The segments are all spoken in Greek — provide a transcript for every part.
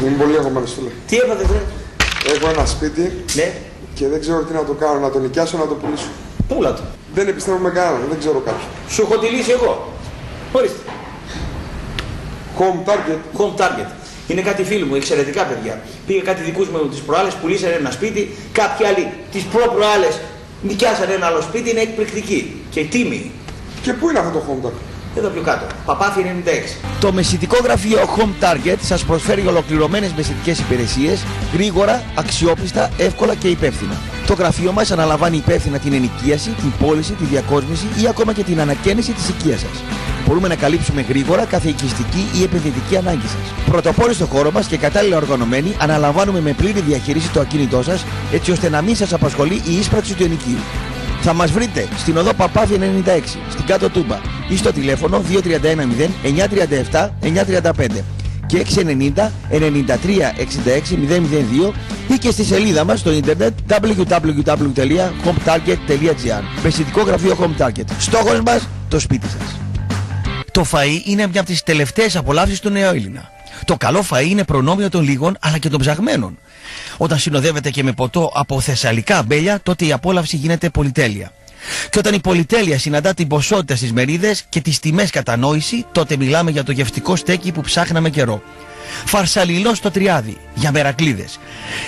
Είμαι πολύ αγχωμένος, φίλε. Τι έπατε τώρα? Έχω ένα σπίτι, ναι, και δεν ξέρω τι να το κάνω, να το νοικιάσω, να το πουλήσω. Πούλα το. Δεν επιστρέφω με κανέναν, δεν ξέρω κάποιον. Σου έχω τη λύση εγώ. Ορίστε. Home Target. Home Target. Είναι κάτι φίλοι μου, εξαιρετικά παιδιά. Πήγε κάτι δικούς μου τις προάλλες, πουλήσανε ένα σπίτι, κάποιοι άλλοι τις προπροάλλες νοικιάσανε ένα άλλο σπίτι, είναι εκπληκτική και τίμη. Και πού είναι αυτό το Home Target? Εδώ πιο κάτω. Παπάθη 96. Το μεσητικό γραφείο Home Target σας προσφέρει ολοκληρωμένες μεσητικές υπηρεσίες, γρήγορα, αξιόπιστα, εύκολα και υπεύθυνα. Το γραφείο μας αναλαμβάνει υπεύθυνα την ενοικίαση, την πώληση, τη διακόσμηση ή ακόμα και την ανακαίνιση της οικίας σας. Μπορούμε να καλύψουμε γρήγορα κάθε οικιστική ή επενδυτική ανάγκη σας. Πρωτοπόροι στο χώρο μας και κατάλληλα οργανωμένοι, αναλαμβάνουμε με πλήρη διαχείριση το ακίνητό σας, έτσι ώστε να μην σας απασχολεί η ίσπραξη του ενοικίου. Θα μας βρείτε στην οδό Παπάθη 96, στην Κάτω Τούμπα ή στο τηλέφωνο 2310-937-935 και 690-93-66-002 ή και στη σελίδα μας στο ίντερνετ www.hometarget.gr. Μεσητικό γραφείο Home Target. Στόχος μας, το σπίτι σας. Το φαΐ είναι μια από τις τελευταίες απολαύσεις του νέου Έλληνα. Το καλό φαΐ είναι προνόμιο των λίγων αλλά και των ψαγμένων. Όταν συνοδεύεται και με ποτό από θεσσαλικά αμπέλια, τότε η απόλαυση γίνεται πολυτέλεια. Και όταν η πολυτέλεια συναντά την ποσότητα στις μερίδες και τις τιμές κατανόηση, τότε μιλάμε για το γευτικό στέκι που ψάχναμε καιρό. Φαρσαλινό στο τριάδι, για μερακλίδες.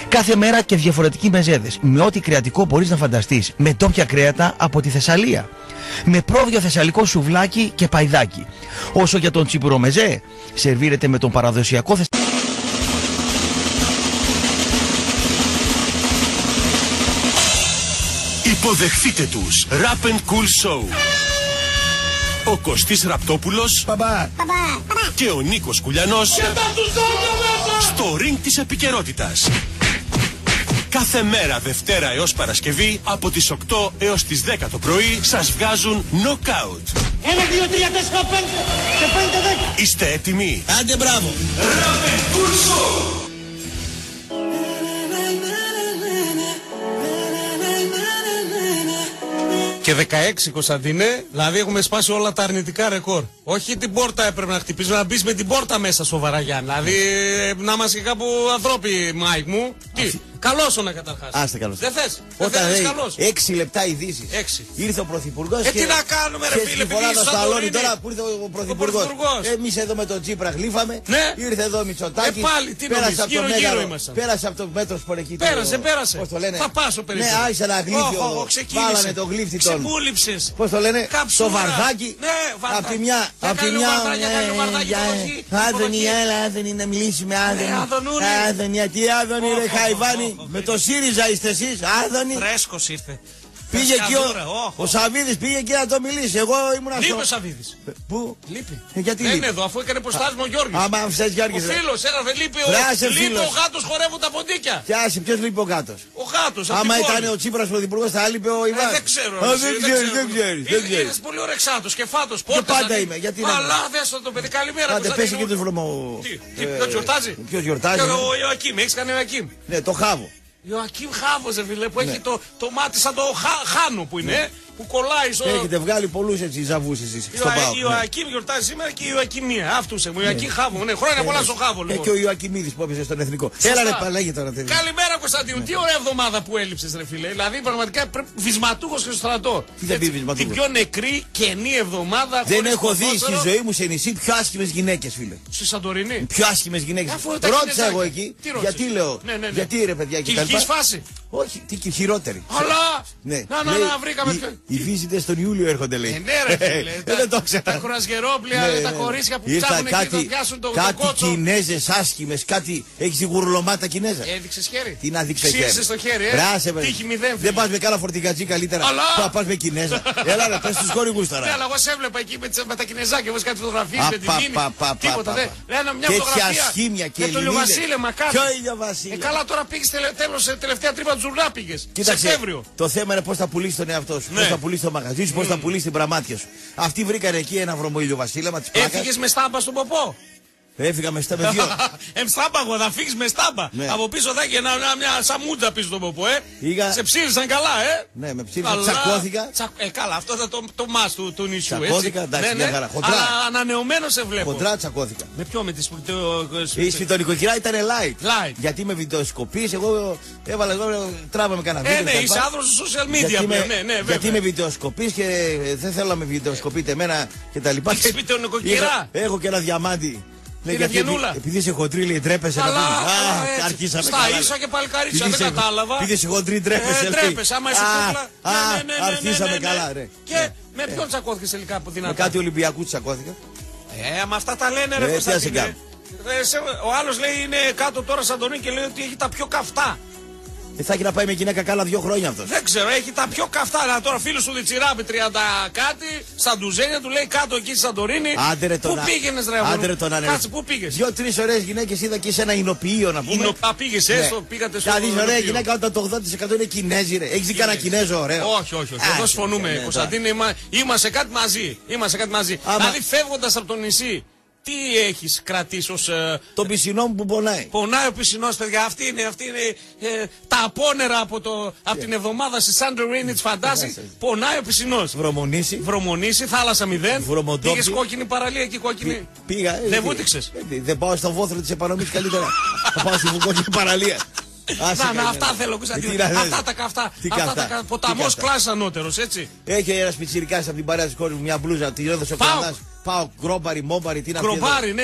Κάθε μέρα και διαφορετικοί μεζέδες, με ό,τι κρεατικό μπορείς να φανταστείς, με τόπια κρέατα από τη Θεσσαλία. Με πρόβιο θεσσαλικό σουβλάκι και παϊδάκι. Όσο για τον τσιμπουρομεζέ, σερβίρεται με τον παραδοσιακό θεσσαλικό. Υποδεχθείτε τους Rap and Cool Show. Ο Κωστής Ραπτόπουλος, παπά, και ο Νίκος Κουλιανός στο ring της επικαιρότητας. Κάθε μέρα Δευτέρα έως Παρασκευή από τις 8 έως τις 10 το πρωί σας βγάζουν knockout. 1, 2, 3, 4, 5 και 5, 10. Είστε έτοιμοι? Άντε μπράβο! Rap and Cool Show. Και 16, Κωνσταντίνε, δηλαδή έχουμε σπάσει όλα τα αρνητικά ρεκόρ. Όχι την πόρτα έπρεπε να χτυπήσουμε, να μπει με την πόρτα μέσα στο Βαραγιάννη. Δηλαδή να είμαστε και κάπου ανθρώποι, Μάικ μου. Τι, καλώς όνα καταρχάς. Άστε καλώς. Δεν θες, δεν καλώς. 6 λεπτά ειδήσεις. 6. Ήρθε ο Πρωθυπουργός. Τι να κάνουμε, ρε φίλε, πήγαμε στο σαλόνι τώρα που ήρθε ο Πρωθυπουργός. Εμείς εδώ με τον Τσίπρα γλύφαμε. Ναι. Ήρθε εδώ ο Μητσοτάκης. Και πάλι τι νομίζεις, γύρω-γύρω ήμασταν. Πέρασε από το μέτρο που εκεί. Πέρασε. Πώς το λένε. Θα πάσω περίπου. Ναι, άρχισε να γλύφει. Βάλανε τον γλύφτη τον. Ξεπούληψες. Πώς το λένε. Το βαρδάκι. Απ' τη μια. Άδωνη, έλα, Άδωνη, να μιλήσουμε, Άδωνη. Τι Άδωνη, ρε Χαϊβάνη. Με το ΣΥΡΙΖΑ είστε εσείς, Άδωνη. Φρέσκος ήρθε. Πήγε εκεί ο Σαββίδης, πήγε εκεί να το μιλήσει. Εγώ ήμουν αυτό. Λείπει ο Σαββίδης. Πού? Λείπει. Γιατί λείπει? Δεν είναι εδώ, αφού έκανε προστάσμα ο Γιώργης. Άμα αφού θες Γιώργης. Ο φίλος, έγραφε λείπει ο γάτος, χορεύουν τα ποντίκια. Κι άσε, ποιος λείπει ο γάτος? Ο γάτος. Άμα ήταν ο Τσίπρας πρωθυπουργός θα λείπει ο Ιβάς. Δεν ξέρω. Δεν ξέρεις. Είσαι πολύ ορεξάτος και φάτος. Πάντα είμαι. Γιατί να. Αλλά δες το παιδί, καλημέρα. Άντε πέσει και το βρωμό. Τι, ποιος γιορτάζει? Ο Ιωακήμ, έχεις κάνει Ιωακήμ? Ναι, το Χάβο. Ιωακήμ Χάβος, ρε φίλε, που έχει το μάτι σαν το Χάνο που είναι, που κολλάει στο. Έχετε βγάλει πολλούς έτσι ζαβούς εσείς στο ΠΑΟΚ. Ιωακήμ γιορτάζει σήμερα και η Ιωακημία. Αυτούσε μου, Ιωακήμ Χάβο, ναι, χρόνια πολλά στο Χάβο λοιπόν. Και ο Ιωακημίδης που έπεσε στον Εθνικό. Έλα ρε παλέγε τώρα τελείως. Καλημέρα Κωνσταντίνου, τι ωραία εβδομάδα που έλειψες ρε φίλε. Δηλαδή πραγματικά βυσματούχος και στο στρατό. Τι θα πει βυσματούχος? Την πιο νεκρή καινή εβδομάδα. Δεν έχω δει στη ζωή μου σε νησί πιο άσχημες γυναίκες φίλε. Στη Σαντορινή. Πιο άσχημες γυναίκες. Ρώτησα εγώ εκεί, γιατί λέω, γιατί ρε παιδιά και φάση. Όχι, τι και χειρότερη. Αλλά! Ναι. Να, βρήκαμε πιο. Οι βίζιτες τον Ιούλιο έρχονται, λέει. Ναι, ρε φίλε. Δεν το ξέρω. Τα κουρασγερόπλια, τα κορίτσια που ψάχνουν και θα πιάσουν τον κότσο. Κάτι Κινέζες άσχημες, κάτι. Έχεις τη γουρλωμάτα Κινέζα. Έδειξες χέρι. Τι να δείξεις χέρι? Ξύρισες το χέρι, Πράσε, δεν πας με κάνα φορτηγατζή καλύτερα. Αλλά! Πας με Κινέζα. Έλα, ρε, πες τους χορηγούς τώρα. Ναι, αλλά εγώ σε έβλεπα εκεί με τα Κινέζάκια, όπως κάτι φωτογραφίες με την Κίνη. Τίποτα δεν. Λένε μια φωτογραφία και το ηλιοβασίλεμα κάτι. Καλά τώρα πήγες τέλος τελευταία τρύπα του Ζουρνά πήγες. Κοίταξε. Το θέμα είναι πώς θα πουλήσεις τον εαυτό σου. Πώς θα πουλήσεις το μαγαζί σου, πώς θα πουλήσεις την πραμάτια σου. Αυτοί βρήκαν εκεί ένα βρωμό ηλιοβασίλεμα. Έφυγες με στάμπα στον ποπό. Έφυγα με στάμπα δυο. Εμστάμπαγο, θα φύγεις με στάμπα. Ναι. Από πίσω θα έχει μια σαμούτσα πίσω στον ποπό, ε. Είχα... Σε ψήρισαν καλά, ε. Ναι, με ψήρισαν. Αλλά... Τσακώθηκα. Καλά, αυτό ήταν το μας του νησιού. Τσακώθηκα, έτσι. Εντάξει, ναι, μια χαρά. Χοντρά. Αλλά ανανεωμένο σε βλέπω. Χοντρά τσακώθηκα. Με ποιο, με τη Η σφιτονοικοκυρά ήταν light. Γιατί με βιντεοσκοπίες, εγώ έβαλα εδώ τράβα με κανένα βίντεο. Ναι, είσαι άνθρωπος στο social media. Γιατί με βιντεοσκοπίες και δεν θέλω να με βιντεοσκοπείτε εμένα κτλ. Έχω και ένα διαμάντι. Λέει, επειδή είσαι χοντρή, λέει, τρέπεσαι. Αλλά, να πούμε. Α, αρχίσαμε στα καλά. Ίσα και παλκαρίτσα, δεν κατάλαβα. Επειδή είσαι χοντρή, τρέπεσαι. Τρέπεσαι, άμα είσαι κούκλα. Αρχίσαμε καλά, ρε. Και με ποιον τσακώθηκες τελικά από δυνατά? Με κάτι Ολυμπιακού τσακώθηκα. Με αυτά τα λένε, ρε. Ο άλλος λέει είναι κάτω τώρα σαν τον Νίκη και λέει ότι έχει τα πιο καυτά. Θα έχει να πάει με γυναίκα κάνα 2 χρόνια αυτό. Δεν ξέρω, έχει τα πιο καυτά. Αλλά τώρα φίλο του Διτσιράπη 30 κάτι, σαν Τουζένια, του λέει κάτω εκεί στη Σαντορίνη. Άντερε τον Άντερε. Πού πήγαινε, ρε Άντερε τον Άντερε. Κάτσε, πού πήγε. 2-3 ωραίε γυναίκε είδα και σε ένα εινοποιείο να πούμε. Εινοπα πήγε, έστω, ναι. Πήγατε στο. Δηλαδή, ωραία γυναίκα όταν το 80% είναι Κινέζοι, ρε. Έχει δει κανένα Κινέζο, ωραίο? Όχι. Εδώ συμφωνούμε, Κωνσταντίνε, είμαστε κάτι μαζί. Δηλαδή φεύγοντα από το νησί. Τι έχεις κρατήσει ως... Τον πισινό μου που πονάει. Πονάει ο πισινός, παιδιά. Αυτή είναι τα απόνερα από την εβδομάδα στη Santorini της Φαντάση. Πονάει ο πισινός. Βρωμονήσει, θάλασσα 0. Πήγες κόκκινη παραλία και κόκκινη. Πήγα. Δεν βούτυξες. Δεν πάω στο βόθρο της επανομής καλύτερα. Θα πάω στη κόκκινη παραλία. Να, αυτά θέλω, Κωνσταντίνε. Αυτά τα καυτά. Ποταμός κλάσης ανώτερος, έτσι. Έχει ένας πιτσιρικάς από την παρέα της κόρης μου μια μπλούζα, τη έδωσε ο Καναδάς. Πάω γκρόμπαρι, μόμπαρι, τι να πει. Γκρόμπαρι, ναι,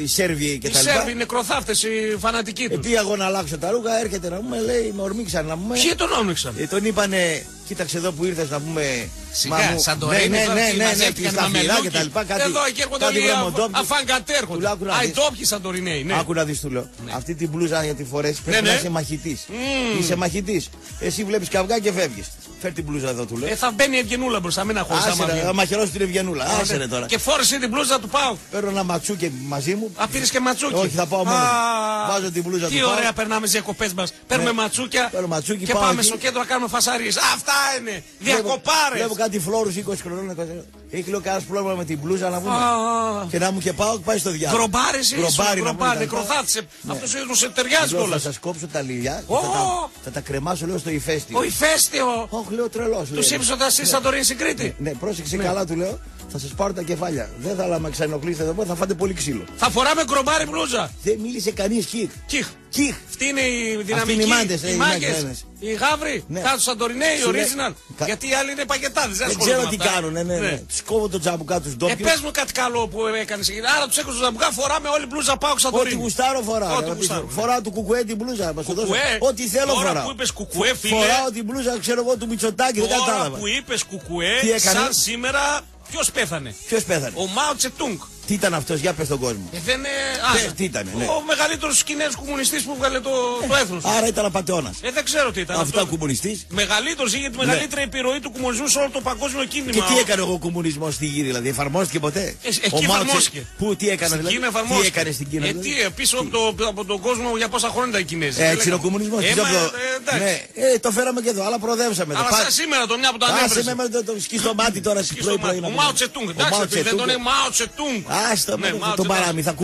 οι Σέρβοι και τα λοιπά. Οι Σέρβοι, νεκροθάφτες, οι φανατικοί τους. Επειδή εγώ να αλλάξω τα ρούχα, έρχεται να μου λέει, με ορμήξαν να μου. Ποιοι τον όρμηξαν? Τον είπανε, κοίταξε εδώ που ήρθες να πούμε. Σιγά, σαν το ρεύμα. Ναι, και στα μελά και τα λοιπά. Εδώ εκεί έρχονται όλοι αφαγκατέρχονται. Αϊτόπιοι σαν το ρινέι, ναι. Άκου να δεις, του λέω. Αυτή την μπλούζα για τη φορέση πρέπει να είσαι μαχητής. Είσαι μαχητής. Εσύ βλέπεις καυγά και φεύγεις. Φέρ την μπλούζα εδώ, του λέω. Θα μπαίνει η Ευγενούλα μπροστά, μην αχωρήσει. Θα μαχαιρώσει την Ευγενούλα. Άσερε τώρα. Και φόρεσε την μπλούζα του ΠΑΟΚ. Παίρνω ένα ματσούκι μαζί μου. Α, πήρες και ματσούκι? Όχι, θα πάω μόνο. Βάζω την μπλούζα του ΠΑΟΚ. Τι ωραία περνάμε στις διακοπές μας. Παίρνουμε ματσούκια και πάμε στο κέντρο να κάνουμε φασαρίες. Αυτά είναι. Διακοπάρες. Βλέπω κάτι φλόρους 20 χρονών. Έχει λέω κανένα πρόβλημα με την μπλούζα να πούμε. Και να μου και πάω πάει στο διάβολο. Γκρομπάρες ή γκρομπάρες. Νεκροθάτησε. Αυτό ο ίδιο σε ταιριάζει κιόλα. Θα σα κόψω τα λιλιά. Θα τα κρεμάσω, λέω, στο ηφαίστειο. Ο ηφαίστειο. Όχι, λέω, τρελό. Του ύψοντα ή σαν το Ρήνη στην Κρήτη. Ναι, πρόσεξε καλά, του λέω. Θα σα πάρω τα κεφάλια. Δεν θα με ξανενοχλήσετε εδώ πέρα, θα φάτε πολύ ξύλο. Θα φοράμε γκρομπάρι μπλούζα. Δεν μίλησε κανεί κιχ. Αυτή είναι η δυναμική. Οι μάγκε. Οι γάβροι. Κάτω Σαντορινέοι, original. Γιατί οι άλλοι είναι πακετάδε. Δεν ξέρω τι κάνουν. Κόβω τον τζαμπουκά τους ντόπιους. Πες μου κάτι καλό που έκανες. Άρα τους έχω στον τζαμπουκά, φοράμε όλη μπλούζα πάω Ξαντορίνη. Ό,τι γουστάρω φοράω. Φοράω του Κουκουέ την μπλούζα. Ό,τι θέλω φοράω. Τώρα που είπες Κουκουέ, φίλε. Φοράω την μπλούζα, ξέρω εγώ, του Μητσοτάκη. Δεν κατάλαβα. Τώρα που είπες Κουκουέ, σαν σήμερα, ποιος πέθανε? Ο Μάο Τσε Τουνγκ. Τι ήταν αυτός, για πες τον κόσμο. Τι ήταν, ναι. Ο μεγαλύτερος Κινέζος κομμουνιστής που βγάλε το έθνος. Άρα ήταν απατεώνας. Δεν ξέρω τι ήταν. Αυτά κομμουνιστής. Μεγαλύτερος, είχε τη μεγαλύτερη επιρροή του κομμουνισμού σε όλο το παγκόσμιο κίνημα. Και τι έκανε ο κομμουνισμός στη γη, δηλαδή, εφαρμόστηκε ποτέ? Εκεί εφαρμόστηκε. Πού, τι έκανε, δηλαδή. Τι έκανε στην Κίνα? Πίσω από τον κόσμο για πόσα χρόνια ήταν οι Κινέζοι. Έτσι είναι ο κομμουνισμός. Το φέραμε και εδώ, αλλά προοδεύσαμε. Αλλά σήμερα το μια που το ανέβρεσε. Άστα, ναι, το παραμυθά.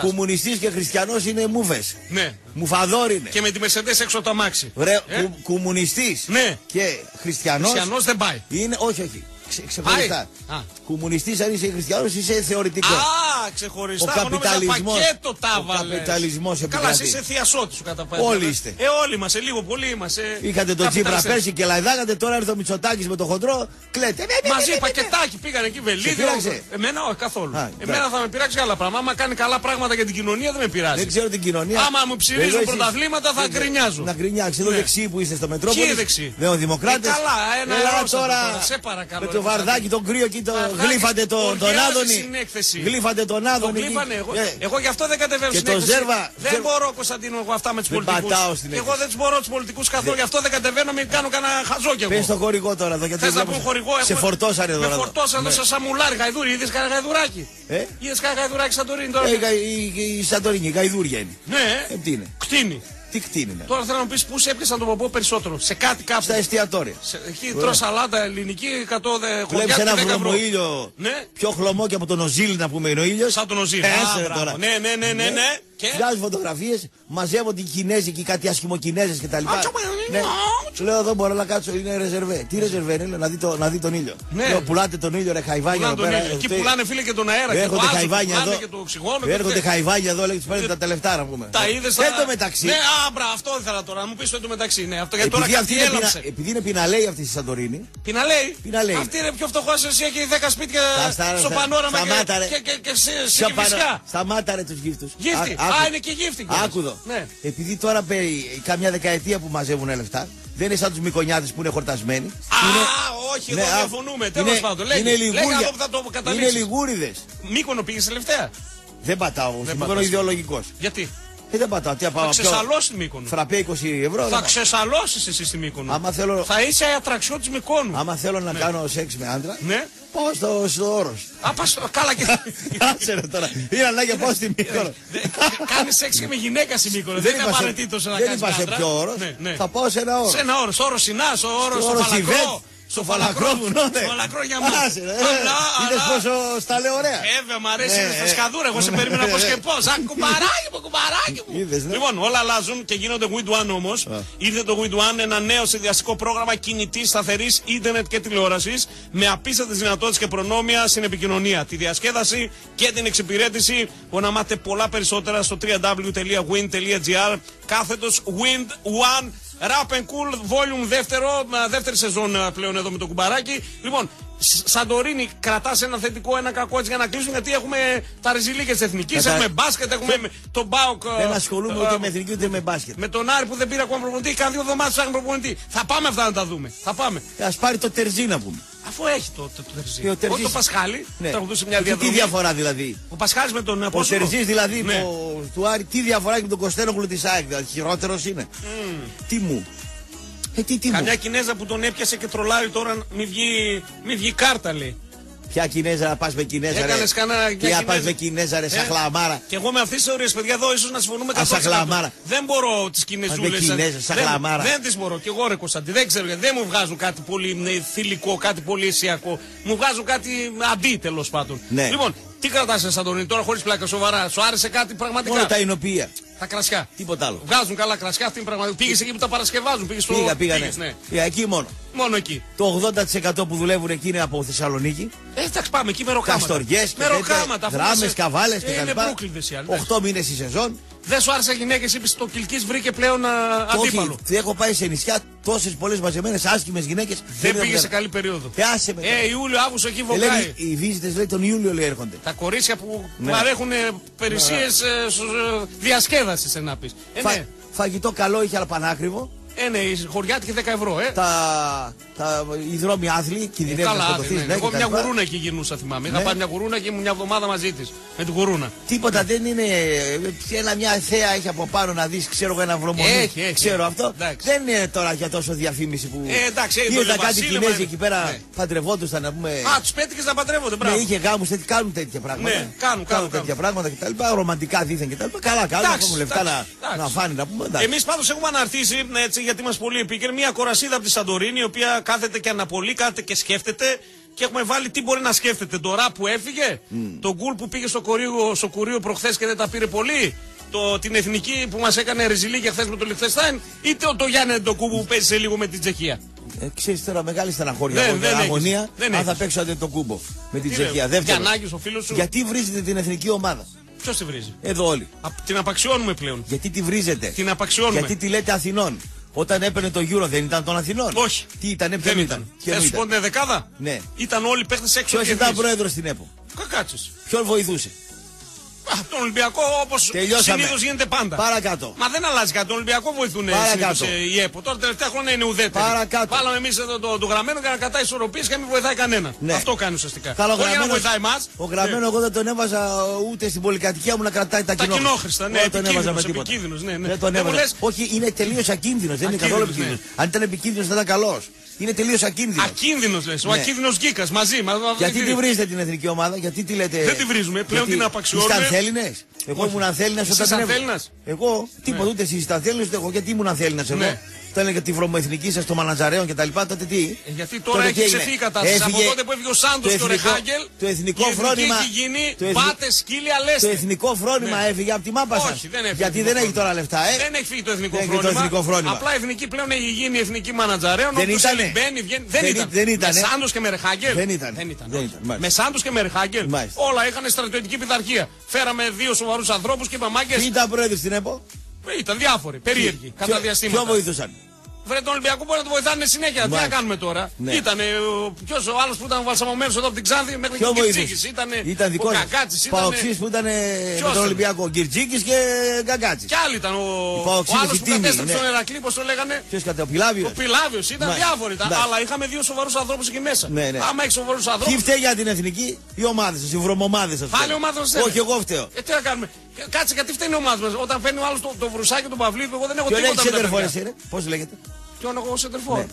Κομμουνιστής και χριστιανός είναι μούφες. Ναι. Μουφαδόρ είναι. Και με τη Μερσεντές έξω από το αμάξι. Ρε, κομμουνιστής και χριστιανός. Χριστιανός δεν πάει. Είναι, όχι. Ξεχωριστά. Κομμουνιστής, αν είσαι χριστιανός, είσαι θεωρητικό. Α, ξεχωριστά. Ο καπιταλισμός. Καλά, είσαι θειασότης σου κατά παρελθόν. Όλοι είστε. Όλοι είμαστε, λίγο πολύ είμαστε. Είχατε τον Τσίπρα πέρσι και λαϊδάγατε, τώρα έρθει ο Μητσοτάκης με το χοντρό. Κλαίτε. Μαζί πακετάκι πήγαν εκεί, βελίδι. Εμένα όχι καθόλου. Εμένα θα με πειράξει άλλα πράγματα. Άμα κάνει καλά πράγματα για την κοινωνία δεν με πειράζει. Δεν ξέρω την κοινωνία. Άμα μου ψηφίζουν πρωταθλήματα θα γκρινιάζω. Να γκρινιάξει. Εδώ δεξί που είστε στο Μετρόπολη. Δεν ο Δημοκράτης. Το βαρδάκι, τον κρύο εκεί, γλύφατε τον Άδωνη. Γλύφατε τον Άδωνη. Εγώ γι' αυτό δεν κατεβαίνω στην έκθεση. Δεν μπορώ, Κωνσταντίνο, εγώ αυτά με του πολιτικού. Εγώ δεν του μπορώ του πολιτικού καθόλου. Γι' αυτό δεν κατεβαίνω, μην κάνω κανένα χαζό κι εγώ. Πες το χορηγό τώρα εδώ. Θε να πω χορηγό. Σε φορτώσανε εδώ. Σε φορτώσανε εδώ, σαν σαμουλάρι, γαϊδούρι. Είδε κανένα γαϊδουράκι? Είδε κανένα γαϊδουράκι Σαντορίνη τώρα? Η Σαντορίνη, η γαϊδούρια είναι. Ναι, κτίνη. Τι κτίνινε. Τώρα θέλω να μου πεις πού σε έπιασαν το ποπό περισσότερο. Σε κάτι κάπου. Στα εστιατόρια. Εκεί τρως σαλάτα ελληνική, 100 χωριά. Βλέπεις ένα βρωμοήλιο πιο χλωμό και από τον Οζίλ να πούμε είναι ο ήλιος. Σαν τον Οζίλ. Ναι. Βγάζουν φωτογραφίες, μαζεύονται οι Κινέζοι και κάτι ασχημοκινέζες και τα λοιπά. Σου λέω εδώ μπορώ να κάτσω, είναι ρεζερβέ. Τι ρεζερβέ είναι, να δει τον ήλιο. Λέω πουλάτε τον ήλιο ρε χαϊβάνια εδώ πέρα. Εκεί πουλάνε φίλε και τον αέρα. Έρχονται χαϊβάνια εδώ. Έρχονται χαϊβάνια εδώ, λέει τους παίρνετε τα τελευταία να πούμε. Τα είδες τώρα. Εν τω μεταξύ. Ναι, άμπρα, αυτό ήθελα τώρα να μου πεις το εν τω μεταξύ. Ναι, αυτό γιατί τώρα κάτι έλαψε. Επειδή είναι πιναλέη αυτή η Σαντορίνη. Πιναλέη. Αυτή είναι πιο φτωχό εσύ και 10 σπίτια στο πανόραμα και σε φυσικά. Σταμάταρε τους γύφτους. Α, είναι και γύφτηκες. Άκουδο. Ναι. Επειδή τώρα παίρνει καμιά δεκαετία που μαζεύουν λεφτά, δεν είναι σαν τους Μικονιάδες που είναι χορτασμένοι. Όχι, δεν διαφωνούμε. Τέλος πάντων. Είναι λιγούριδες. Μύκονο πήγες τελευταία. Δεν πατάω. Μύκονο ιδεολογικός. Γιατί? Δεν πατάω. Τι απάω. Θα ξεσαλώσεις τη Μύκονο. Φραπέ 20€. Θα ξεσαλώσεις εσύ στη Μύκονο. Θα είσαι ατραξιό της Μύκονου. Άμα θέλω να κάνω σεξ με άντρα. Πάω στο Όρος. Καλά και. Άσε ρε τώρα. Είναι ανάγκη να πάω στη Μύκονο. Κάνει σεξ και με γυναίκα στη Μύκονο. Δεν είναι απαραίτητο να κάνει. Δεν είπα σε ποιο Όρος. Θα πάω σε ένα Όρος. Σε ένα Όρος. Όρος Σινάς, Όρος Φαλακρό. Στο Φαλακρό μου, ναι. Φαλακρό για μένα. Είδες πόσο στα λέω ωραία. Βέβαια, μ' αρέσει η φρεσκαδούρα. Εγώ σε περίμενα πώς και πώς. Ακουμπαράκι μου, κουμπαράκι μου. Λοιπόν, όλα αλλάζουν και γίνονται Wind One όμως. Ήρθε το Wind One, ένα νέο συνδυαστικό πρόγραμμα κινητής, σταθερής, ίντερνετ και τηλεόρασης με απίστευτες δυνατότητες και προνόμια στην επικοινωνία, τη διασκέδαση και την εξυπηρέτηση. Μπορείτε να μάθετε πολλά περισσότερα στο www.win.gr / Wind One. Rap and Cool, volume δεύτερη σεζόν πλέον εδώ με το κουμπαράκι. Λοιπόν, Σαντορίνη, κρατάς ένα θετικό, ένα κακό έτσι για να κλείσουμε, γιατί έχουμε τα ρεζιλίκες εθνικής, έχουμε μπάσκετ, έχουμε τον ΠΑΟΚ. Δεν ασχολούμαι ούτε με εθνική ούτε με μπάσκετ. Με τον Άρη που δεν πήρε ακόμα προπονητή, κάνει 2 εβδομάδες ψάχνει προπονητή. Θα πάμε αυτά να τα δούμε. Θα πάμε. Ας πάρει το Τερζί να πούμε. Αφού έχει το Τερζί. Όχι το Πασχάλη, τραγουδούσε μια διαδρομή. Τι διαφορά δηλαδή. Ο Πασχάλης με τον Απόστολο. Ο Τερζής δηλαδή του Άρη, τι διαφορά έχει με τον Κωνσταντίνο της ΑΕΚ, δηλαδή χειρότερος είναι. Τι μου. Καμιά Κινέζα που τον έπιασε και τρολάει τώρα, μη βγει κάρτα λέει. Ποια Κινέζα να πας με Κινέζα ρε. Έκανες κανένα Κινέζα. Τι να πας με Κινέζα ρε, σαν χλαμάρα. Και εγώ με αυτές τις θεωρίες παιδιά εδώ ίσως να συμφωνούμε καθόλου. Σαν χλαμάρα. Δεν μπορώ τις Κινεζούλες. Δεν τις μπορώ. Και εγώ ρε Κωνσταντή, δεν ξέρω γιατί δεν μου βγάζουν κάτι πολύ θηλυκό, κάτι πολύ αισιακό. Μου βγάζουν κάτι αντί τέλος πάντων. Λοιπόν, τι κρατάς Σαντορίνη τώρα χωρίς πλάκα σοβαρά. Σου άρεσε κάτι πραγματικά? Όλα τα εινοποιία. Τα κρασιά. Τίποτα άλλο. Βγάζουν καλά κρασιά, αυτή είναι πραγματικότητα. Πήγες εκεί που τα παρασκευάζουν, πήγες στο. Πήγα, ναι. Εκεί μόνο. Μόνο εκεί. Το 80% που δουλεύουν εκεί είναι από Θεσσαλονίκη. Εντάξει, πάμε εκεί μεροκάματα. Καστοριές, μεροκάματα. Δράμες, καβάλες και τα λοιπά. 8 μήνες η σεζόν. Δεν σου άρεσε γυναίκες, είπες το Κιλκής βρήκε πλέον αντίπαλο. Όχι, έχω πάει σε νησιά, τόσες πολλές μαζεμένες άσχημες γυναίκες. Δεν πήγε σε καλή περίοδο. Πιάσε με. Ιούλιο, Αύγουστο εκεί βολάει. Οι βίζιτες λέει τον Ιούλιο λέει έρχονται. Τα κορίτσια που παρέχουν υπηρεσίες διασκέδασης να πεις. Φαγητό καλό είχε αλλά πανάκριβο. Ναι, χωριάτικη 10€. Οι δρόμοι άθλοι κινδυνεύουν να σκοτωθείς. Εγώ μια γουρούνα εκεί γυρνούσα, θυμάμαι. Είχα πάρει μια γουρούνα και ήμουν μια εβδομάδα μαζί της. Με την γουρούνα. Τίποτα δεν είναι. Μια θέα έχει από πάνω να δεις, ξέρω εγώ, ένα βρωμονί. Ξέρω αυτό. Δεν είναι τώρα για τόσο διαφήμιση που. Είδα κάτι Κινέζοι εκεί πέρα παντρευόντουσαν να πούμε. Α, τους πέτυχες να παντρεύονται, μπράβο. Είχε γάμους, κάνουν τέτοια πράγματα. Κάνουν τέτοια πράγματα κτλ. Ρομαντικά δίθεν κτλ. Καλά, καλά. Έχουμε λεφτά να φάνει να πούμε. Εμείς πάντως έχουμε αναρτήσει έτσι γιατί μας πολύ επίκαιρη μια κορασίδα από τη Σαντορίνη, η οποία κάθεται και αναπολύει, κάθεται και σκέφτεται. Και έχουμε βάλει τι μπορεί να σκέφτεται. Το Ραπ που έφυγε, τον Γκουλ που πήγε στο κουρίο προχθές και δεν τα πήρε πολύ, την εθνική που μας έκανε ρεζιλίκια χθες με το Λιχτενστάιν, ή το Γιάννη Ντοκούμπου που παίζει σε λίγο με την Τσεχία. Ξέρεις τώρα μεγάλη στεναχώρια, αγωνία. Αν θα παίξατε τον Κούμπο με την Τσεχία. Γιατί βρίζετε την εθνική ομάδα? Ποιος τη βρίζει? Εδώ όλοι. Την απαξιώνουμε πλέον. Γιατί τη βρίζετε? Την απαξιώνουμε. Γιατί τη λέτε Αθηνών? Όταν έπαιρνε το Euro δεν ήταν των Αθηνών? Όχι. Τι ήτανε, ποιο ήταν? Θες σου πω την δεκάδα? Ναι. Ήταν όλοι παίχτες έξω. Ποιος ήταν πρόεδρος στην ΕΠΟ? Κακάτσες. Ποιον βοηθούσε? Τον Ολυμπιακό, όπως συνήθως γίνεται πάντα. Παρακάτω. Μα δεν αλλάζει κάτι. Τον Ολυμπιακό βοηθούν οι ΕΠΟ. Τώρα τελευταία χρόνια είναι ουδέτεροι. Παρακάτω. Βάλαμε εμείς εδώ το γραμμένο για να κρατάει ισορροπίες και να μην βοηθάει κανένα. Ναι. Αυτό κάνει ουσιαστικά. Καλά, όχι για να βοηθάει εμάς. Ο γραμμένο, εγώ δεν τον έβαζα ούτε στην πολυκατοικία μου να κρατάει τα κοινόχρηστα. Ναι, δεν τον έβαζα με τίποτα. Δεν τον έβαζα. Όχι, είναι τελείως ακίνδυνος. Δεν είναι καθόλου επικίνδυνος. Αν ήταν επικίνδυνος θα ήταν καλός. Είναι τελείως ακίνδυνος. Ακίνδυνος λες, ναι. Ο ακίνδυνος γκίκας μαζί. Γιατί τη βρίζετε την εθνική ομάδα, γιατί τη λέτε. Δεν τη βρίζουμε, πλέον γιατί την απαξιώνουμε. Ήσταν Έλληνες. Εγώ ήμουν Αθέληνας όταν ήμουν. Εγώ, τίποτα, ναι. Ούτε εσείς ήσταν Έλληνες, ούτε εγώ, γιατί ήμουν Αθέληνας εγώ. Ναι. Όταν έλεγε τη βρωμοεθνική σας, το Μανατζαρέων κτλ. Τότε τι. Γιατί τώρα έχει ξεφύγει η κατάσταση. Από τότε που έφυγε ο Σάντος και ο Ρεχάγκελ. Το εθνικό φρόνημα. Έχει γίνει. Πάτε σκύλια λέστε. Το εθνικό φρόνημα έφυγε από τη μάπα σας. Όχι, δεν έφυγε. Γιατί δεν έχει τώρα λεφτά, Δεν έχει φύγει το εθνικό φρόνημα. Απλά η εθνική πλέον έχει γίνει η εθνική Μανατζαρέων. Δεν ήταν. Δεν ήταν. Με Σάντος και με Ρεχάγκελ. Δεν ήταν. Με Σάντος και με Ρεχάγκελ όλα είχαν στρατιωτική πειθαρχία. Φέραμε δύο σοβαρούς ανθρώπους και είπαμε μάγκες. Ήταν πρόεδρος στην ΕΠΟ. Ήταν διάφοροι, περίεργοι, κατά διαστήματα. Ποιο βοηθούσαν. Βρε τον Ολυμπιακό μπορεί να το βοηθάνε συνέχεια. Μάλιστα. Τι να κάνουμε τώρα. Ναι. Ήταν ποιος ο άλλος που ήταν βαλσαμωμένος εδώ από την Ξάνθη μέχρι και ο Γκιρτζίκης. Ήταν δικό του. Κακάτσης. Παοξής που ήταν με τον Ολυμπιακό. Γκιρτζίκης και Κακάτσης. Κι άλλοι ήταν. Ο άλλος που κατέστρεψε τον Ηρακλή, πώς το λέγανε. Ποιος ήταν ο Πιλάβιος. Ο Πιλάβιος ήταν. Μάλιστα. Διάφοροι. Ήταν, αλλά είχαμε δύο σοβαρούς ανθρώπους εκεί μέσα. Ναι, ναι. Άμα έχει σοβαρούς ανθρώπους. Τι φταίει για την εθνική, οι ομάδες σας, οι βρωμομάδες σας. Πάλι ομάδες σας. Όχι, εγώ φταίω. Τι να κάνουμε. Κάτσε, γιατί φταίνει ο ομάδας μας. Όταν φέρνει ο άλλος το βρουσάκι του Παυλίδη, εγώ δεν έχω τίποτα να πω. Πώς λέγεται. Ποιον εγώ σεντερφόρ. Ναι.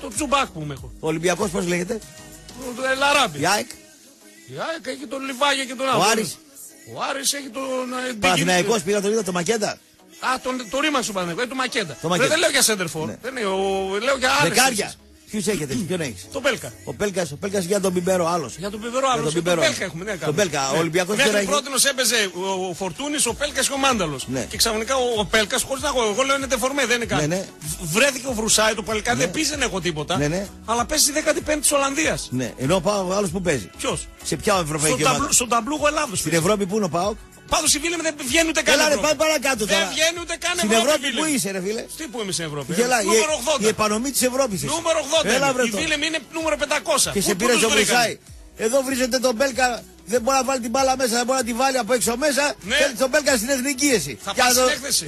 Το τσουμπάκ που με έχω. Ο Ολυμπιακός πώς λέγεται. Το Ελαράμπη. Η ΑΕΚ. Η ΑΕΚ έχει τον Λιβάγια και τον Άβο. Ο Άρης. Ο Άρης έχει τον. Παναθηναϊκός πήγα τον είδα το Μακέντα. Α, το ρήμαξε ο Παναθηναϊκός, το Μακέντα. Δεν λέω για σεντερφόρ. Ναι. Λέω για Άρης. Δεκάρια. Ποιους έχετε, ποιον έχεις. Το Πέλκα. Ο Πέλκας για τον Πιμπέρο άλλος. Για τον Πιμπέρο άλλος. Τον Πέλκα έχουμε, ναι, τον Πέλκα. Ο Ολυμπιακός τώρα. Μέχρι πρώτος έπαιζε ο Φορτούνης, ο Πέλκας και ο Μάνταλος. Ναι. Και ξαφνικά ο Πέλκας, χωρίς να εγώ λέω είναι τεφορμέ, δεν είναι κάτι. Ναι, ναι. Βρέθηκε ο Βρουσάι, το παλικάρι, ναι. Δεν πίζει, δεν έχω τίποτα. Ναι, ναι. Αλλά παίζει στη 15η της Ολλανδίας. Ναι. Ενώ πάω άλλος που παίζει. Ποιος. Σε ποια ευρωπαϊκή ομάδα. Στον ταμπλούχο Ελλάδος. Στην Ευρώπη που είναι ο ΠΑΟΚ. Πάντως οι φίλοι μου δεν βγαίνουν ούτε καν. Ελάτε, πάμε παρακάτω τώρα. Δεν βγαίνουν ούτε καν. Στην Ευρώπη που είσαι, ρε φίλε. Τι που είμαι στην Ευρώπη. Νούμερο 80. Η επανομή της Ευρώπης. Νούμερο 80. Έλα, βρε, οι φίλοι μου είναι νούμερο 500. Και σε πήρε ο Βρουσάι. Εδώ βρίζεται τον Μπέλκα. Δεν μπορεί να βάλει την μπάλα μέσα, δεν μπορεί να τη βάλει από έξω μέσα. Ναι. Θέλει τον Μπέλκα στην εθνική εσύ. Θα πάει στην έκθεση.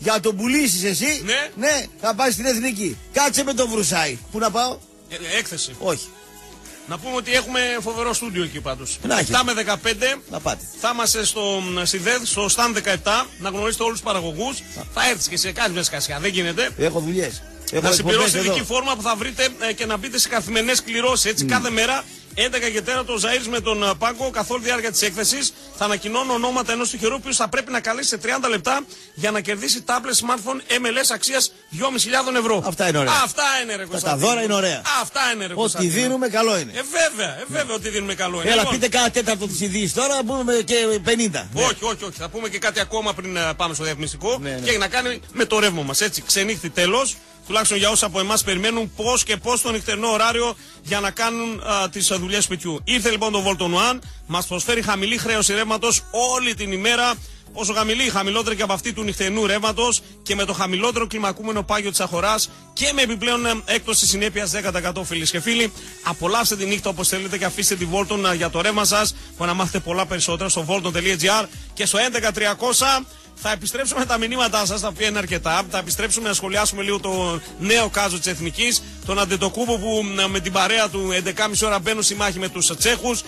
Για να τον πουλήσει εσύ. Ναι, θα πάει στην εθνική. Κάτσε με τον Βρουσάι. Πού να πάω. Έκθεση. Όχι. Να πούμε ότι έχουμε φοβερό στούντιο εκεί πάντως. 7 με 15. Να πάτε. Θα είμαστε στη ΔΕΔ, στο Σταν 17. Να γνωρίσετε όλους τους παραγωγούς. Θα έρθεις και σε κάτι σκασιά. Δεν γίνεται. Έχω δουλειές. Θα συμπληρώσετε ειδική φόρμα που θα βρείτε και να μπείτε σε καθημερινές κληρώσεις. Έτσι κάθε μέρα 11 και 4 το Ζαΐρης με τον Πάκο καθ' όλη τη διάρκεια της έκθεσης. Θα ανακοινώνω ονόματα ενός τυχερού που θα πρέπει να καλέσει σε 30 λεπτά για να κερδίσει τάμπλετ smartphone MLS αξίας 2.500 ευρώ. Αυτά είναι ωραία. Αυτά είναι ρε Κωνσταντίνε. Τα δώρα είναι ωραία. Αυτά είναι ρε Κωνσταντίνε. Ό,τι δίνουμε καλό είναι. Βέβαια ότι δίνουμε καλό είναι. Έλα, πείτε κάνα τέταρτο της ειδής τώρα, να πούμε και 50. Όχι. Θα πούμε και κάτι ακόμα πριν πάμε στο διαφημιστικό. Ναι. Και έχει να κάνει με το ρεύμα μας. Έτσι, ξενύχτη τέλος. Τουλάχιστον για όσους από εμάς περιμένουν πώς και πώς το νυχτερινό ωράριο για να κάνουν τις δουλειές σπιτιού. Ήρθε λοιπόν το Volton One, μας προσφέρει χαμηλή χρέωση ρεύματος όλη την ημέρα. Όσο χαμηλότερη και από αυτή του νυχτερινού ρεύματος και με το χαμηλότερο κλιμακούμενο πάγιο της αγοράς και με επιπλέον έκπτωση συνέπειας 10%. Φίλες και φίλοι, απολαύστε τη νύχτα όπως θέλετε και αφήστε τη Volton για το ρεύμα σας. Μπορεί να μάθετε πολλά περισσότερα στο volton.gr και στο 11300. Θα επιστρέψουμε τα μηνύματά σας, τα οποία είναι αρκετά. Θα επιστρέψουμε να σχολιάσουμε λίγο το νέο κάζο της Εθνικής. Τον Αντετοκούμπο που με την παρέα του 11.30 ώρα μπαίνουν στη μάχη με τους Τσέχους.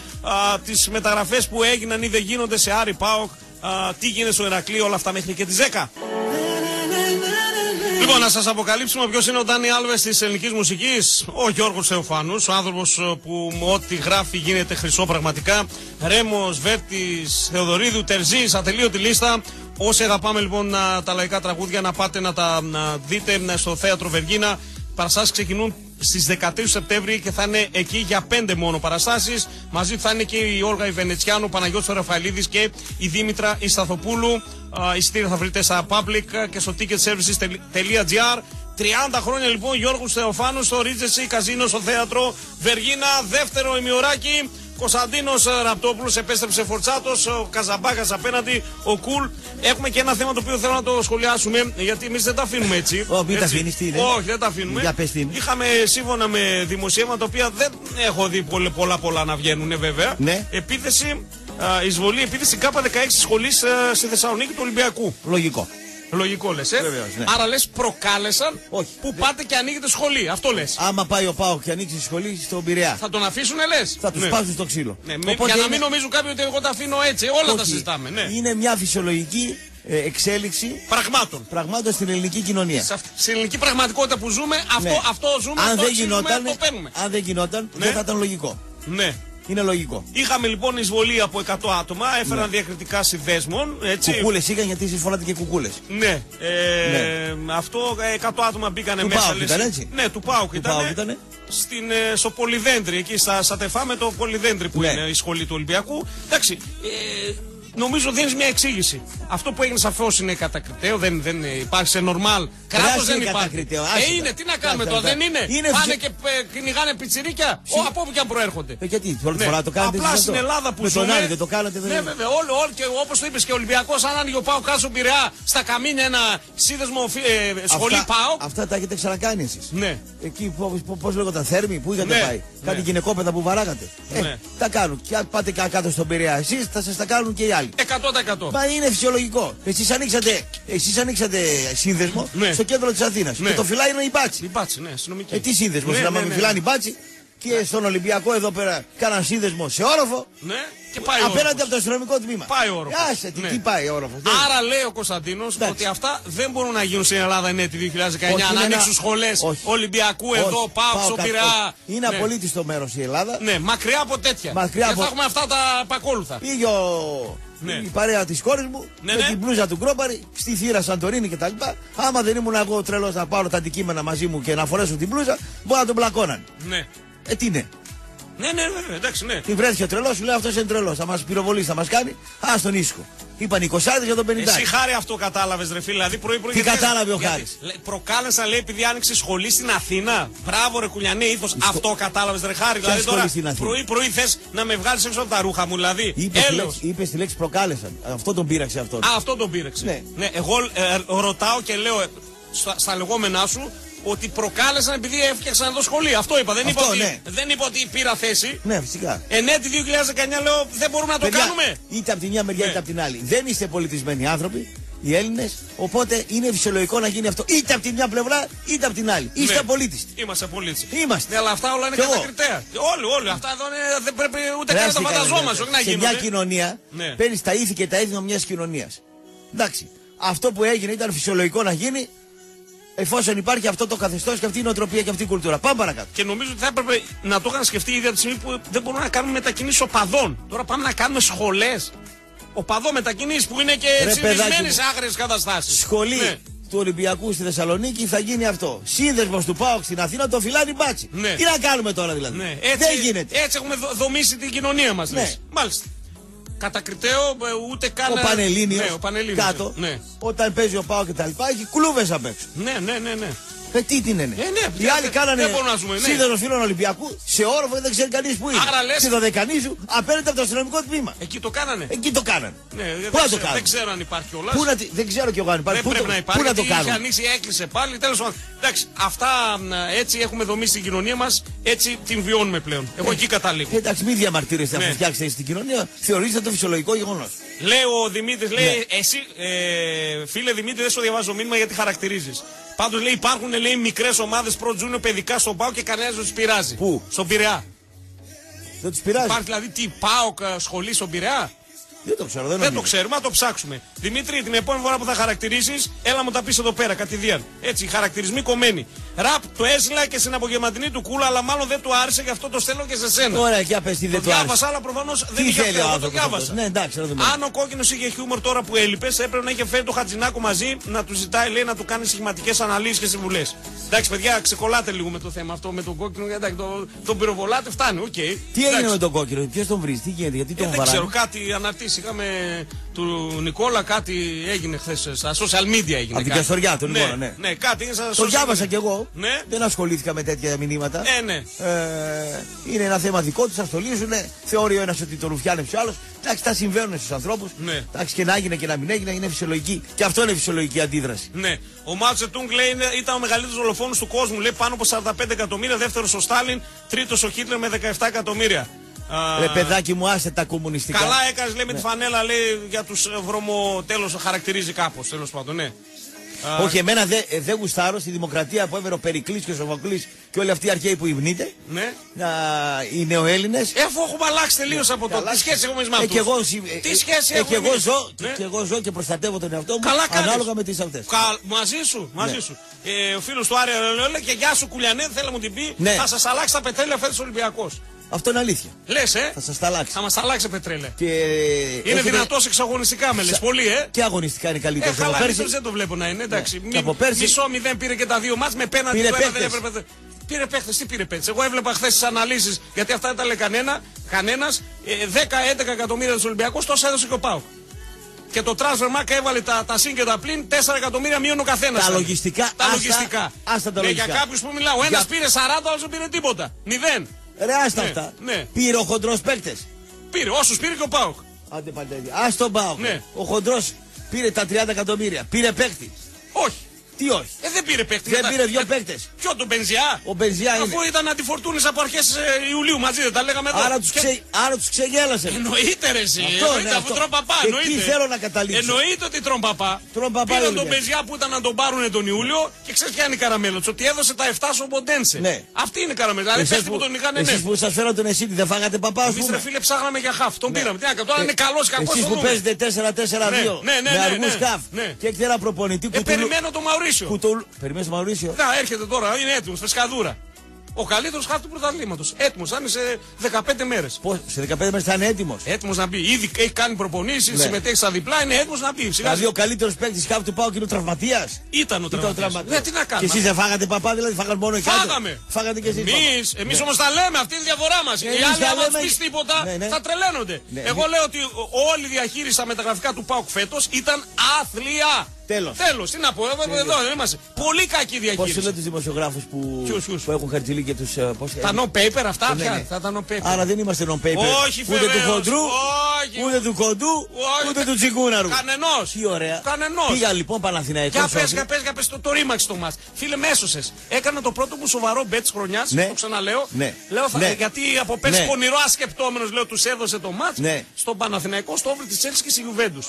Τις μεταγραφές που έγιναν ή δεν γίνονται σε Άρη ΠΑΟΚ. Τι γίνεται στο Ηρακλή, όλα αυτά μέχρι και τις 10. Λοιπόν, να σας αποκαλύψουμε ποιος είναι ο Ντάνι Άλβες της ελληνικής μουσικής. Ο Γιώργος Θεοφάνους, ο άνθρωπος που ό,τι γράφει γίνεται χρυσό πραγματικά. Ρέμος, Βέρτης, Θεοδωρίδου, Τερζής, ατελείωτη λίστα. Όσοι αγαπάμε λοιπόν τα λαϊκά τραγούδια, να πάτε να τα δείτε στο Θέατρο Βεργίνα. Παραστάσεις ξεκινούν στις 13 Σεπτέμβρη και θα είναι εκεί για 5 μόνο παραστάσεις. Μαζί θα είναι και η Όλγα η Βενετσιάνου, ο Παναγιώτης ο Ραφαηλίδης και η Δήμητρα η Σαθοπούλου. Εισιτήρια θα βρείτε στα Public και στο ticketservices.gr. 30 χρόνια λοιπόν Γιώργος Θεοφάνου στο Regency Καζίνο στο Θέατρο Βεργίνα. Δεύτερο ημιωράκι. Κωνσταντίνος Ραπτόπουλος επέστρεψε φορτσάτος, ο Καζαμπάκας απέναντι, ο Κουλ. Έχουμε και ένα θέμα το οποίο θέλω να το σχολιάσουμε, γιατί εμείς δεν τα αφήνουμε έτσι. Μην τα αφήνεις, τι είναι. Όχι, δεν τα αφήνουμε. Για πες τι. Είχαμε σύμφωνα με δημοσίευμα τα οποία δεν έχω δει πολλά να βγαίνουν, βέβαια. Ναι. Επίθεση, εισβολή, επίθεση K16 σχολής στη Θεσσαλονίκη του Ολυμπιακού. Λογικό. Λογικό λες, Βεβαίως, ναι. Άρα λες προκάλεσαν. Όχι, που πάτε και ανοίγετε σχολή. Αυτό λες. Άμα πάει ο ΠΑΟΚ και ανοίξει σχολή στον Πειραιά. Θα τον αφήσουνε λες. Θα τους πάσουν στο ξύλο. Ναι, για να μην νομίζουν κάποιοι ότι εγώ τα αφήνω έτσι. Όλα τα συζητάμε. Ναι. Είναι μια φυσιολογική εξέλιξη πραγμάτων στην ελληνική κοινωνία. Στην ελληνική πραγματικότητα που ζούμε, αυτό ζούμε, το παίρνουμε. Αν δεν γινόταν, δεν θα ήταν λογικό. Ναι. Είναι λογικό. Είχαμε λοιπόν εισβολή από 100 άτομα, έφεραν διακριτικά συνδέσμων. Κουκούλες είχαν, γιατί συμφωνάτε και κουκούλες. Ναι. Αυτό 100 άτομα μπήκανε μέσα. Του ΠΑΟΚ ήταν, έτσι. Ναι, του ΠΑΟΚ ήταν. Στο Πολυδέντρι, εκεί στα τεφά με το Πολυδέντρι που είναι η σχολή του Ολυμπιακού. Εντάξει. Νομίζω δίνεις μια εξήγηση. Αυτό που έγινε σαφώς είναι κατακριτέο, δεν υπάρχει σε νορμάλ κράτος, δεν υπάρχει. Είναι, τι να κάνουμε τώρα, δεν είναι. Πάνε και κυνηγάνε πιτσιρίκια, από όπου και αν προέρχονται. Γιατί, πρώτη φορά το κάνετε. Απλά στην Ελλάδα που ζούμε. Δεν το κάνατε, δεν. Ναι, βέβαια, όλοι και όπως το είπες και ο Ολυμπιακός, αν άνοιγε ο ΠΑΟΚ κάτω στον Πειραιά, στα Καμίνια ένα σύνδεσμο σχολή ΠΑΟΚ. Αυτά τα έχετε ξανακάνει εσείς. Ναι. Εκεί, πώς λέγω, τα Θέρμη, που είχατε πάει. Κάτι γυναικόπαιδα που βαράγατε. Τα κάνουν. Και αν πάτε κάτω στον Πειραιά εσείς, θα σας τα κάνουν και οι άλλοι. 100%. Μα είναι φυσιολογικό. Εσείς ανοίξατε σύνδεσμο στο κέντρο της Αθήνας. Και το φυλάει είναι η Μπάτση. Η Μπάτση, ναι, συνομική. Τι σύνδεσμο, να μην φυλάει η Μπάτση. Και στον Ολυμπιακό εδώ πέρα κάναν σύνδεσμο σε όροφο. Ναι, και πάει όροφος. Απέναντι από το αστυνομικό τμήμα. Πάει όροφο. Άσε, τι πάει όροφο. Άρα λέει ο Κωνσταντίνος ότι αυτά δεν μπορούν να γίνουν στην Ελλάδα εν έτη 2019. Να ανοίξουν σχολές Ολυμπιακού εδώ, ΠΑΟΚ, Σοπηρά. Είναι απολύτιστο μέρος η Ελλάδα. Ναι, μακριά από τέτοια. Και θα έχουμε αυτά τα πακόλουθα. Πήγε η παρέα της κόρης μου με την μπλούζα του Γκρόμπαρη στη Θύρα Σαντορίνη κτλ. Άμα δεν ήμουν εγώ τρελός να πάρω τα αντικείμενα μαζί μου και να φορέσω την μπλούζα, μπορεί να τον πλακώναν. Τι είναι. Ναι, εντάξει, ναι. Την βρέθηκε ο τρελός, σου λέει αυτός είναι τρελός. Θα μας πυροβολήσει, θα μας κάνει. Α, τον ήσυχο. Είπαν 20 για τον 50. Εσύ χάρη αυτό κατάλαβες, ρε φίλε. Δηλαδή πρωί. Τι κατάλαβε ο Χάρης. Προκάλεσα, λέει, επειδή άνοιξε σχολή στην Αθήνα. Μπράβο, ρε Κουλιανέ, ήθος. Αυτό κατάλαβες, ρε Χάρη. Δηλαδή τώρα πρωί θες να με βγάλεις έξω από τα ρούχα μου, δηλαδή. Είπε τη λέξη προκάλεσαν. Αυτό τον πείραξε αυτό. Α, αυτό τον πείραξε. Ναι, εγώ ρωτάω και λέω στα λεγόμενά σου. Ότι προκάλεσαν επειδή έφτιαξαν εδώ σχολείο. Αυτό είπα. Δεν είπα ότι πήρα θέση. Ναι, φυσικά. Εν έτη 2019 λέω δεν μπορούμε να το κάνουμε. Είτε από τη μια μεριά είτε από την άλλη. Δεν είστε πολιτισμένοι άνθρωποι, οι Έλληνες. Οπότε είναι φυσιολογικό να γίνει αυτό. Είτε από τη μια πλευρά είτε από την άλλη. Είστε απολύτιστοι. Είμαστε απολύτιστοι. Είμαστε. Ναι, αλλά αυτά όλα είναι κατακριτέα. Όλοι. Αυτά εδώ δεν πρέπει ούτε καν να τα φανταζόμαστε. Σε μια κοινωνία παίρνει τα ήθη και τα έθιμα μια κοινωνία. Εντάξει. Αυτό που έγινε ήταν φυσιολογικό να γίνει. Εφόσον υπάρχει αυτό το καθεστώς και αυτή η νοοτροπία και αυτή η κουλτούρα. Πάμε παρακάτω. Και νομίζω ότι θα έπρεπε να το είχαν σκεφτεί ήδη από τη στιγμή που δεν μπορούμε να κάνουμε μετακινήσεις οπαδών. Τώρα πάμε να κάνουμε σχολές οπαδών μετακινήσεις που είναι και συνδυσμένες σε άγριες καταστάσεις. Σχολή του Ολυμπιακού στη Θεσσαλονίκη θα γίνει αυτό. Σύνδεσμος του ΠΑΟΚ στην Αθήνα το φυλάνει μπάτσι. Ναι. Τι να κάνουμε τώρα δηλαδή. Ναι. Δεν γίνεται. Έτσι έχουμε δομήσει την κοινωνία μας. Ναι. Μάλιστα. Κατακριτέο, ούτε καν. Ο Πανελλήνιος κάτω, όταν παίζει ο ΠΑΟΚ και τα λοιπά, έχει κλούβες απ' έξω. Ναι. Τι είναι, ναι. Οι άλλοι κάνανε σύνδεσμο φίλων Ολυμπιακού σε όροφο και δεν ξέρει κανείς που είναι. Στη Δωδεκανήσου απέναντι από το αστυνομικό τμήμα. Εκεί το κάνανε. Πού να το κάνανε. Δεν ξέρω αν υπάρχει κιόλας. Δεν ξέρω κι εγώ αν υπάρχει. Δεν πρέπει να υπάρχει. Πού να το κάνανε. Είχε ανοίξει, έκλεισε πάλι. Τέλος πάντων. Εντάξει, αυτά έτσι έχουμε δομήσει την κοινωνία μας, έτσι την βιώνουμε πλέον. Εγώ εκεί καταλήγω. Εντάξει, μην διαμαρτύρεστε να φτιάξετε την κοινωνία. Θεωρήστε το φυσιολογικό γεγονός. Λέει ο Δημήτρης, λέει εσύ, φίλε Δημήτρη, δεν σου διαβάζω μήνυμα γιατί χαρακτηρίζεις. Πάντως λέει υπάρχουν μικρές ομάδες προ-τζούνιο παιδικά στον ΠΑΟΚ και κανένας δεν τους πειράζει. Πού? Στον Πειραιά. Δεν τους πειράζει. Υπάρχει δηλαδή τι, ΠΑΟΚ σχολή στον Πειραιά. Δεν το ξέρω, δεν το ξέρουμε, να το ψάξουμε. Δημήτρη, την επόμενη φορά που θα χαρακτηρίσεις, έλα μου τα πεις εδώ πέρα, κατηδίαν. Έτσι, χαρακτηρισμοί κομμένοι. Ραπ, το έζηλα και στην απογευματινή του κούλα, αλλά μάλλον δεν του άρεσε, γι' αυτό το στέλνω και σε σένα. Ωραία, για πες τι δεν του άρεσε. Το διάβασα, αλλά προφανώς δεν είχε αυτό. Εγώ το διάβασα. Ναι, εντάξει, αν ο κόκκινος είχε χιούμορ τώρα που έλειπες, έπρεπε να είχε φέρει το Χατζηνάκο μαζί, να του ζητάει, λέει, να του κάνει σχηματικές αναλύσεις και συμβουλές. Εντάξει, παιδιά, ξεκολλάτε λίγο με το θέμα αυτό με τον κόκκινο, εντάξει, τον πυροβολάτε, φτάνει, οκ. Τι έγινε με τον κόκκινο, ποιο τον βρει, τι γίνεται, γιατί τον βαράει. Δεν ξέρω, κάτι αναρτήσει. Είχαμε του Νικόλα, κάτι έγινε χθες στα social media. Έγινε από την καστοριά του Νικόλα, ναι. Κάτι έγινε στα social media. Το διάβασα κι εγώ. Ναι. Δεν ασχολήθηκα με τέτοια μηνύματα. Είναι ένα θέμα δικό του, αστολίζουνε. Θεωρεί ο ένας ότι το ρουφιάνεψε ο άλλος. Εντάξει, τα συμβαίνουν στους ανθρώπους. Ναι. Εντάξει, και να έγινε και να μην έγινε, είναι φυσιολογική. Και αυτό είναι φυσιολογική αντίδραση. Ναι. Ο Μάο Τσε Τουνγκ λέει ήταν ο μεγαλύτερος δολοφόνος του κόσμου. Λέει πάνω από 45 εκατομμύρια. Δεύτερος ο Στάλιν. Τρίτος ο Χίτλερ με 17 εκατομμύρια. Ρε παιδάκι μου, άσε τα κομμουνιστικά. Καλά έκανες, λέει, με τη φανέλα, λέει, για τους βρωμοτέλος, χαρακτηρίζει κάπως, τέλος πάντων, ναι. Όχι, εμένα δεν γουστάρω στη δημοκρατία που έβαινε ο Περικλής και ο Σοφοκλής και όλοι αυτοί οι αρχαίοι που υμνείται. Ναι. Οι νεοέλληνες. Αφού έχουμε αλλάξει τελείως από το. Τι σχέση έχουμε με αυτούς. Τι σχέση έχουμε. Και εγώ ζω και προστατεύω τον εαυτό μου ανάλογα με τις αυτές. Μαζί σου, μαζί σου. Ο φίλος του Άρη λέει και γεια σου Κουλιανέ, θέλει να μου την πει. Θα σας αλλάξει τα πετρέλαια φέτος Ολυμπιακός. Αυτό είναι αλήθεια. Λες, θα σας τα αλλάξει. Θα μας τα αλλάξει πετρέλαια. Και... είναι έχετε... δυνατός εξαγωνιστικά με λες. Πολύ, και αγωνιστικά είναι καλύτερο. Καλά, πέρσι... δεν το βλέπω να είναι, εντάξει. Ναι. Πέρσι... Μισό μηδέν πήρε και τα δύο μάτς με πέναντι του ένα δεν έπρεπε. Πήρε παίχτες, τι πήρε παίχτες. Εγώ έβλεπα χθες τις αναλύσεις, γιατί αυτά δεν τα λέει κανένας. 10-11 εκατομμύρια του Ολυμπιακού, τόσο έδωσε και ο ΠΑΟΚ. Και το transfer market έβαλε τα συν και τα πλην, 4 εκατομμύρια μείον ο καθένας. Τα λογιστικά. Για κάποιους που μιλάω, ο ένας πήρε 40, ο άλλος δεν πήρε τίποτα. Μηδέν. Ρε άστα αυτά. Ναι. Πήρε ο χοντρός παίκτες. Πήρε, όσους πήρε και ο ΠΑΟΚ. Άντε παντέλια. Ας τον ΠΑΟΚ. Ναι. Ο χοντρός πήρε τα 30 εκατομμύρια. Πήρε παίκτη. Όχι. Τι όχι. Δεν πήρε παίκτη. Δεν πήρε δύο παίκτες. Ποιο, τον Μπενζιά. Ο Μπενζιά είναι. Αφού ήταν αντιφορτούνες από αρχές Ιουλίου μαζί, δεν τα λέγαμε εδώ. Άρα τους ξεγέλασε. Εννοείται ρε εσύ. Εννοείται αφού τρομπαπά. Τι θέλω να καταλήξω. Εννοείται ότι τρομπαπά. Πήρε τον Μπενζιά που ήταν να τον πάρουν τον Ιούλιο και ξέρεις ποια είναι η καραμέλα του. Ότι έδωσε τα 7 σου Μποντένσε. Ναι. Αυτή είναι η καραμέλα. Δηλαδή πες που τον είχαν εννοεί. Εσείς που σας φέρατε εσύ δεν φάγατε παπά. Εμείς ρε φίλε ψάχναμε για χαφ. Τον πήραμε. Τι να κάνω. Τώρα είναι καλό κακό. Εσείς που παίζετε 4-4-2. Με αργούς χαφ. Και έχει ένα προπονητή που περιμένω το Μαουρί. Περιμένεις Μαουρίσιο. Να έρχεται τώρα, είναι έτοιμος, φρεσκαδούρα. Ο καλύτερος χαφ του πρωταθλήματος. Έτοιμος, θα είναι σε 15 μέρες. Πώς, σε 15 μέρες θα είναι έτοιμος. Έτοιμος να μπει. Ήδη έχει κάνει προπονήσεις, συμμετέχει στα διπλά, είναι έτοιμος να μπει. Δηλαδή ο καλύτερος παίκτης χαφ του ΠΑΟΚ είναι ο τραυματίας. Ήταν ο τραυματίας. Ναι, τι να κάνουμε. Και εσείς δεν φάγατε παπά, δηλαδή φάγατε μόνο εσείς. Φάγαμε. Φάγατε και εσείς. Εμείς όμως τα λέμε, αυτή είναι η διαφορά μας. Οι άλλοι, αν δεν πει τίποτα, θα τρελαίνονται. Εγώ λέω ότι όλη η διαχείριση στα μεταγραφικά του ΠΑΟΚ φέτος ήταν άθλια. Τέλος, τι να πω, εδώ είμαστε. Πολύ κακή διαχείριση. Πώς είναι τους δημοσιογράφους που έχουν χαρτζηλί και τους. Τα non-paper αυτά πια. Άρα δεν είμαστε non-paper. Όχι, ούτε του χοντρού, ούτε του κοντού, ούτε του τσιγκούναρου. Κανενός. Τι ωραία. Πήγα λοιπόν Παναθηναϊκό. Για πες το ρήμαξ το μας. Φίλε, με έσωσες. Έκανα το πρώτο μου σοβαρό μπετ χρονιάς. Το ξαναλέω. Γιατί από πέρσι πονηρό ασκεπτόμενο λέω του έδωσε το μάτ στον Παναθηναϊκό, στο όβρι τη Τσέλσης και στη Γιουβέντους.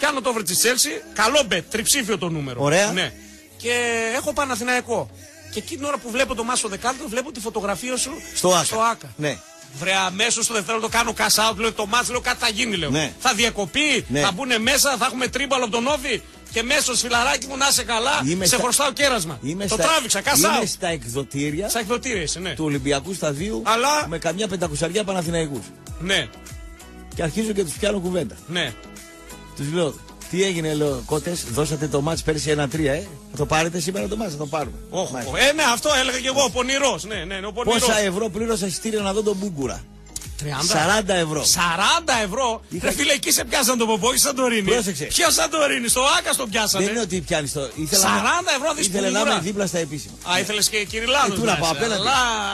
Κάνω το over τη Chelsea, καλό μπε, τριψήφιο το νούμερο. Ωραία. Ναι. Και έχω Παναθηναϊκό. Και εκείνη την ώρα που βλέπω το μάσο δεκάλεπτο, βλέπω τη φωτογραφία σου στο Άκα. Ναι. Βρε, αμέσως στο δευτερόλεπτο το κάνω κασάουτ, λέω το μάτσο, λέω κάτι θα γίνει, λέω. Ναι. Θα διακοπεί, θα μπουν μέσα, θα έχουμε τρίμπαλο από τον Όβι. Και μέσος φιλαράκι μου να είσαι καλά, σε χρωστάω κέρασμα. Το τράβηξα, κασάω. Είμαι στα εκδοτήρια, του Ολυμπιακού Σταδίου, αλλά... με καμιά πεντακουσαριά Παναθηναϊκούς. Ναι. Και αρχίζω και τους πιάνω κουβέντα. Ναι. Τους λέω, τι έγινε, λέω, κότες, δώσατε το μάτς πέρσι 1-3, θα το πάρετε σήμερα το μάτς, θα το πάρουμε. Όχι, ναι, αυτό έλεγα και εγώ, ο πονηρός, ο πονηρός. Πόσα ευρώ πλήρωσα εισιτήριο να δω τον Μπούγκουρα. 40 ευρώ. 40 ευρώ! Ρε φίλε, εκεί σε πιάσαν τον Ποπό, όχι Σαντορίνη. Πρόσεξε. Ποιο Σαντορίνη, στο Άκα τον πιάσανε. Δεν είναι ότι πιάνει το. 40 ευρώ δυστυχώ. Ήθελε να είμαι δίπλα στα επίσημα. Α, ήθελε και Κυριλάνο. Τι να πάω απέναντι.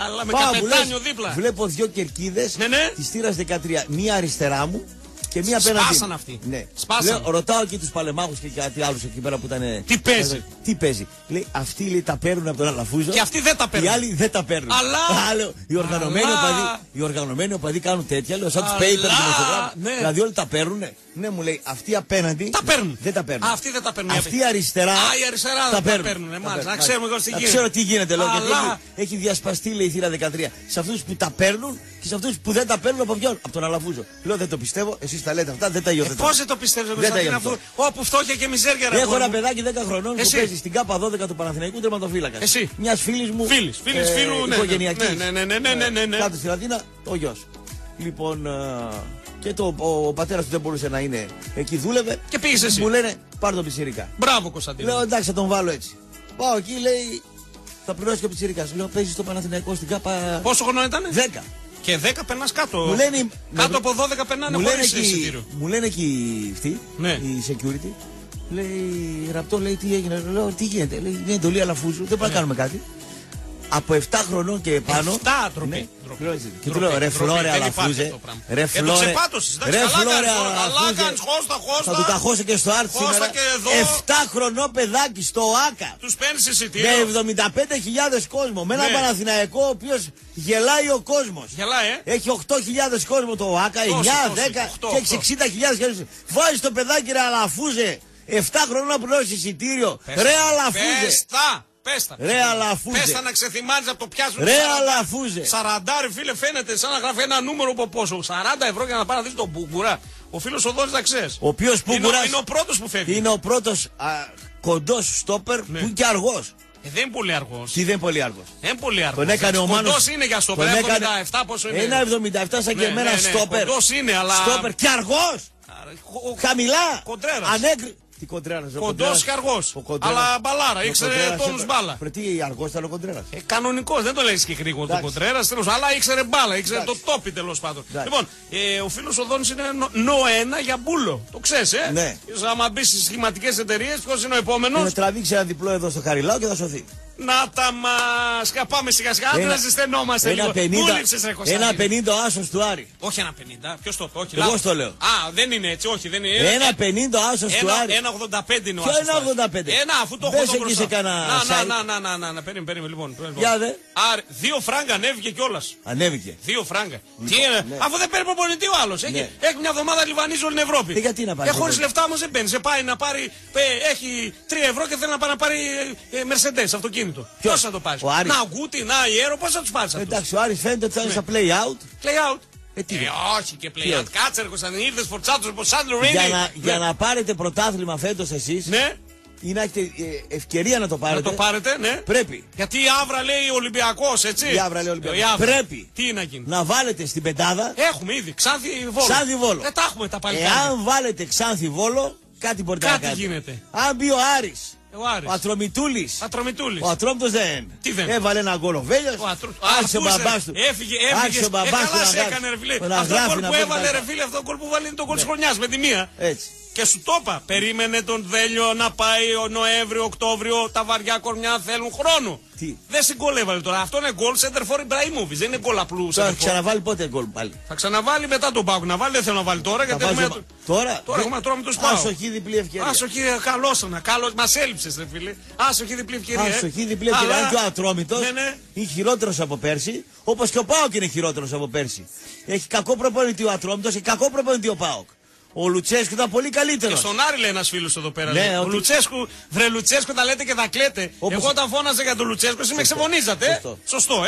Αλλά με καπετάνιο δίπλα. Βλέπω δύο κερκίδες τη Θύρας 13. Μία αριστερά μου. Και μία σπάσαν αυτοί. Ναι. Σπάσαν. Λέω, ρωτάω και τους παλεμάχους και κάτι άλλους εκεί πέρα που ήταν. Τι παίζει. Τι παίζει. Λέει, αυτοί λέει, τα παίρνουν από τον Αλαφούζο. Και αυτοί δεν τα παίρνουν. Οι άλλοι δεν τα παίρνουν. Αλλά. Οι οργανωμένοι οπαδοί κάνουν τέτοια. Λέω, σαν τους paper δημοσιογράφους. Ναι. Δηλαδή όλοι τα παίρνουν. Ναι, μου λέει, αυτοί απέναντι. Τα παίρνουν. Δεν τα παίρνουν. Αυτοί δεν τα παίρνουν. Αυτοί αριστερά. Τα παίρνουν. Να ξέρουμε εγώ τι γίνεται. Ξέρω τι γίνεται. Έχει διασπαστεί, λέει, η Θύρα 13. Σε αυτούς που τα παίρνουν και σε αυτούς που δεν τα παίρνουν από τον Αλαφούζο. Λέω, δεν το πιστεύω. Τα λέτε αυτά, δεν τα υιοθετώ. Πώς δεν το πιστεύεις, Κωνσταντίνα, αφού όπου φτώχεια και μιζέρια ρε. Έχω ένα παιδάκι 10 χρονών που παίζει στην ΚΑΠΑ 12 του Παναθηναϊκού τερματοφύλακα. Εσύ. Μιας φίλης μου. Φίλης φίλου, ναι. Οικογενειακής. Ναι. Κάτω στη Λατίνα, ο γιος. Λοιπόν, και ο πατέρας του δεν μπορούσε να είναι εκεί, δούλευε. Και πήγες εσύ. Μου λένε, πάρ' τον πιτσιρικά. Μπράβο, Κωνσταντίνα. Λέω, εντάξει, θα τον βάλω έτσι. Πάω εκεί, λέει, θα πληρώσει και ο πιτσιρικάς. Λέω, παίζει στο Παναθηναϊκό στην ΚΑΠΑ. Πόσο χρονών ήταν? 10. Και 10 περνάς κάτω. Μου λένε, κάτω από 12 περνάνε χωρίς εισιτήριο. Μου λένε και αυτοί, η security, λέει, Ραπτό, λέει, τι έγινε, λέω, τι γίνεται, λέει, είναι εντολή Αλαφούζου, δεν πρέπει να κάνουμε κάτι. Από 7 χρονών και πάνω. 7 τροπή. Και του λέω, ρε φλόρε Αλαφούζε. Ρε φλόρε. Αλλά κάνεις χώστα. Θα του τα χώσε και στο Άρτ σήμερα. 7 χρονών παιδάκι στο Άκα. Τους παίρνεις εισιτήριο. Με 75.000 κόσμο. Με ένα Παναθηναϊκό ο οποίος γελάει ο κόσμος. Έχει 8.000 κόσμο το Άκα. 9, 10 και έχει 60.000. Βάζεις το παιδάκι ρε Αλαφούζε. 7 χρόνια πληρώνεις εισιτήριο. Ρε αλαφούζε. Πες τα να ξεθυμάνεις από το πιάσμα. Ρε αλαφούζε. 40 φίλε, φαίνεται σαν να γράφει ένα νούμερο από πόσο. 40 ευρώ για να πάρει να δεις τον Μπούγκουρα. Ο φίλος ο Δόρης να ξέρεις. Ο οποίος Μπούγκουρας είναι ο πρώτος που φεύγει. Είναι ο πρώτος κοντός στόπερ που είναι και αργός. Δεν είναι πολύ αργός. Τι δεν είναι πολύ αργός. Δεν είναι πολύ αργός. Τον έκανε ο Μάνος. Κοντός είναι για στόπερ. 1,77 πόσο είναι. 1,77 σαν και εμένα στόπερ. Κοντός είναι, αλλά. Στόπερ και αργός. Χαμηλά. Κοντρέρας. Ανέγκρι. Τι Κοντρέρας. Κοντός και αργός. Αλλά μπαλάρα. Ήξερε τόνους μπάλα. Τι αργός ήταν ο Κοντρέρας. Κανονικός. Δεν το λέει και γρήγορα τον Κοντρέρας. Αλλά ήξερε μπάλα. Ήξερε το τόπι τέλος πάντων. Λοιπόν, ο φίλος ο Δόνης είναι νο-ένα για μπούλο. Το ξέρεις, ε. Ναι. Άμα μπει στις σχηματικές εταιρείες, ποιος είναι ο επόμενος. Θα τραβήξει ένα διπλό εδώ στο Χαριλάο και θα σωθεί. Να τα μας καπάμε σιγά σιγά, να ζεσθενόμαστε λίγο. 1,50 ο άσος του Άρη. Όχι 1,50, ποιος το είπε, όχι. Εγώ στο λέω. Α, δεν είναι έτσι, όχι, δεν είναι. 1,50 ο άσος του Άρη. 1,85 είναι ο άσος του Άρη. 1,85. Αφού το έχω μπροστά. Δες εκεί σε κανένα site. Να, περίμενε λοιπόν. Για δε. 2 φράγκα ανέβηκε κιόλας. Ανέβηκε. 2 φράγκα. Τι είναι, αφού δεν παίρνει προπονητή ο άλλος. Έχει μια εβδομάδα λιβανίζει όλη την Ευρώπη. Γιατί να πάρει. Χωρίς λεφτά όμως δεν παίρνει. Πάει να πάρει, έχει 3 ευρώ και θέλει να πάρει Mercedes αυτοκίνητο. Ποιος θα το πάρει, να Γκούτι, να Ιέρο, πώς θα τους πάρεις αυτούς. Εντάξει, ο Άρης φαίνεται ότι θα είναι στα play out. Play out. Όχι και play out. Κάτσε ρε Κωνσταντίνε, ήρθες φορτσάτους από Σάντλου Ρίνι. Για να πάρετε πρωτάθλημα φέτος εσείς. Ναι. Ή να έχετε ευκαιρία να το πάρετε. Να το πάρετε, ναι. Πρέπει. Γιατί η Αύρα λέει Ολυμπιακός, έτσι. Η Αύρα λέει Ολυμπιακός. Πρέπει. Τι είναι να γίνει. Να βάλετε στην πεντάδα. Έχουμε ήδη. Ξάνθη Βόλο. Δεν τα έχουμε τα παλιά. Εάν βάλετε Ξάνθη Βόλο, κάτι μπορεί να γίνεται. Αν μπει ο Άρης. Ο Ατρομητούλης. Ο Ατρόμητος δεν έβαλε ένα γκολ ο Βέλιας. Άρχισε ο μπαμπάς του. Έφυγε ο μπαμπάς του. Καλά έκανε ρε φίλε. Αυτό το γκολ που έβαλε ρε φίλε, αυτό το γκολ που βάλει είναι το γκολ της χρονιάς με τη μία. Και σου το είπα. Περίμενε τον Βέλιο να πάει ο Νοέμβριο, Οκτώβριο. Τα βαριά κορμιά θέλουν χρόνο. Δεν συγκολέβαλε τώρα. Αυτό είναι γκολ Σέντερφορ Ιμπραήμοβιτς. Δεν είναι γκολ απλού. Θα ξαναβάλει πότε γκολ πάλι. Θα ξαναβάλει μετά τον Πάοκ να βάλει. Δεν θέλω να βάλει τώρα γιατί έχουμε. Τώρα έχουμε τώρα με τον Πάοκ. Άσοχη διπλή ευκαιρία. Άσοχη, καλόσανα. Μας έλειψες, ρε φίλε. Άσοχη διπλή ευκαιρία. Άσοχη διπλή ευκαιρία. Αν και ο Ατρόμητος είναι χειρότερος από πέρσι. Όπως και ο Πάοκ είναι χειρότερος από πέρσι. Έχει κακό προπονητή ο Ατρόμητος και κακό προπονητή ο Πάοκ. Ο Λουτσέσκου ήταν πολύ καλύτερος. Και στον Άρη λέει ένας φίλος εδώ πέρα. Ναι, ο Λουτσέσκου, βρε Λουτσέσκου τα λέτε και τα κλαίτε. Όπως... Εγώ όταν φώναζα για τον Λουτσέσκου, εσύ με ξεφωνίζατε. Σωστό.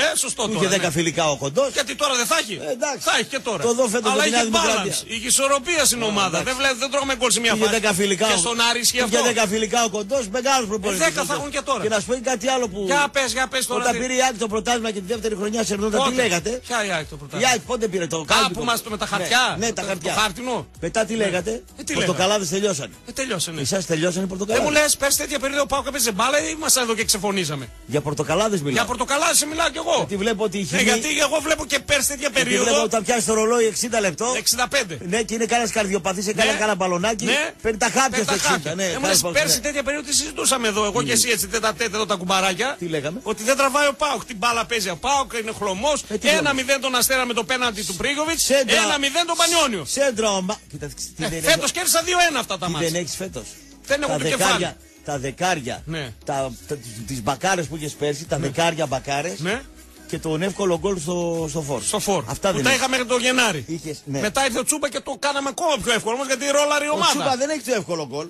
Είχε 10 φιλικά ο Κοντός. Γιατί τώρα δεν θα έχει. Εντάξει. Θα έχει και τώρα. Αλλά είχε μπάλανς. Είχε ισορροπία στην ομάδα. Δεν τρώγαμε γκολ σε μια φάση. Και στον Άρη ισχύει αυτό. Είχε 10 φιλικά ο Κοντός, μεγάλος προπονητής. 10 θα έχουν και τώρα. Και να σου πω κάτι άλλο που. Για πες τώρα. Όταν πήρε η ΑΕΚ το πρωτάθλημα και τη δεύτερη χρονιά σε 90, τι λέγατε. Ποια η ΑΕΚ το πρωτάθλημα. Η ΑΕΚ πότε πήρε το κάπου με τα χαρτιά. Ναι, τα χαρτιά. Τι λέγατε, οι πορτοκαλάδες τελειώσανε. Τελειώσανε. Εσάς τελειώσανε οι πορτοκαλάδες. Δεν μου λες, πέρσι τέτοια περίοδο πάω κάποια μπάλα ή ήμασταν εδώ και ξεφωνίζαμε. Για πορτοκαλάδες μιλάω. Για πορτοκαλάδες μιλάω κι εγώ. Γιατί βλέπω ότι η χημία. Γιατί εγώ βλέπω και πέρσι τέτοια περίοδο. Βλέπω όταν πιάσει το ρολόι 60 λεπτό. 65. Ναι, και είναι κανένα καρδιοπαθής, έκανε κανένα μπαλονάκι. Παίρνει τα χάπια στο 60. Ναι, πέρσι τέτοια περίοδο τι συζητούσαμε εδώ. Εγώ και εσύ έτσι τέταρτέτα εδώ τα κουμπαράκια. Τι λέγαμε. Ότι δεν τραβάει ο Πάοκ. Την μπάλα παίζει ο Πάοκ, είναι χλωμό. 1-0 τον Αστέρα με το πέναντι του Πρίγκοβιτ. 1-0 τον Πανιόνιο. Φέτος κέρδισα 2-1 αυτά τα μάτια. Δεν έχεις φέτος. Δεν έχω το κεφάλι. Τα δεκάρια, τις μπακάρες που είχες πέρσι, τα δεκάρια μπακάρες και τον εύκολο γκολ στο φορ. Αυτά δεν τα είχαμε το Γενάρη. Μετά ήρθε ο Τσούπα και το κάναμε ακόμα πιο εύκολο όμως γιατί ρόλαρη η ομάδα. Ο Τσούπα δεν έχει το εύκολο γκολ.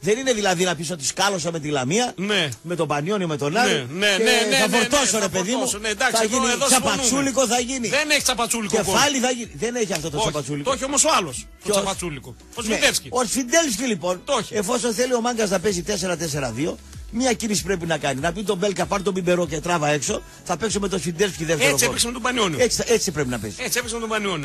Δεν είναι δηλαδή να πεις ότι σκάλωσα με τη Λαμία, με τον Πανιόνιο, με τον Άρη. Ναι, θα φορτώσω ρε παιδί μου. Θα γίνει τσαπατσούλικο, θα γίνει. Δεν έχει τσαπατσούλικο. Κεφάλι θα γίνει. Δεν έχει αυτό το τσαπατσούλικο. Το έχει όμως ο άλλος. Το τσαπατσούλικο. Ο Σφιντέλσκι. Ο Σφιντέλσκι λοιπόν, εφόσον θέλει ο μάγκας να παίζει 4-4-2, μία κίνηση πρέπει να κάνει. Να πει τον Μπέλκα, πάρ' τον Μπιμπερό και τράβα έξω. Θα παίξω με τον Σιντέρσκι δεύτερο. Έτσι έπαιξε με τον Πανιόνιο. Έτσι πρέπει να παίζει.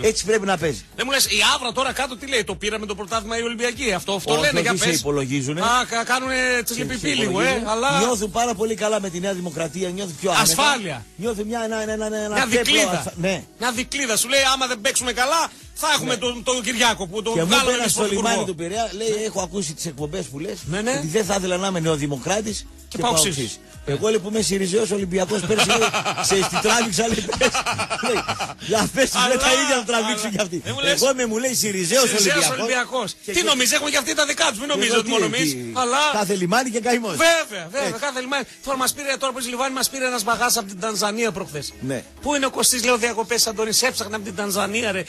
Έτσι πρέπει να παίζει. Δεν μου λες, η Αύρα τώρα κάτω τι λέει, το πήραμε το πρωτάθλημα οι Ολυμπιακοί. Αυτό λένε για πες. Υπολογίζουν. Κάνουνε τσιλιπιπί λίγο, αλλά. Νιώθουν πάρα πολύ καλά με τη Νέα Δημοκρατία, νιώθουν πιο άνετα. Ασφάλεια. Νιώθουν μια δικλίδα. Μια δικλίδα. Σου λέει, άμα δεν παίξουμε καλά, θα έχουμε τον Κυριάκο που τον βγάλαμε. Και μου πέρα στο λιμάνι του Πειραιά, λέει: έχω ακούσει τις εκπομπές που λες, ότι δεν θα ήθελα να είμαι νεοδημοκράτης και παοξής. Εγώ λοιπόν είμαι Σιριζέος Ολυμπιακός πέρσι, σε τι τράβηξα, λέει. Για πες τους λέει τα ίδια να τραβήξουν κι αυτοί. Εγώ είμαι, μου λέει, Σιριζέος Ολυμπιακός. Τι νομίζεις, έχουν κι αυτοί τα δικά τους, μην νομίζεις ότι μόνο εμείς. Κάθε λιμάνι και καημός. Βέβαια, κάθε λιμάνι. Τώρα μας πήρε, τώρα που λιμάνι μας πήρε ένας μπαγάς από την Τανζανία προχθές. Πού είναι ο Κωστής, λέω, διακοπές Αντώνης, έψαχνα από την Τανζανία, ρε.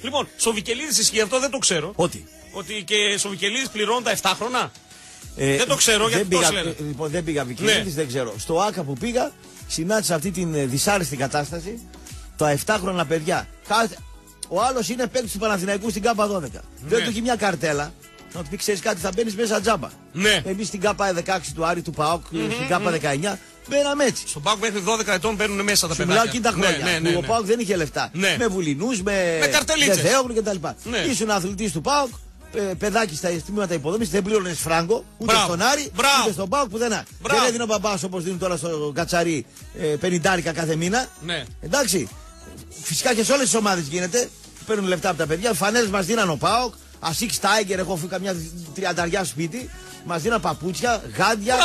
Λοιπόν, στο Βικελίδης ισχύει αυτό, δεν το ξέρω. Ότι ότι και Σοβικελίδης πληρώνει τα 7 χρόνια. Δεν το ξέρω γιατί πώς λένε. Λοιπόν, δεν πήγα Βικελίδης, ναι. Δεν ξέρω. Στο ΆΚΑ που πήγα, συνάντησα αυτή την δυσάρεστη κατάσταση. Τα 7 χρόνια παιδιά. Ο άλλος είναι παίκτης του Παναθηναϊκού στην ΚΑΠΑ 12. Ναι. Δεν του έχει μια καρτέλα. Να του πει: ξέρεις κάτι, θα μπαίνεις μέσα τζάμπα. Ναι. Εμείς στην ΚΑΠΑ 16 του Άρη, του ΠΑΟΚ, στην ΚΑΠΑ 19. Μπαίναμε έτσι. Στον ΠΑΟΚ μέχρι 12 ετών μπαίνουν μέσα τα παιδιά. Μιλάω και τα χρόνια. Ναι. Ο ΠΑΟΚ δεν είχε λεφτά. Ναι. Με βουλινούς, με δεδέογλου κτλ. Ναι. Ήσουν αθλητής του ΠΑΟΚ, παιδάκι στα τμήματα υποδομής, δεν πλήρωνες φράγκο. Ούτε στον Άρη, ούτε στον ΠΑΟΚ, πουθενά. Δεν έδινε ο μπαμπάς όπως δίνουν τώρα στο Κατσαρί 50 κάθε μήνα. Εντάξει. Φυσικά και σε όλες τις ομάδες γίνεται. Παίρνουν λεφτά από τα παιδιά. Φανέλες μας δίναν ο ΠΑΟΚ. Ασίξ Τάιγκερ, έχω φύγει καμιά 30 σπίτι. Μας δίναν παπούτσια, γάντια.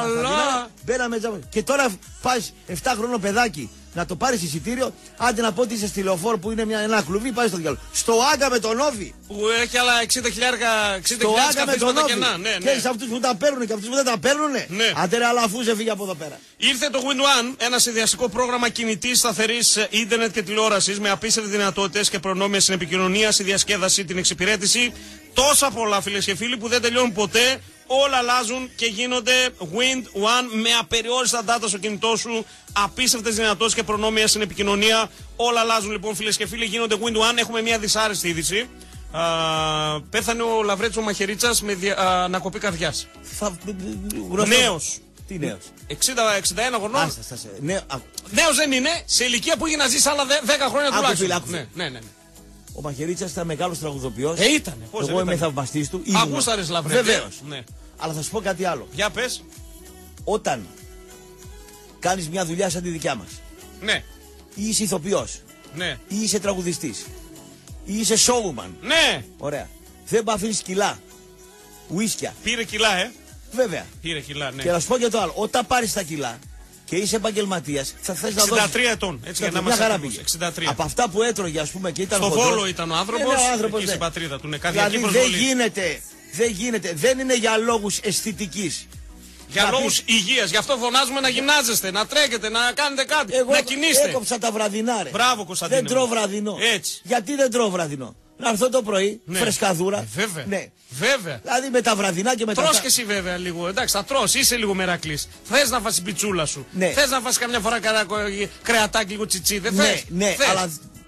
Αλλά. Μπαίναμε τζάμπα. Και τώρα πας 7 χρονών παιδάκι να το πάρεις εισιτήριο. Άντε να πω ότι είσαι στη Λεωφόρο που είναι ένα κλουβί, πάει στο διάλογο. Στο Άγκα με τον Όφι. Που έχει άλλα 60.000 καθίσματα κενά. Ναι, ναι. Έχεις αυτούς που τα παίρνουν και αυτούς που δεν τα παίρνουν. Ναι. Άντε ρε, αλλά αφού σε φύγει από εδώ πέρα. Ήρθε το Wind One, ένα συνδυαστικό πρόγραμμα κινητής, σταθερής ίντερνετ και τηλεόρασης με απίστευτες δυνατότητες και προνόμια στην επικοινωνία, στη διασκέδαση, την εξυπηρέτηση. Τόσα πολλά φίλες και φίλοι που δεν τελειώνουν ποτέ. Όλα αλλάζουν και γίνονται Wind One με απεριόριστα data στο κινητό σου, απίστευτες δυνατότητες και προνόμια στην επικοινωνία. Όλα αλλάζουν λοιπόν φίλες και φίλοι, γίνονται Wind One. Έχουμε μια δυσάρεστη είδηση. Πέθανε ο Λαβρέντης Μαχαιρίτσας με ανακοπή καρδιάς. Νέος. Τι νέος? 60-61 χρονών. Νέος δεν είναι, σε ηλικία που είχε να ζήσει άλλα 10 χρόνια τουλάχιστον. Ναι. Ο Μαχαιρίτσας ήταν μεγάλος τραγουδοποιός. Ήτανε. Εγώ είμαι θαυμαστής του. Αγούσταρες Λαβρέντη. Βεβαίως. Ναι. Αλλά θα σου πω κάτι άλλο. Για πες. Όταν κάνεις μια δουλειά σαν τη δικιά μας. Ναι. Ή είσαι ηθοποιός. Ναι. Ή είσαι τραγουδιστής. Ή είσαι showman. Ναι. Ωραία. Δεν αφήνεις κιλά. Ουίσκια. Πήρε κιλά, Βέβαια. Πήρε κιλά, ναι. Και να σου πω και το άλλο. Όταν πάρεις τα κιλά και είσαι επαγγελματίας, θα θες να δώσεις. 63 ετών, έτσι για να μας ακούσει. Από αυτά που έτρωγε, ας πούμε, και ήταν στο Βόλο ήταν ο άνθρωπος, εκεί στην πατρίδα του, είναι καρδιακή προσβολή. Δηλαδή δεν γίνεται, δεν είναι για λόγους αισθητικής. Για λόγους υγείας, γι' αυτό φωνάζουμε να γυμνάζεστε, να τρέχετε, να κάνετε κάτι, να κινείστε. Έκοψα τα βραδινά, ρε. Μπράβο, Κωνσταντίνε. Δεν τρώω βραδινό. Έτσι. Γιατί δεν τρώω βραδινό? Να έρθω το πρωί, ναι. Φρεσκαδούρα. Βέβαια. Δηλαδή με τα βραδινά και με τα. Τρως και εσύ βέβαια λίγο. Εντάξει, θα τρως, είσαι λίγο μερακλής. Θες να φας την πιτσούλα σου. Ναι. Θες να φας καμιά φορά κρεατάκι, λίγο τσιτσί. Δεν θες. Ναι.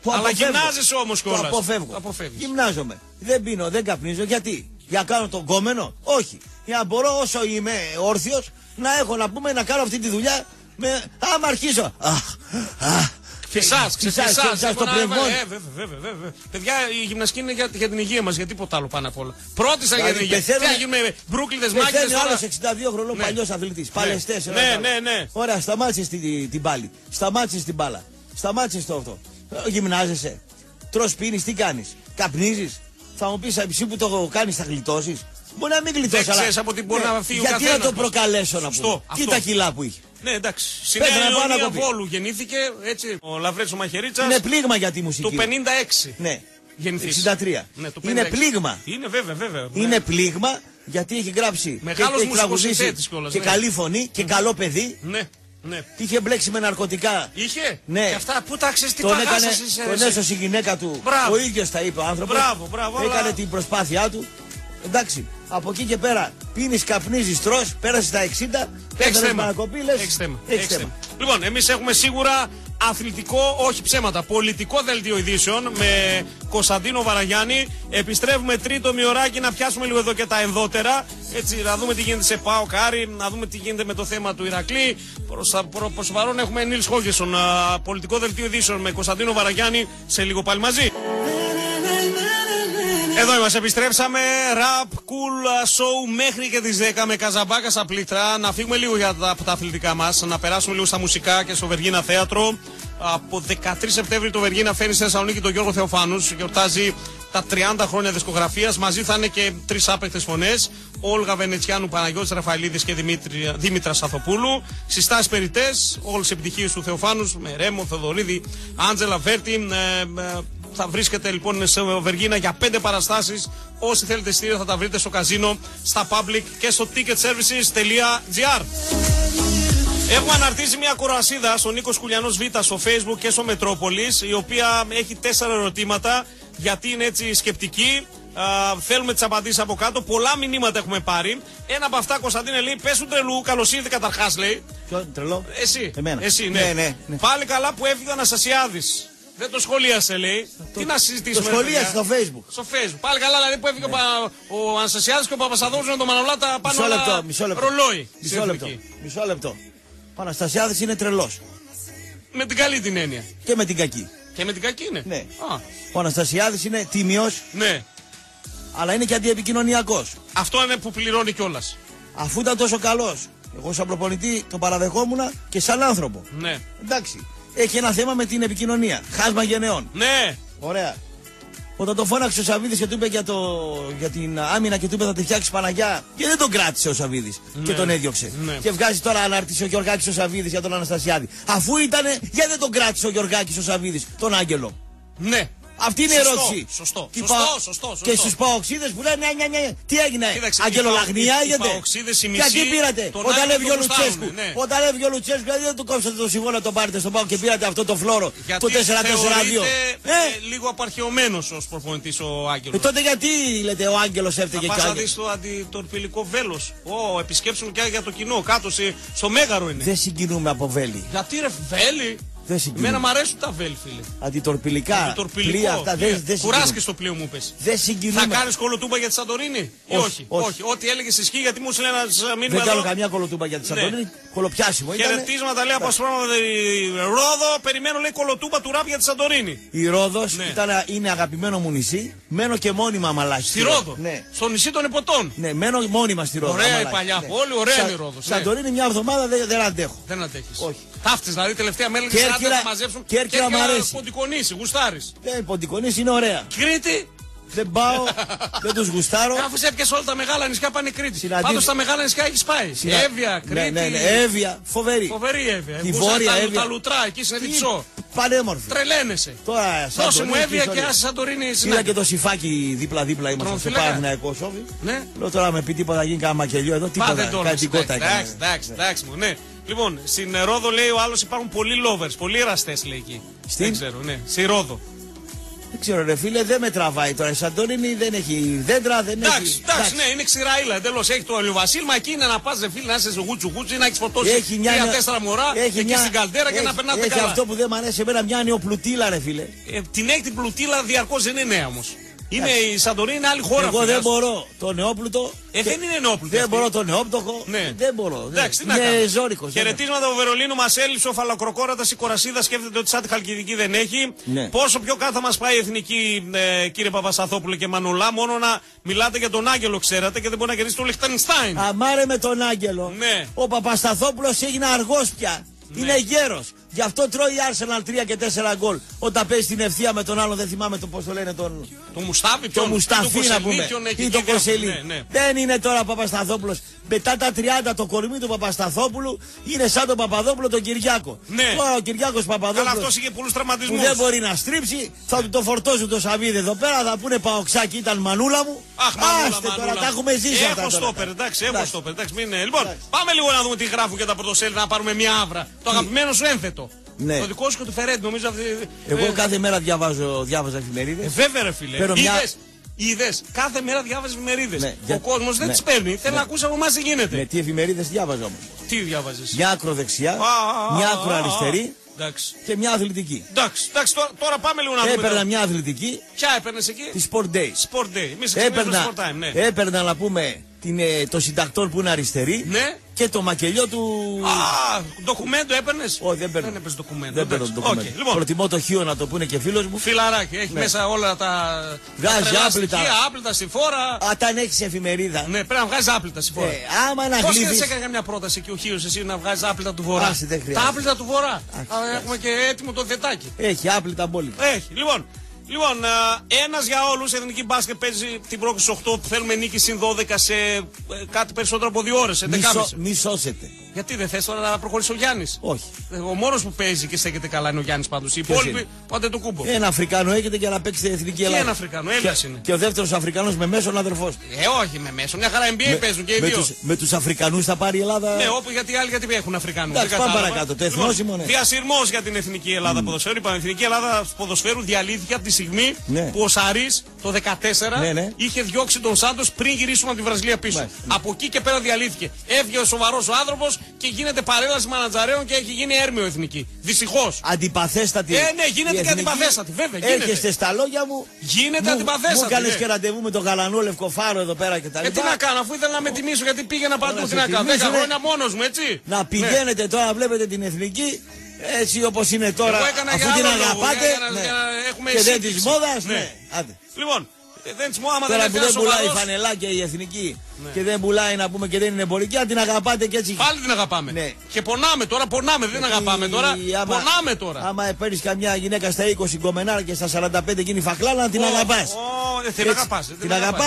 Αλλά γυμνάζεσαι όμως κιόλας. Αποφεύγω. Γυμνάζομαι. Δεν πίνω, δεν καπνίζω. Γιατί? Για να κάνω τον κόμενο? Όχι. Για να μπορώ όσο είμαι όρθιος να έχω να πούμε να κάνω αυτή τη δουλειά. Άμα αρχίσω. Φυσάς το πνευμόν. Βέβαια. Παιδιά, η γυμναστική είναι για την υγεία μας, για τίποτα άλλο πάνω απ' όλα. Πρώτησα για την υγεία. Τι να γίνουμε, μπρούκλιδες, μάκρυνες. Πεθαίνει άλλος 62 χρονών, παλιός αθλητής. Παλαιστές. Ναι. Ωραία, σταμάτησες την πάλη. Σταμάτησες την μπάλα. Σταμάτησες το αυτό. Γυμνάζεσαι. Τρως, πίνεις, τι κάνεις? Καπνίζεις. Θα μου πεις, εσύ που το κάνεις, θα γλιτώσεις? Μπορεί να μην γλιτώσεις, αλλά. Γιατί να το προκαλέσω να πούμε? Τι τα κιλά που είχε. Ναι, εντάξει. Συνέβη από Βόλου γεννήθηκε, έτσι. Ο Λαβρέντης Μαχαιρίτσας. Είναι πλήγμα για τη μουσική. Το 56. Ναι. Γεννήθηκε. 63. Ναι, το 56. Είναι πλήγμα. Είναι βέβαια. Είναι πλήγμα γιατί έχει γράψει. Μεγάλος μουσικοσυνθέτης κιόλας. Και καλή φωνή και καλό παιδί. Ναι. Είχε μπλέξει με ναρκωτικά. Είχε. Ναι. Και αυτά που τα ξέρεις, τι τα χάσες. Τον έσωσε η γυναίκα του. Ο ίδιος τα είπε ο άνθρωπος. Έκανε την προσπάθειά του. Εντάξει, από εκεί και πέρα πίνεις, καπνίζεις, τρως, πέρασες τα 60, πέθανες με ανακοπή, λες. Έχεις θέμα. Λοιπόν, εμείς έχουμε σίγουρα αθλητικό, όχι ψέματα, πολιτικό δελτίο ειδήσεων με Κωνσταντίνο Βαραγιάννη. Επιστρέφουμε τρίτο μιωράκι να πιάσουμε λίγο εδώ και τα ενδότερα. Έτσι, να δούμε τι γίνεται σε ΠΑΟΚ Άρη, να δούμε τι γίνεται με το θέμα του Ηρακλή. Προς παρόν έχουμε Νίλς Χόγκεσον, πολιτικό δελτίο ειδήσεων με Κωνσταντίνο Βαραγιάννη, σε λίγο πάλι μαζί. Εδώ είμαστε, επιστρέψαμε, Rap Cool Show μέχρι και τις 10 με Καζαμπάκα στα πλήκτρα. Να φύγουμε λίγο από τα αθλητικά μας, να περάσουμε λίγο στα μουσικά και στο Βεργίνα Θέατρο. Από 13 Σεπτέμβρη το Βεργίνα φέρνει στη Θεσσαλονίκη τον Γιώργο Θεοφάνους, γιορτάζει τα 30 χρόνια δισκογραφίας. Μαζί θα είναι και τρεις άπεκτες φωνές. Όλγα Βενετσιάνου, Παναγιώτης Ραφαηλίδης και Δήμητρα Σαθοπούλου. Συστάσεις περιττές, όλες οι επιτυχίες του Θεοφάνους με Ρέμο, Θοδωρίδη, Άντζελα Βέρτη. Θα βρίσκεται λοιπόν στο Βεργίνα για 5 παραστάσεις. Όσοι θέλετε εισιτήρια θα τα βρείτε στο καζίνο, στα public και στο ticketservices.gr. Έχουμε αναρτήσει μια κουρασίδα στον Νίκο Κουλιανός Β στο Facebook και στο Metropolis, η οποία έχει 4 ερωτήματα. Γιατί είναι έτσι σκεπτική, Θέλουμε τις απαντήσεις από κάτω. Πολλά μηνύματα έχουμε πάρει. Ένα από αυτά, Κωνσταντίνε, λέει: πες του τρελού, καλώς ήρθε καταρχάς, λέει. Ποιο τρελό? Εσύ. Εμένα. Εσύ, ναι. Ναι. Πάλι καλά που έφυγε ο Αναστασιάδης. Δεν το σχολίασε, λέει. Τι να συζητήσουμε. Το σχολίασε στο Facebook. Στο Facebook. Πάλι καλά, λέει, που έφυγε ο Αναστασιάδης και ο Παπασαδόπουλος με τον Μανολά τα πάνω ρολόι. Μισό λεπτό. Ο Αναστασιάδης είναι τρελός. Με την καλή την έννοια. Και με την κακή. Και με την κακή είναι. Ναι. Ο Αναστασιάδης είναι τίμιος. Ναι. Αλλά είναι και αντιεπικοινωνιακός. Αυτό είναι που πληρώνει κιόλας. Αφού ήταν τόσο καλός, εγώ σαν προπονητή τον παραδεχόμουν και σαν άνθρωπο. Ναι. Εντάξει. Έχει ένα θέμα με την επικοινωνία. Χάσμα γενεών. Ναι. Ωραία. Όταν τον φώναξε ο Σαββίδης και του είπε για την άμυνα και του είπε θα τη φτιάξει Παναγιά, και δεν τον κράτησε ο Σαββίδης, ναι, και τον έδιωξε. Ναι. Και βγάζει τώρα ανάρτηση ο Γεωργάκης ο Σαββίδης για τον Αναστασιάδη. Αφού ήτανε, γιατί δεν τον κράτησε ο Γεωργάκης ο Σαββίδης, τον Άγγελο. Ναι. Αυτή είναι η ερώτηση. Σωστό. Και στους παοξίδες που λένε ναι. Τι έγινε, Αγγελολαγνία έγινε. Γιατί πήρατε. Όταν έβγαινε ο Λουτσέσκου. Όταν έβγαινε ο Λουτσέσκου, γιατί δεν του κόψατε το συμβόλαιο να τον πάρετε στον ΠΑΟΚ και πήρατε αυτό το φλόρο, το 4-4-2. Λίγο απαρχαιωμένος ως προπονητής ο Άγγελος. Τότε γιατί λέτε ο Άγγελος έφταιγε κάτι. Πάσα δει το ορφιλικό βέλος. Επισκέψουν και για το κοινό. Κάτω στο Μέγαρο είναι. Δεν συγκινούμε από βέλη. Γιατί ρε βέλη. Εμένα μ' αρέσουν τα βέλη, φίλε. Αντιτορπιλικά. Πλοία, αυτά δεν κουράσκε το πλοίο, μου είπε. Δεν συγκινούμε. Θα κάνεις κολοτούμπα για τη Σαντορίνη. Όχι. Ό,τι έλεγες ισχύει, γιατί μου στείλε ένα μήνυμα. Δεν κάνω καμιά κολοτούμπα για τη Σαντορίνη. Κολοπιάσιμο. Χαιρετίσματα λέει από ασφάλματα Ρόδο. Περιμένω, λέει, κολοτούμπα του ράπ για τη Σαντορίνη. Η Ρόδος είναι αγαπημένο μου νησί. Μένω και μόνιμα μαλάκι. Στη Ρόδο. Στο νησί των Εποτών. Ναι, μένω μόνιμα στη Ρόδο. Ωραία η παλιά πόλη, ωραία η Ρόδος. Σαντορίνη μια εβδομάδα δεν αντέχω. Δεν αντέχει. Ταύτη, δηλαδή τελευταία μέλη τη Ελλάδα να μαζέψουν. Κέρκυρα μου αρέσει. Ποντικονίσι, γουστάρι. Ναι, Ποντικονίσι είναι ωραία. Κρήτη. Δεν πάω, δεν του γουστάρω. Αφού έπιασε όλα τα μεγάλα νησιά πάνε Κρήτη. Πάντως τα μεγάλα νησιά έχει πάει. Εύβοια, Κρήτη. Ναι, Εύβοια, φοβερή Εύβοια. Η βόρεια Εύβοια. Τα λουτρά εκεί σε διψό. Πανέμορφη. Τρελαίνεσαι. Τώρα δώσε μου Εύβοια και άσε Σαντορίνη. Είδα και το σιφάκι δίπλα-δίπλα είμαστε στο Παναθηναϊκό Σόβι. Λέω τώρα με πει τίποτα γίνει κάμα μακελιό εδώ. Εντάξει, μου, ναι. Λοιπόν, στην Ρόδο λέει ο άλλος υπάρχουν πολλοί lovers, πολλοί εραστές λέει εκεί. Δεν ξέρω, ναι, στη Ρόδο. Δεν ξέρω ρε φίλε, δεν με τραβάει τώρα η Σαντορίνη, δεν έχει δέντρα, δεν έχει... Εντάξει, ναι, είναι ξηρά ύλα, εντελώς έχει το Αλιοβασίλμα, εκεί είναι να πας ρε φίλε, να είσαι σε γούτσου, να έχεις φωτώσει 3-4 μωρά, εκεί στην καλτέρα και να περνάτε καλά. Έχει αυτό που δεν μ' αρέσει εμένα, μια νεοπλουτήλα ρε φίλε. Την έχει την πλουτήλα διαρκώς, δεν είναι νέα όμως. Είναι η Σαντορίνη, είναι άλλη χώρα. Εγώ δεν μπορώ το νεόπλουτο. Δεν είναι νεόπλουτο. Δεν μπορώ το νεόπτωχο. Ναι. Δεν μπορώ. Εντάξει, τι να κάνω. Ζώρικος. Χαιρετίσματα από Βερολίνο, μας έλειψε ο Φαλακροκόρατας. Η Κορασίδα σκέφτεται ότι σαν τη Χαλκιδική δεν έχει. Ναι. Πόσο πιο κάτω θα μας πάει η εθνική, κύριε Παπασαθόπουλε και Μανουλά, μόνο να μιλάτε για τον Άγγελο, ξέρατε, και δεν μπορεί να κερδίσει το Λιχτενστάιν. Αμάρε με τον Άγγελο. Ναι. Ο Παπασταθόπουλος έγινε αργός πια. Ναι. Είναι γέρος. Γι' αυτό τρώει η Arsenal 3 και 4 γκολ. Όταν παίζει την ευθεία με τον άλλο, δεν θυμάμαι πώς το λένε τον. Το Μουστάφι, το Μουσταφί να πούμε. Ή το Κοσελί. Ναι. Δεν είναι τώρα ο Παπασταθόπουλος. Μετά τα 30 το κορμί του Παπασταθόπουλου είναι σαν τον Παπαδόπουλο τον Κυριάκο. Ναι. Τώρα ο Κυριάκος Παπαδόπουλος. Αλλά αυτό είχε πολλούς τραυματισμούς. Δεν μπορεί να στρίψει. Θα του το φορτώσουν το Σαββίδι εδώ πέρα. Θα πούνε Παοξάκι, ήταν μανούλα μου. Άστε τώρα, τα έχουμε ζήσει. Έχω στόπερ, εντάξει, έχω στόπερ. Λοιπόν, πάμε λίγο να δούμε τι γράφουν και τα πρωτοσέλιδα να πάρουμε μια αύρα. Το αγαπημένο σου ένθετο. Ναι. Το δικό σου και του Φερέντ, νομίζω αυτή. Εγώ κάθε μέρα διάβαζα εφημερίδες. Βέβαια, ρε φίλε. Είδες, κάθε μέρα διάβαζε εφημερίδες. Ναι. Ο κόσμος δεν τις παίρνει. Θέλει να ακούσει από εμάς τι γίνεται. Ναι, τι εφημερίδες διάβαζα όμως. Τι διάβαζες. Μια ακροδεξιά, μια ακροαριστερή και μια αθλητική. Εντάξει, τώρα πάμε λίγο να δούμε. Έπαιρνα μια αθλητική. Ποια έπαιρνες εκεί? Τη Sport Day. Έπαιρνα να πούμε το συντακτόρ που είναι αριστερή. Και το μακελιό του. Ντοκουμέντο έπαιρνε. Όχι, δεν παίρνω. Δεν παίρνω ντοκουμέντο. Λοιπόν. Προτιμώ το χείο να το πούνε και φίλος μου. Φιλαράκι, έχει μέσα όλα τα. Βγάζει άπλυτα στη φόρα. Όταν έχει εφημερίδα. Ναι, πρέπει να βγάζει άπλυτα στη φόρα. Άμα να γλύψει. Πώ δεν έκανε καμιά πρόταση και ο χείο εσύ να βγάζει άπλυτα του βορρά. Τα άπλυτα του βορρά. Έχουμε και έτοιμο το δετάκι. Έχει άπλυτα μπόλικα. Έχει, λοιπόν. Ένας για όλους, εθνική μπάσκετ παίζει την πρόκληση 8 που θέλουμε νίκη συν 12 σε κάτι περισσότερο από 2 ώρες. Μη σώσετε. Γιατί δεν θες τώρα να προχωρήσει ο Γιάννης? Όχι. Ο μόνος που παίζει και στέκεται καλά είναι ο Γιάννης πάντως. Οι υπόλοιποι πάτε το κούμπο. Ένα Αφρικάνο έχετε για να παίξει την εθνική Ελλάδα. Ένα Αφρικάνο, Έλληνας είναι. Και ο δεύτερος Αφρικανός με μέσον αδερφός. Όχι με μέσον. Μια χαρά NBA παίζουν και οι δύο. Με τους Αφρικανούς θα πάρει η Ελλάδα. Ναι, όπου γιατί οι άλλοι γιατί έχουν Αφρικανούς. Πάμε παρακάτω. Το εθνόσημο είναι. Διασυρμός για την εθνική Ελλάδα ποδοσφαίρου. Η πανεθνική Ελλάδα ποδοσφαίρου διαλύθηκε από τη στιγμή που ο Σαρής το 2014 είχε διώξει τον Σάντος πριν γυρίσουμε από τη Βραζιλία πίσω. Από εκεί και πέρα διαλύθηκε. Έβγε ο σοβαρός ο άνθρωπος και γίνεται παρέλαση μανατζαρέων και έχει γίνει έρμεο εθνική. Δυστυχώς. Αντιπαθέστατη. Ναι, γίνεται και αντιπαθέστατη. Βέβαια, γίνεται. Έρχεστε στα λόγια μου. Γίνεται αντιπαθέστατη. Μου κάνεις και ραντεβού με τον Γαλανό Λευκοφάρο εδώ πέρα κτλ. Τι να κάνω, αφού ήθελα να με τιμήσω γιατί πήγαινα παντού. Τι να κάνω. 10 χρόνια μόνος μου, έτσι. Να πηγαίνετε τώρα, βλέπετε την εθνική. Έτσι όπως είναι τώρα. Αφού την αγαπάτε. Και δεν τη μόδα. Λοιπόν. Τώρα που δεν πουλάει η φανελάκια η εθνική και δεν πουλάει να πούμε και δεν είναι εμπορική, αν την αγαπάτε και έτσι. Πάλι την αγαπάμε. Ναι. Και πονάμε τώρα, πονάμε. Δεν αγαπάμε τώρα. Πονάμε τώρα. Άμα παίρνει καμιά γυναίκα στα 20 κομμενάρ και στα 45 γίνει φακλάλα, να την αγαπά. Την αγαπά. Την αγαπά. 25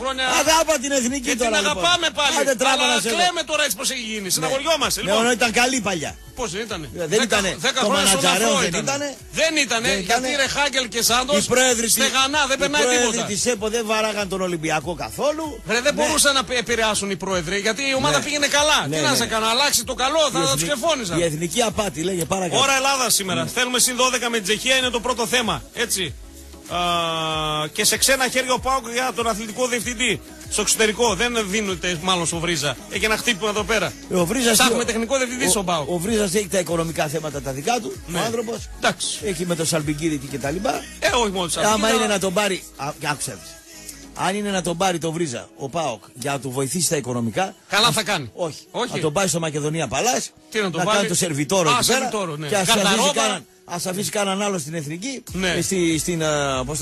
χρόνια. Αγάπα την εθνική και τώρα. Την αγαπάμε πάλι. Αλλά κλαίμε τώρα έτσι πως έχει γίνει. Συναγωριόμαστε. Λοιπόν, ήταν καλή παλιά. Πώς ήταν. Δεν ήταν. 10 χρόνια δεν ήταν. Δεν ήταν. Γιατί ρε Χάγκελ και Σάντος. Στεγανά δεν περνάει τίποτα. Τη ΕΠΟ δεν βαράγαν τον Ολυμπιακό καθόλου. Ρε, δεν μπορούσαν να επηρεάσουν οι πρόεδροι γιατί η ομάδα πήγαινε καλά. Τι να σε κάνω, αλλάξει το καλό, θα του ξεφώνησαν. Η εθνική απάτη, λέγε παρακαλώ. Ώρα Ελλάδα σήμερα. Θέλουμε συν 12 με την Τσεχία, είναι το πρώτο θέμα. Έτσι. Και σε ξένα χέρια ο ΠΑΟΚ για τον αθλητικό διευθυντή. Στο εξωτερικό δεν δίνεται μάλλον στο Βρίζα. Έχει ένα χτύπημα εδώ πέρα. Ψάχνουμε τεχνικό διευθυντή στον ΠΑΟΚ. Ο Βρίζας έχει τα οικονομικά θέματα τα δικά του. Ναι. Ο άνθρωπος. Έχει με το Σαλπικίδη και τα λοιπά. Όχι μόνο Σαλπικίδη. Άμα είναι να τον πάρει. Άκουσε. Αν είναι να τον πάρει το Βρίζα ο ΠΑΟΚ για να του βοηθήσει τα οικονομικά. Καλά θα κάνει. Όχι. Να τον πάει στο Μακεδονία Παλάς. Να κάνει το σερβιτόρο εκεί πέρα. Ας αφήσει κανέναν άλλο στην εθνική. Ναι. Πώς τον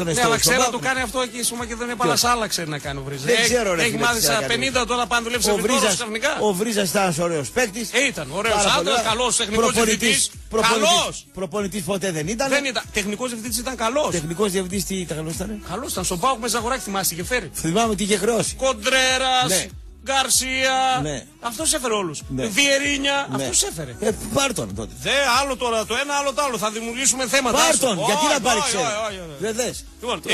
αισθάνεσαι. Ναι, αλλά ξέρω να το κάνει αυτό εκεί στο Μακεδονία Παλάς. Άλλαξε να κάνει ο Βρίζας. Δεν ξέρω, ρε. Έχει μάθει στα 50 τώρα πάνε δουλεύει σε Βρίζας ξαφνικά. Ο Βρίζας ήταν ένας ωραίος παίκτης. Ήταν ωραίος άντρας, καλός τεχνικός διευθυντής. Καλός! Προπονητής ποτέ δεν ήταν. Τεχνικός διευθυντής ήταν καλός. Τεχνικός διευθυντής τι ήταν, καλός ήταν. Καλός ήταν. Στον ΠΑΟΚ με Ζαγοράκη θυμάσαι και φέρει. Θυμάμαι τι είχε χρεώσει. Κοντρέρας. Γκαρσία, αυτός έφερε όλους. Βιερίνια, αυτός έφερε. Πάρ' τον τότε. Δε άλλο τώρα το ένα, άλλο το άλλο. Θα δημιουργήσουμε θέματα. Πάρ' τον, γιατί να πάρει ξέρει. Δεν θες.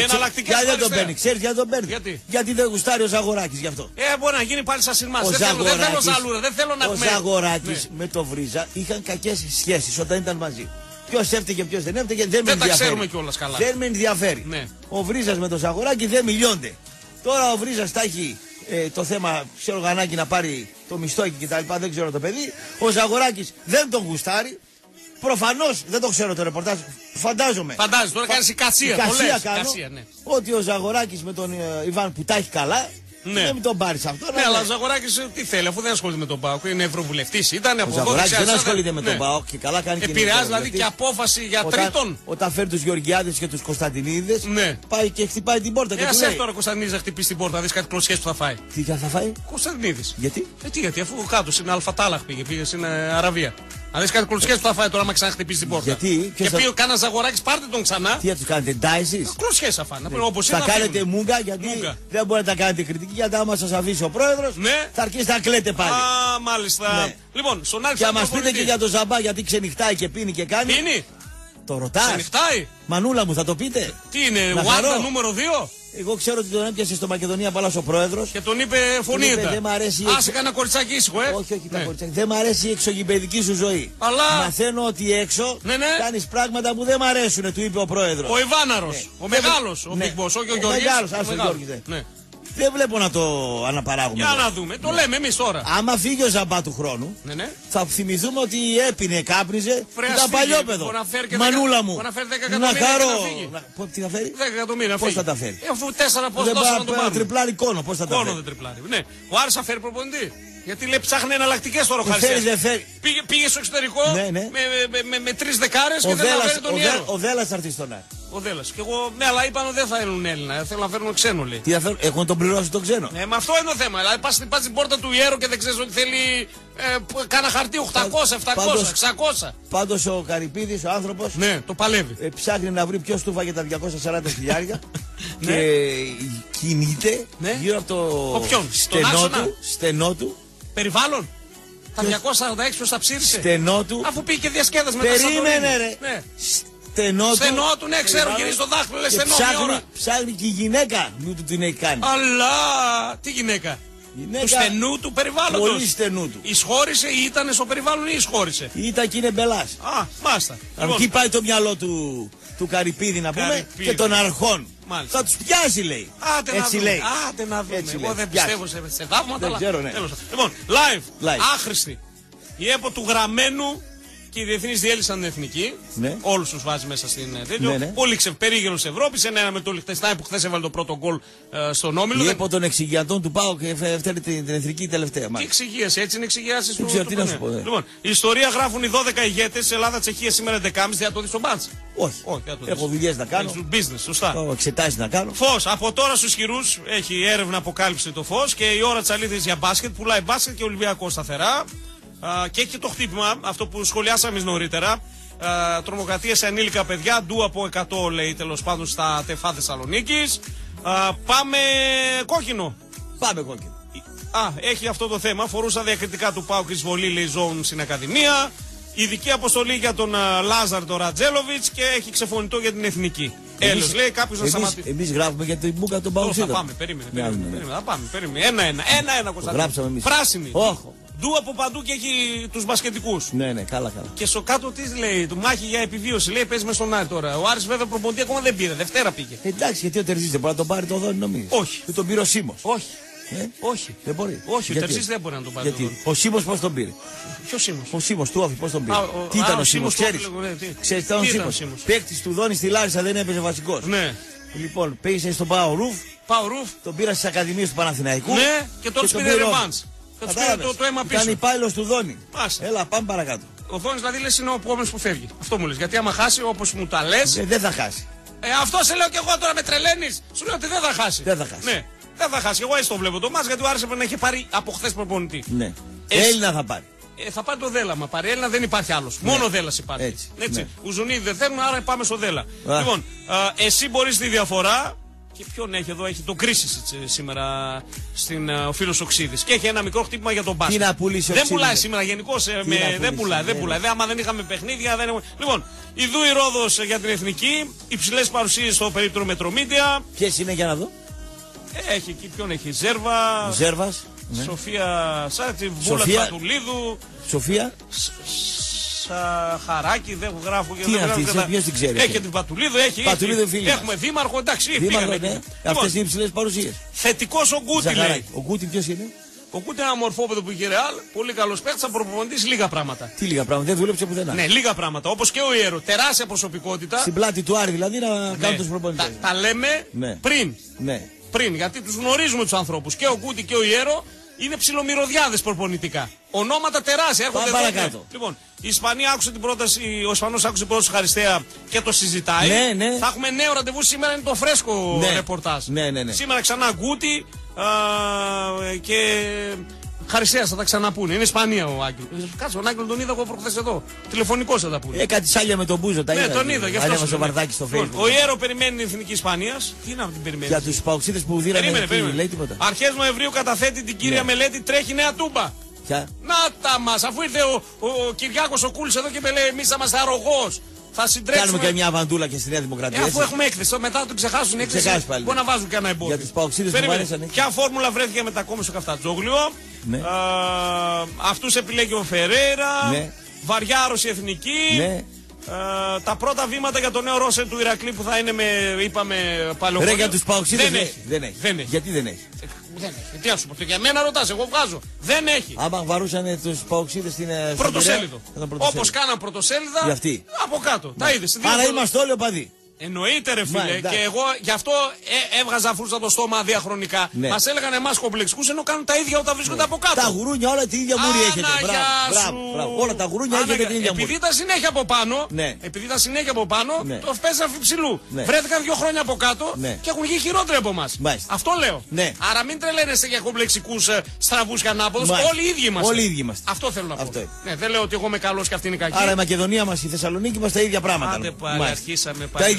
Εναλλακτικές δεν τον παίρνει, ξέρεις γιατί δεν τον παίρνει. Γιατί δεν γουστάρει ο Ζαγοράκης γι' αυτό. Μπορεί να γίνει πάλι σαν συνμάς. Δεν θέλω ζαλούρα, δεν θέλω να πούμε. Ο Ζαγοράκης με το Βρίζα είχαν κακές σχέσεις όταν ήταν μαζί. Ποιος έφταιγε, ποιος δεν έφταιγε, δεν με ενδιαφέρει. Δεν τα ξέρουμε κιόλας καλά. Δεν με ενδιαφέρει. Ο Βρίζας με το Ζαγοράκη δεν μιλιώνται. Τώρα ο Βρίζας τα έχει. Το θέμα, ξέρω Γανάκη να πάρει το μισθό εκεί κτλ. Δεν ξέρω το παιδί. Ο Ζαγοράκης δεν τον γουστάρει. Προφανώς δεν το ξέρω το ρεπορτάζ. Φαντάζομαι. Φαντάζομαι, τώρα κάνεις εικασία. Εικασία, ναι. Ότι ο Ζαγοράκης με τον Ιβάν που τα έχει καλά. Ναι. Δεν τον πάρει αυτό. Ναι, αλλά ο Ζαγοράκης τι θέλει, αφού δεν ασχολείται με τον ΠΑΟΚ. Είναι ευρωβουλευτής, ήταν από εδώ. Δεν ασχολείται με τον ΠΑΟΚ και καλά κάνει. Επηρεάζει δηλαδή και απόφαση για τρίτον. Όταν φέρει τους Γεωργιάδες και τους Κωνσταντινίδες, πάει και χτυπάει την πόρτα. Ένα έφτασε τώρα ο Κωνσταντινίδης να χτυπήσει την πόρτα, δει κάτι κλωσιές που θα φάει. Τι θα φάει? Κωνσταντινίδης. Γιατί? Γιατί αφού κάτω είναι Αλφατάλαχ πήγε στην Αραβία. Αν δει κάτι κλωσιές που θα φάει τώρα, άμα ξαναχτυπήσει την πόρτα. Γιατί? Και πει ο κάνα Ζαγοράκης, πάρτε τον ξανά. Τι θα του κάνετε, ντάιζι? Κλωσιές θα φάνε. Θα κάνετε μούγκα γιατί δεν μπορείτε να κάνετε κριτική. Γιατί άμα σας αφήσει ο πρόεδρος, θα αρχίσει να κλαίτε πάλι. Α, μάλιστα. Ναι. Λοιπόν, στον Άρη και θα μας πείτε και για το Ζαμπά, γιατί ξενυχτάει και πίνει και κάνει. Πίνει. Το ρωτάς. Ξενυχτάει. Μανούλα μου, θα το πείτε. Τι είναι, Γουάντα νούμερο 2. Εγώ ξέρω ότι τον έπιασε στο Μακεδονία Παλάς ο πρόεδρος. Και τον είπε φωνήετα. Άσε κανένα κοριτσάκι ήσυχο, Όχι, τα κοριτσάκια. Δεν μ' αρέσει η εξωγηπαιδική σου ζωή. Αλλά. Μαθαίνω ότι έξω κάνεις πράγματα που δεν μ' αρέσουν, του είπε ο πρόεδρος. Ο Ιβάναρος. Ο μεγάλος. Ο Μπιγκμπος. Όχι ο Γιώργης. Δεν βλέπω να το αναπαράγουμε. Για να δούμε, το λέμε εμείς τώρα. Άμα φύγει ο Ζαμπά του χρόνου, θα θυμηθούμε ότι έπινε, κάπνιζε. Ήταν παλιόπαιδο. Μανούλα μου. Να φέρει 10 εκατομμύρια. Τι θα φέρει? 10 εκατομμύρια. Πώς θα τα φέρει? Αφού 4 πώς θα τα φέρει. Τριπλάρι κόνο, πώς θα τα φέρει? Κόνο δεν τριπλάρι. Ναι. Ο Άρης θα φέρει προπονητή. Γιατί λέει ψάχνει εναλλακτικές τώρα ο Χαριστέας. Πήγε στο εξωτερικό με 3 δεκάρες και δεν θα φέρει τον Ιέρο. Ο Δέλλας θα έρθει στον Άρη. Ο Δέλλας. Και εγώ, ναι, αλλά είπαν ότι δεν θα έρθουν Έλληνα. Θέλω να φέρουν ξένο, λέει. Τι θα φέρουν, έχω να τον πληρώσω τον ξένο. Ναι, με αυτό είναι το θέμα. Δηλαδή πα στην πόρτα του Ιέρου και δεν ξέρει ότι θέλει. Κάνα χαρτί 800, 700, 600. Πάντως ο Καρυπίδης, ο άνθρωπος. Ναι, το παλεύει. Ψάχνει να βρει ποιο του φάγε τα 240 χιλιάρια. Και κινείται γύρω από το στενό του. Περιβάλλον. Τα 246 που τα ψήφισε. Στενό του. Αφού πήγε και διασκέδασμα. Περίμενε, ρε. Ναι. Στενό του. Στενό του, ναι, ξέρω, γυρίζει το δάχτυλο, λε στενό. Ψάχνει και η γυναίκα. Μην του την έχει κάνει. Αλλά τι γυναίκα. Του στενού του περιβάλλοντος. Πολύ στενού του. Ισχώρησε ή ήταν στο περιβάλλον ή ισχώρησε. Ήταν και είναι μπελάς. Α, μάστα. Λοιπόν. Εκεί πάει το μυαλό του Καρυπίδη να πούμε Καρυπίδη. Και των αρχών. Μάλιστα. Θα τους πιάσει λέει. Άτε έτσι να λέει. Άτε να δούμε. Έτσι εγώ δεν πιστεύω σε θαύματα. Δεν ξέρω, ναι. Λοιπόν, live. Άχρηστη. Η έπο του γραμμένου και η διεθνής διέλυση ανεθνική. Ναι. Όλους τους βάζει μέσα στην τέτοιο. Ναι, ναι. Πολύ περίγυρος Ευρώπης. Ένα με το Λιχτενστάιν που χθες έβαλε το πρώτο γκολ στον Όμιλο. Λίγο από των εξηγιατών του ΠΑΟΚ και έφτανε την εθνική τελευταία. Και εξηγίαση, έτσι είναι εξηγιάσεις του. Τι να σου πω. Λοιπόν, η ιστορία γράφουν οι 12 ηγέτες. Ελλάδα-Τσεχία σήμερα 11.30. Θα το δεις στο μπάτς. Όχι. Έχω δουλειές να κάνω. Του business, σωστά. Έχω εξετάσεις να κάνω. Φως. Από τώρα στους χειρούς έχει έρευνα αποκάλυψη το φως και η ώρα της αλήθειας για μπάσκετ. Πουλάει μπάσκετ και Ολυμπιακό σταθερά. Και έχει το χτύπημα, αυτό που σχολιάσαμε νωρίτερα. Τρομοκρατία σε ανήλικα παιδιά, ντου από 100 λέει τέλος πάντων στα τεφά Θεσσαλονίκης. Πάμε κόκκινο. Πάμε κόκκινο. Α, έχει αυτό το θέμα. Φορούσα διακριτικά του ΠΑΟΚ εισβολή λέει ζώνη στην Ακαδημία. Ειδική αποστολή για τον Λάζαρ τον Ρατζέλοβιτς και έχει ξεφωνητό για την εθνική. Έλος λέει κάποιος να σταματήσει. Εμείς γράφουμε για την μπουκα τον ΠΑΟΚ. Θα πάμε, περίμενε. Ένα Κωνσταντίνο. Πράσινη. Ντου από παντού και έχει τους μπασκετικούς. Ναι, καλά. Και στο κάτω τι λέει, του μάχη για επιβίωση. Λέει παίζει με στον Άρη τώρα. Ο Άρης βέβαια προπονητή ακόμα δεν πήρε. Δευτέρα πήγε. Εντάξει, γιατί ο Τερζής δεν μπορεί να τον πάρει το δόνι, νομίζεις. Όχι. Δεν τον πήρε ο Σίμος. Όχι. Όχι. Δεν μπορεί. Όχι, γιατί? Ο Τερζής δεν μπορεί να τον πάρει. Γιατί? Το ο Σίμος πώς τον πήρε. Ποιο Σίμος. Ο Σίμος του Όφη πώς τον πήρε. Τι ήταν ο Σίμος, ξέρεις. Παίκτης του Δόνι στη Λάρισα δεν έπαιζε βασικός. Ναι. Λοιπόν, παίξε στον Πάο Ρουφ. Τον πήρα στις ακαδημίες του Παναθηναϊκού. Ναι, και τώρα του πήρε ρεβάνς. Το αίμα πίσω. Ήταν υπάλληλος του Δόνη. Πάσε. Έλα, πάμε παρακάτω. Ο Δόνης δηλαδή λες είναι ο επόμενος που φεύγει. Αυτό μου λες. Γιατί άμα χάσει, όπως μου τα λες. Δεν θα χάσει. Αυτό σε λέω και εγώ τώρα με τρελαίνεις. Σου λέω ότι δεν θα χάσει. Ναι, δεν θα χάσει. Εγώ έτσι το βλέπω το μάτς γιατί ο Άρης έπρεπε να έχει πάρει από χθες προπονητή. Ναι. Έλληνα θα πάρει. Θα πάρει το Δέλα. Μα πάρει Έλληνα δεν υπάρχει άλλος. Ναι. Μόνο Δέλα υπάρχει. Έτσι. Ναι. Ουζουνίδη δεν θέλουν, άρα πάμε στο Δέλα. Λοιπόν, εσύ μπορείς τη διαφορά. Και ποιον έχει εδώ, έχει τον Κρίση σήμερα στην φίλο Οξίδης. Και έχει ένα μικρό χτύπημα για τον μπάσκετ. Δεν πουλάει σήμερα γενικώ. Δεν πουλάει. Άμα δεν είχαμε παιχνίδια, δεν έχουμε. Λοιπόν, η Δούη Ρόδος για την εθνική. Υψηλές παρουσίες στο περίπτωρο Μετρομίντια. Ποιες είναι για να δω. Έχει εκεί, ποιον έχει. Ζέρβα. Ναι. Σοφία Σάτσι, Βούλα Πατουλίδου. Σοφία. Χαράκι, δεν γράφω και δεν γράφω. Έχει την Πατουλίδου, έχουμε δήμαρχο, εντάξει. Ναι. Αυτές είναι υψηλές παρουσίες. Θετικός ο Γκούτι λέει. Ο Γκούτι ποιος είναι? Ο Γκούτι είναι ένα μορφόπεδο που είχε Ρεάλ, πολύ καλός παίκτης, προπονητής, λίγα πράγματα. Τι λίγα πράγματα, δεν δούλεψε πουθενά. Ναι, λίγα πράγματα. Όπως και ο Ιέρο, τεράστια προσωπικότητα. Στην πλάτη του Άρη δηλαδή να κάνουν τους προπονητές. Τα λέμε πριν, γιατί τους γνωρίζουμε τους ανθρώπους. Και ο Γκούτι και ο Ιέρο. Είναι ψιλομυρωδιάδες προπονητικά. Ονόματα τεράστια έρχονται εδώ. Λοιπόν, η Ισπανία άκουσε την πρόταση, ο Ισπανός άκουσε την πρόταση του Χαριστέα και το συζητάει. Ναι. Θα έχουμε νέο ραντεβού σήμερα, είναι το φρέσκο ρεπορτάζ. Ναι. Σήμερα ξανά Γκούτι και Χαριστέας θα τα ξαναπούνε. Είναι Ισπανία ο Άγγελος. Κάτσε, τον Άγγελο τον είδα εγώ προχθές εδώ. Τηλεφωνικός θα τα πούνε. Κάτι σάλια με τον Μπούζο, τα είδα. Ναι, τον είδα γι' αυτό. Στο βαρδάκι στο Facebook. Ο Ιέρο περιμένει την εθνική Ισπανία. Τι να την περιμένει. Για τους παοξίδες που δίνανε. Αρχές Νοεμβρίου καταθέτει την κύρια μελέτη, τρέχει νέα τούμπα. Να τα μας, αφού ήρθε ο Κυριάκος ο Κούλης εδώ και με λέει εμείς θα είμαστε αρρωγός. Θα συντρέξουμε. Κάνουμε και μια βαντούλα και στη Νέα Δημοκρατία. Αφού έχουμε έκθεση, μετά θα τον ξεχάσουν έκθεση. Μπορεί να βάζουν κανένα εμπόδιο. Για τους παοξίδες που βαρέσανε. Ποια φόρμουλα βρέθηκε μετακόμιση στο Καφτατζόγλιο. Ναι. Αυτούς επιλέγει ο Φερέρα. Ναι. Βαριά άρρωση εθνική. Ναι. Τα πρώτα βήματα για το νέο ρόσερ του Ηρακλή που θα είναι με, είπαμε, παλαιοκόλλιο. Ρε για τους παοξίδες δεν έχει. Γιατί δεν έχει. Τι να σου πω, για μένα ρωτάς, εγώ βγάζω. Δεν έχει. Άμα βαρούσανε τους παοξίδες στην πρωτοσέλιδο. Όπως κάναν πρωτοσέλιδα. Αυτή. Από κάτω. Τα είδες. Άρα είμαστε όλοι οπαδοί. Εννοείται ρε φίλε, και εγώ γι' αυτό έβγαζα φρούτσα το στόμα διαχρονικά. Ναι. Μας έλεγαν εμάς κομπλεξικούς ενώ κάνουν τα ίδια όταν βρίσκονται από κάτω. Τα γουρούνια όλα την ίδια μούρη έχετε. Μπράβο. Όλα τα γουρούνια έχετε την ίδια μούρη. Επειδή τα συνέχεια από πάνω, το πέσαν ψηλού. Ναι. Βρέθηκαν 2 χρόνια από κάτω και έχουν γίνει χειρότεροι από εμάς. Αυτό λέω. Ναι. Άρα μην τρελαίνεστε για κομπλεξικούς στραβούς και ανάποδους. Όλοι οι ίδιοι είμαστε. Αυτό θέλω να πω. Δεν λέω ότι εγώ είμαι καλός και αυτή είναι κακή. Άρα η Μακεδονία μας, η Θεσσαλονίκη μας τα ίδια πράγματα.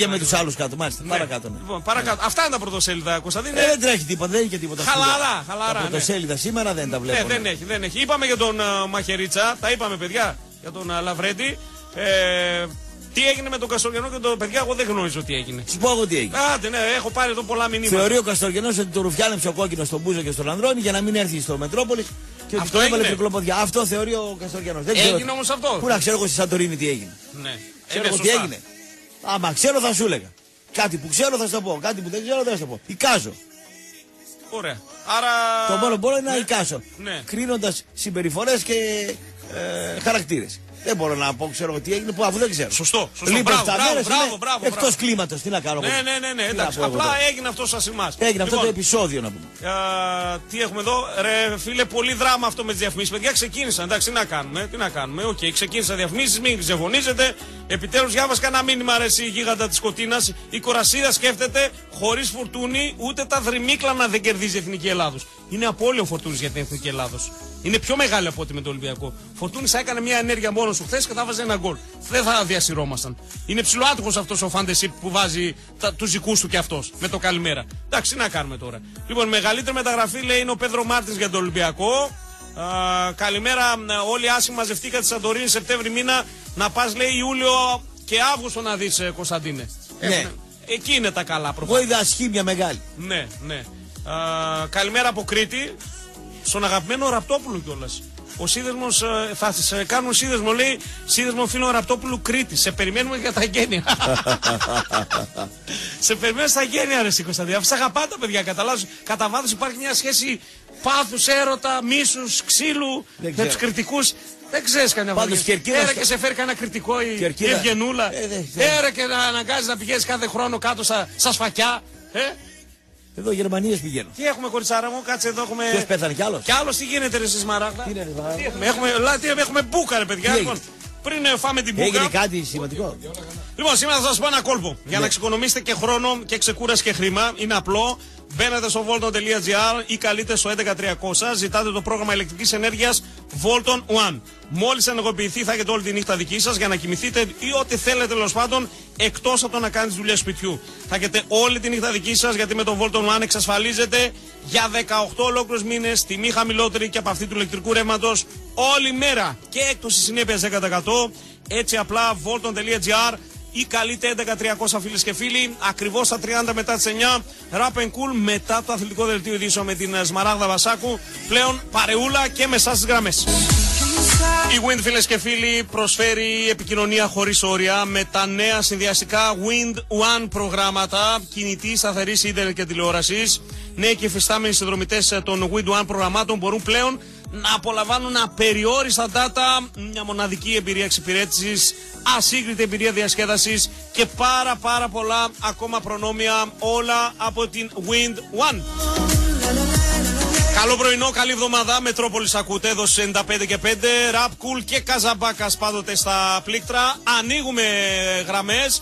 και με του άλλου κάτω. Μάλιστα. Ναι. Παρακάτω. Ναι. Λοιπόν, παρακάτω. Ναι. Αυτά είναι τα πρωτοσέλιδα, Κωνσταντίνε. Δεν τρέχει τίποτα, δεν είχε τίποτα. Χαλαρά, χαλαρά. Τα πρωτοσέλιδα ναι. Σήμερα δεν τα βλέπω. Ναι, δεν έχει, δεν έχει. Είπαμε για τον Μαχαιρίτσα, τα είπαμε παιδιά, για τον Λαβρέντη. Τι έγινε με τον Καστοριανό και τον παιδιά, εγώ δεν γνωρίζω τι έγινε. Σου πω εγώ τι έγινε. Άντε, ναι, έχω πάρει εδώ πολλά μηνύματα. Θεωρεί ο Καστοριανός ότι το ρουφιάνεψε ο κόκκινο στον Μπούζο και στον Ανδρώνη για να μην έρθει στο Μετρόπολη και ότι το έβαλε πυκλοποδιά. Αυτό θεωρεί ο Καστοριανός. Δεν έγινε ξέρω... όμως αυτό. Πού να ξέρω εγώ στη Σαντορίνη τι έγινε. Ναι. Ξέρω εγώ τι έγινε. Άμα ξέρω θα σου έλεγα. Κάτι που ξέρω θα σου το πω. Κάτι που δεν ξέρω δεν θα σου το πω. Εικάζω. Ωραία. Άρα. Το μόνο μπορώ είναι να εικάσω. Ναι. Κρίνοντας συμπεριφορές και χαρακτήρες. Δεν μπορώ να πω, ξέρω τι έγινε, που αφού δεν ξέρω. Σωστό, σωστό. Λοιπόν, μπράβο. Εκτός κλίματος, τι να κάνω. Ναι, εντάξει. Απλά έγινε αυτό σαν εμάς. Έγινε λοιπόν, αυτό το επεισόδιο να πούμε. Τι έχουμε εδώ, ρε φίλε, πολύ δράμα αυτό με τις διαφημίσεις. Παιδιά ξεκίνησαν, εντάξει, τι να κάνουμε. Οκ, ξεκίνησαν διαφημίσεις, μην ξεφωνίζετε. Επιτέλους, διάβασκα ένα μήνυμα, ρε, η γίγαντα της σκοτίνας. Η κορασίδα σκέφτεται, χωρίς Φορτούνη, ούτε τα δρυμίκλανα δεν κερδίζει η Εθνική Ελλάδος. Είναι απόλυτο Φορτούνης για την Εθνική Ελλάδος. Είναι πιο μεγάλη από ό,τι με τον Ολυμπιακό. Φορτούνης θα έκανε μια ενέργεια μόνο σου χθες και θα βάζει ένα γκολ. Δεν θα διασυρώμασταν. Είναι ψηλοάτυχος αυτός ο Φάντεσίπ που βάζει τους δικούς του κι αυτός. Με το καλημέρα. Εντάξει, τι να κάνουμε τώρα. Λοιπόν, μεγαλύτερη μεταγραφή λέει είναι ο Πέδρο Μάρτινς για τον Ολυμπιακό. Καλημέρα, όλοι άσχημα μαζευτήκατε τη Σαντορίνη Σεπτέμβρη μήνα. Να πας λέει Ιούλιο και Αύγουστο να δεις, Κωνσταντίνε. Ναι. Εκεί είναι τα καλά προφανώς. Εγώ είδα ασχήμια μεγάλη. Ναι. Καλημέρα από Κρήτη. Στον αγαπημένο Ραπτόπουλο κιόλας. Ο σύνδεσμος, θα σε κάνουν σύνδεσμο, λέει, σύνδεσμο φίλο Ραπτόπουλου Κρήτη. Σε περιμένουμε για τα γένεια. Σε περιμένουμε στα γένεια, ρε Κωνσταντίνε. Αφού σ' αγαπά τα παιδιά, καταλάβεις. Κατά βάθος υπάρχει μια σχέση πάθους, έρωτα, μίσους, ξύλου με τους κριτικούς. Δεν ξέρεις κανένα βάθος. Έρε και σε φέρει κανένα κριτικό η Ευγενούλα. Έρε και να αναγκάζεις να πηγαίνεις κάθε χρόνο κάτω στα σφακιά. Εδώ Γερμανίες πηγαίνουν. Τι έχουμε, κοριτσάρα μου, κάτσε εδώ. Έχουμε... Ποιος πέθανε κι άλλος. Κι άλλος, τι γίνεται, ρε Σμαράγδα. Τι είναι, έχουμε μπούκα, ρε παιδιά. Πριν φάμε την μπούκα. Έγινε κάτι σημαντικό. Λοιπόν, σήμερα θα σας πω ένα κόλπο. Ναι. Για να εξοικονομήσετε και χρόνο και ξεκούραση και χρήμα. Είναι απλό. Μπαίνετε στο volton.gr ή καλείτε στο 11300. Ζητάτε το πρόγραμμα ηλεκτρικής ενέργειας Volton One. Μόλις ενεργοποιηθεί, θα έχετε όλη τη νύχτα δική σας για να κοιμηθείτε ή ό,τι θέλετε τέλος πάντων εκτός από το να κάνετε δουλειά σπιτιού. Θα έχετε όλη τη νύχτα δική σας γιατί με το Volton One εξασφαλίζετε για 18 ολόκληρους μήνες τιμή χαμηλότερη και από αυτή του ηλεκτρικού ρεύματος όλη μέρα και έκπτωση συνέπειας 10%. Έτσι απλά volton.gr. Ή καλείτε 11300 φίλες και φίλοι, ακριβώς στα 30 μετά τις 9, Rap and Cool μετά το αθλητικό δελτίο ειδήσεων με την Σμαράγδα Βασάκου, πλέον παρεούλα και με εσάς στις γραμμές. Η Wind, φίλες και φίλοι, προσφέρει επικοινωνία χωρίς όρια με τα νέα συνδυαστικά Wind One προγράμματα κινητή, σταθερής ίντερνετ και τηλεόρασης. Νέοι και υφιστάμενοι συνδρομητές των Wind One προγραμμάτων μπορούν πλέον να απολαμβάνουν απεριόριστα data, μια μοναδική εμπειρία εξυπηρέτησης, ασύγκριτη εμπειρία διασκέδασης και πάρα πολλά ακόμα προνόμια, όλα από την Wind One. Καλό πρωινό, καλή εβδομάδα, Μετρόπολης ακούτε, εδώ στους 95 και 5, Rap Cool και Καζαμπάκας πάντοτε στα πλήκτρα, ανοίγουμε γραμμές.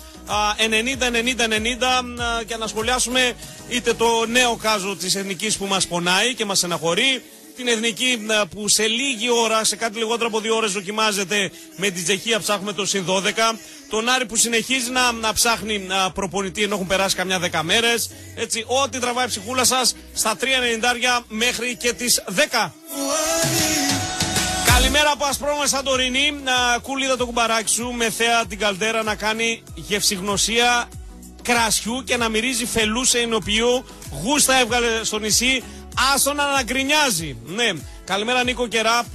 90-90-90 για να σχολιάσουμε είτε το νέο κάζο της Εθνικής που μας πονάει και μας στεναχωρεί, την Εθνική που σε λίγη ώρα, σε κάτι λιγότερο από 2 ώρες δοκιμάζεται με την Τσεχία, ψάχνουμε το συν 12. Τον Άρη που συνεχίζει να ψάχνει προπονητή ενώ έχουν περάσει καμιά 10 μέρες. Έτσι, ό,τι τραβάει η ψυχούλα σας στα 3.90 μέχρι και τις 10. Καλημέρα από Ασπρόμα Σαντορίνη. Κούλιδα το κουμπαράκι σου με θέα την καλτέρα να κάνει γευσιγνωσία κρασιού και να μυρίζει φελούσε ενοποιού. Γούστα έβγαλε στο νησί. Άστο να αναγκρινιάζει. Ναι. Καλημέρα Νίκο και Ραπ.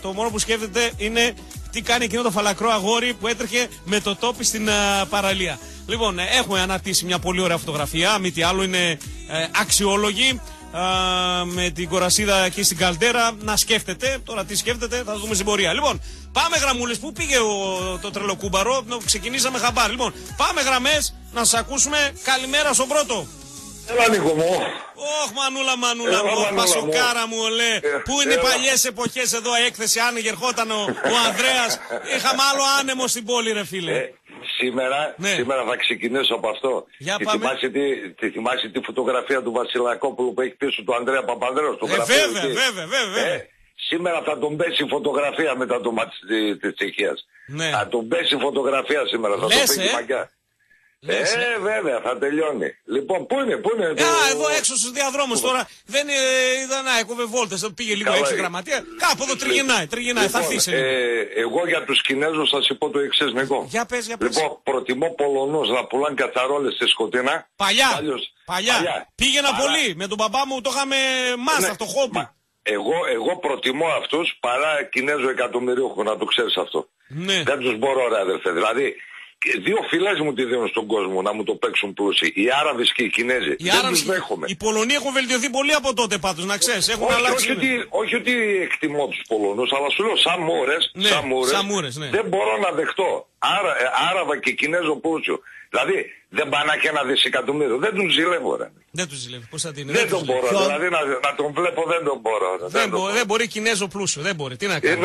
Το μόνο που σκέφτεται είναι τι κάνει εκείνο το φαλακρό αγόρι που έτρεχε με το τόπι στην παραλία. Λοιπόν, έχουμε αναρτήσει μια πολύ ωραία φωτογραφία. Μη τι άλλο, είναι αξιόλογη. Με την κορασίδα εκεί στην καλτέρα. Να σκέφτεται. Τώρα τι σκέφτεται θα δούμε στην πορεία. Λοιπόν, πάμε γραμμούλες. Πού πήγε το τρελοκούμπαρο. Ξεκινήσαμε χαμπάρ. Λοιπόν, πάμε γραμμές να σας ακούσουμε. Καλημέρα στον πρώτο. Έλα Νίκο μου. Ωχ μανούλα μου, πασοκάρα μου ολέ. Πού είναι οι παλιές εποχές εδώ έκθεση, αν γερχόταν ο Ανδρέας. Είχαμε άλλο άνεμο στην πόλη ρε φίλε. Σήμερα θα ξεκινήσω από αυτό. Θυμάσαι τη φωτογραφία του Βασιλακόπουλου που έχει πίσω του Ανδρέα Παπανδρέου στο γραφείο. Βέβαια. Σήμερα θα τον πέσει η φωτογραφία μετά το μάτι της Τσεχίας. Θα τον πέσει η φωτογραφία σήμερα, θα τον πέσει η μαγκιά. Βέβαια, θα τελειώνει. Λοιπόν, πού είναι. Α, εδώ έξω στους διαδρόμους τώρα. Δεν είδα να έκοβε βόλτες. Πήγε λίγο έξω η γραμματεία. Κάπου εδώ τριγυρνάει. Θα αφήσει. Εγώ για τους Κινέζους θα σου πω το εξής, Νίκο. Για πες. Λοιπόν, προτιμώ Πολωνούς να πουλάνε κατσαρόλες στη σκοτεινά. Παλιά. Πήγαινα πολύ. Με τον μπαμπά μου το είχαμε μάσα αυτό το χόμπι. Εγώ προτιμώ αυτούς παρά Κινέζο εκατομμυρίουχο, να το ξέρεις αυτό. Δεν τους μπορώ, ρε αδερφέ. Δηλαδή, δύο φυλές μου τη δίνουν στον κόσμο να μου το παίξουν πλούσιοι. Οι Άραβες και οι Κινέζοι. Δεν τους δέχομαι. Οι Πολωνοί έχουν βελτιωθεί πολύ από τότε πάντως, να ξέρεις. Όχι ότι εκτιμώ τους Πολωνούς, αλλά σου λέω σαμούρες. Ναι. Δεν μπορώ να δεχτώ Άραβα και Κινέζο πλούσιο. Δηλαδή δεν πάνε να έχει ένα δισεκατομμύριο. Δεν τον ζηλεύω, ρε. Δεν τον ζηλεύω. Δεν τον μπορώ. Δηλαδή να τον βλέπω δεν τον μπορώ. Δεν μπορεί Κινέζο πλούσιο. Δεν μπορεί. Τι να κάνει.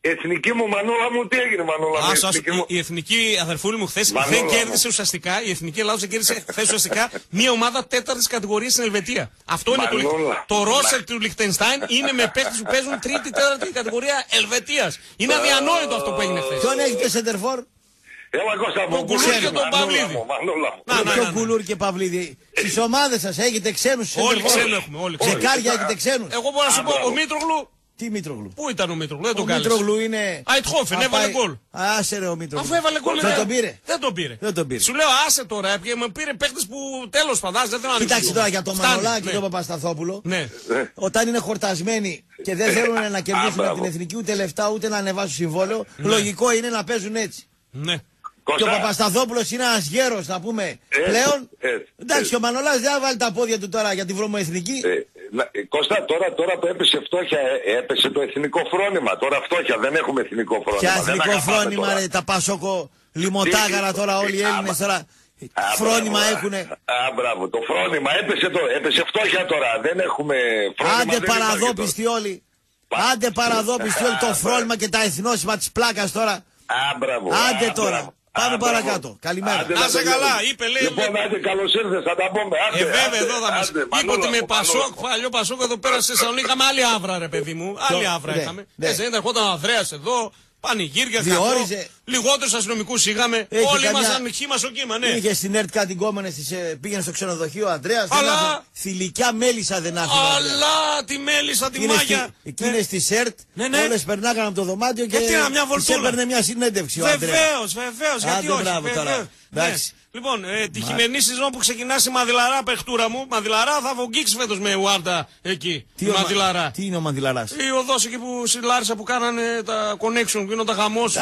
Εθνική μου μανούλα μου, τι έγινε μανούλα μου. Η εθνική, αδερφούλη μου, χθες δεν κέρδισε ουσιαστικά. Η εθνική Ελλάδα δεν κέρδισε χθες ουσιαστικά μία ομάδα τέταρτης κατηγορίας στην Ελβετία. Αυτό είναι το ρόστερ του Λιχτενστάιν. Είναι με παίκτες που παίζουν τρίτη-τέταρτη κατηγορία Ελβετίας. Είναι αδιανόητο αυτό που έγινε χθες. Τον έχετε σεντερφόρ. Το Κουλούρ και τον Παυλίδη. Το Κουλούρ και Παυλίδη. Στις ομάδες σας έχετε ξένους? Όλοι ξένους έχουμε. Ξεκάρια έχετε ξένους? Εγώ μπορώ να σου πω, ο Μήτρογλου. Τι Μήτρογλου? Πού ήταν ο Μήτρογλου, δεν τον κάλεσε. Ο Μήτρογλου είναι... Αιτχόφεν, έβαλε γκολ. Άσε ρε ο Μήτρογλου. Αφού έβαλε γκολ δεν τον πήρε. Σου λέω άσε τώρα, με πήρε παίχτες που τέλος παντάς δεν θέλω να δείξω. Κοιτάξτε τώρα για τον Μανολάκη και τον Παπασταθόπουλο. Ναι. Όταν είναι χορτασμένοι και δεν θέλουν να κερδίσουν από την εθνική ούτε λεφτά ούτε να ανεβάσουν συμβόλαιο, λογικό είναι να παίζουν έτσι. Ναι. Και ο Παπασταθόπουλος είναι ένας γέρος, να πούμε, πλέον. Εντάξει, ο Μανολάς δεν θα βάλει τα πόδια του τώρα για τη βρωμοεθνική. Κώστα, τώρα που έπεσε φτώχεια, έπεσε το εθνικό φρόνημα. Τώρα φτώχεια, δεν έχουμε εθνικό φρόνημα. Ποια εθνικό φρόνημα, ρε, τα Πασόκο, λιμωτάγαρα τώρα όλοι οι Έλληνες τώρα. Φρόνημα έχουνε. Α, μπράβο, το φρόνημα έπεσε φτώχεια τώρα. Δεν έχουμε φρόνημα. Άντε παραδόπιστοι όλοι. Άντε παραδόπιστοι όλοι το φρόνημα και τα εθνόσημα της πλάκας τώρα. Άντε τώρα. Πάμε παρακάτω. Καλημέρα. Να σε καλά, είπε λέει. Λοιπόν, άντε, καλώς ήρθες, θα τα πούμε. Βέβαια, εδώ θα μας είπε ότι με Πασόκ, παλιό Πασόκ εδώ πέρα στη Θεσσαλονίκη είχαμε άλλη άβρα, ρε παιδί μου. Άλλη άβρα είχαμε. Έτσι δεν ερχόταν ο Ανδρέας εδώ, πανηγύρια, διόριζε. Λιγότερους αστυνομικούς είχαμε. Όλοι ήμασταν χύμασο κύμα, ναι. Είχε στην ΕΡΤ κάτι γκόμενες, πήγαινε στο ξενοδοχείο ο Ανδρέας. Αλλά. Θηλυκιά μέλισσα δεν άφηνε. Αλλά τη μέλισσα, τη μάγια. Εκείνες τη ΕΡΤ, όλες περνάγανε από το δωμάτιο και της έπαιρνε μια συνέντευξη ο Ανδρέας. Βεβαίως, γιατί όχι. Λοιπόν, τη χειμερινή σεζόν που ξεκινά η μαδιλαρά παιχτούρα μου, μαδιλαρά θα βογγίξει φέτος με Ουάρντα εκεί. Τι είναι ο μαδιλαράς? Η οδός εκεί που στη Λάρισα που κάνανε τα connection, γίνοντα χαμός.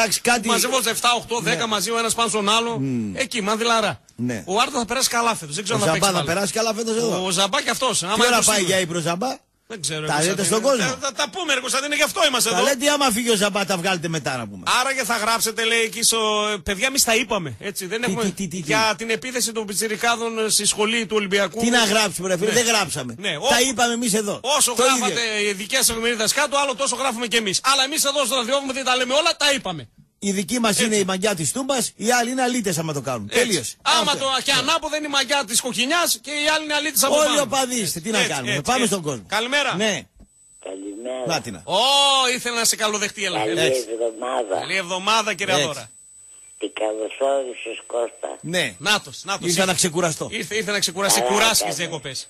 Μαζεύονται 7, 8, 10 μαζί ο ένας πάνω στον άλλο. Εκεί, μαδιλαρά. Ο Ουάρντα θα περάσει καλά φέτος. Δεν ξέρω αν θα παίξει. Ο Ζαμπά θα περάσει καλά φέτος εδώ. Ο Ζαμπά και αυτός. Τώρα πάει για Ήπειρο Ζαμπά. Δεν ξέρω. Τα λέτε στον κόσμο. Τα πούμε, ρε Κωνσταντίνε, γι' αυτό είμαστε εδώ. Τα λέτε, άμα φύγει ο Ζαμπά, τα βγάλετε μετά να πούμε. Άρα και θα γράψετε, λέει εκεί στο. Παιδιά, εμείς τα είπαμε. Έτσι, δεν έχουμε... Για την επίθεση των πιτσιρικάδων στη σχολή του Ολυμπιακού. Τι να γράψουμε, ρε φίλε, δεν γράψαμε. Τα είπαμε εμείς εδώ. Όσο γράφατε οι ειδικές εφημερίδες κάτω, άλλο τόσο γράφουμε κι εμείς. Αλλά εμείς εδώ στο ραδιόφωνο δεν τα λέμε όλα, τα είπαμε. Η δική μας είναι η μαγιά της Τούμπας, οι άλλοι είναι αλήτες άμα το κάνουν. Τέλειος. Άμα το και ανάποδα είναι η μαγιά της Κοκκινιάς και οι άλλοι είναι αλήτες από πάνω. Όλοι οπαδίστε, τι να κάνουμε. Πάμε στον κόσμο. Καλημέρα. Ναι. Καλημέρα. Νάτινα. Ήθελα να σε καλοδεχτεί, έλα. Καλή εβδομάδα. Καλή εβδομάδα, κύριε Αδώρα. Την καλωσόρισες, Κώστα. Ναι. Νάτος. Ήρθα να ξεκουραστώ. Ήρθε να ξεκουραστεί. Κουράστηκε στις διακοπές.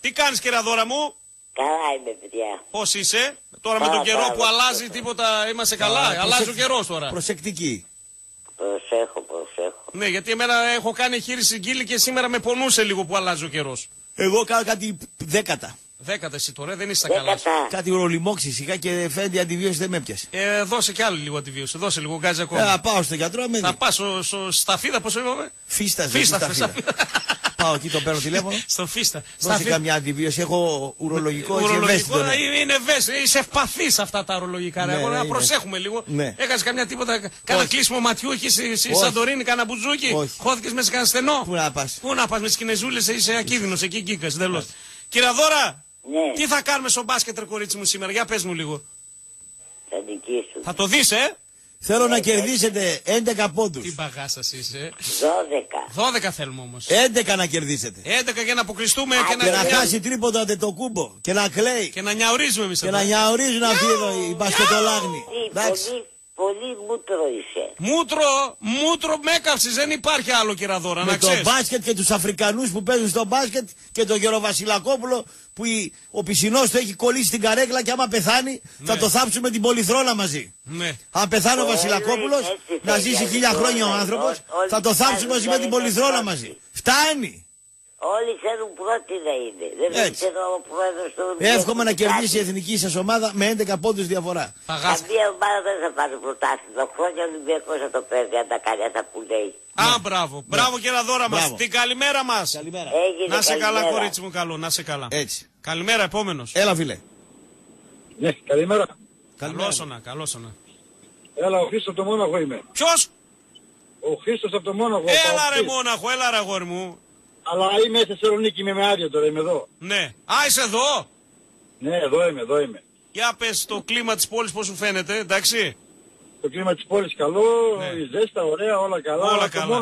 Τι κάνεις, κύριε Αδώρα μου? Καλά είμαι, παιδιά. Πώς είσαι? Τώρα με τον καιρό που αλλάζει τίποτα είμαστε καλά. Αλλάζει ο καιρός τώρα. Προσεκτική. Προσέχω. Ναι, γιατί εμένα έχω κάνει χείριση γκύλη και σήμερα με πονούσε λίγο που αλλάζει ο καιρός. Εγώ κάνω κάτι 10. 10 εσύ τώρα, δεν είσαι καλά. Κάτι ρολιμόξι σιγά και φαίνεται αντιβίωση δεν με έπιασε. Δώσε κι άλλο λίγο αντιβίωση. Δώσε λίγο γκάζι ακόμα. Θα πάω στο γιατρό. Θα πάω στο σταφίδα, πώς είπαμε. Φίσταζε. Πάω εκεί, το παίρνω τηλέφωνο. Στο φίστα. Δώσε καμιά αντιβίωση. Έχω ουρολογικό και ευαίσθητο. Είναι ευαίσθητο. Είσαι ευπαθής αυτά τα ουρολογικά. Να προσέχουμε λίγο. Έκανε καμιά τίποτα. Κάνα κλείσιμο ματιού εκεί στη Σαντορίνη, κάνα μπουζούκι. Χώθηκε μέσα σε κανένα στενό. Πού να πας με τις κινεζούλες, είσαι ακίνδυνος εκεί, γκίκα. Κύριε Δώρα, τι θα κάνουμε στο μπάσκετ, κορίτσι μου, σήμερα? Για πες μου λίγο. Θα το δεις, Θέλω να κερδίσετε 11 πόντους. Τι παγάσας είσαι? 12 θέλουμε όμως. 11 να κερδίσετε. 11 για να αποκλειστούμε και να χάσει τρίποντα το κούμπο. Και να κλαίει. Και να νιαουρίζουμε εμείς. Και να νιαουρίζουν αυτοί εδώ οι μπασκετολάγνοι. Πολύ μούτρο είσαι. Μούτρο με έκαψες, δεν υπάρχει άλλο κυραδόρα, να ξέρεις. Με το μπάσκετ και τους Αφρικανούς που παίζουν στο μπάσκετ και τον Γεροβασιλακόπουλο που ο πισινός του έχει κολλήσει την καρέκλα και άμα πεθάνει ναι. θα το θάψουμε την πολυθρόνα μαζί. Ναι. Αν πεθάνει ο Βασιλακόπουλος, να ζήσει 1000 χρόνια ο άνθρωπος, θα το θάψουμε μαζί με την πολυθρόνα μαζί. Φτάνει. Όλοι θέλουν πρώτοι να είναι. Δεν ξέρω ο πρόεδρος του Ολυμπιακού. Εύχομαι να κερδίσει η εθνική σας ομάδα με 11 πόντους διαφορά. Καμία ομάδα δεν θα πάρει πρωτάθλημα. Χρόνια ο Ολυμπιακός θα το παίρνει, αν τα κάνει αυτά που λέει. Α, μπράβο. Μπράβο και ένα δώρα μας. Την καλημέρα μας. Να σε καλά, κορίτσι μου, καλό. Να σε καλά. Έτσι. Καλημέρα, επόμενος. Έλα, φίλε. Ναι, καλημέρα. Καλώς όνα. Έλα, ο Χρήστος από το Μόναχο είμαι. Ποιος? Ο Χρήστος από το Μόναχο. Έλα, ρε Μόναχο, έλα, ρε αγόρι μου. Αλλά είμαι στη Θεσσαλονίκη, είμαι άδεια τώρα, είμαι εδώ. Ναι. Α, είσαι εδώ! Ναι, εδώ είμαι. Για πες το κλίμα της πόλης πώς σου φαίνεται, εντάξει. Το κλίμα της πόλης καλό, ναι. Η ζέστα ωραία, όλα καλά. Όλα καλά.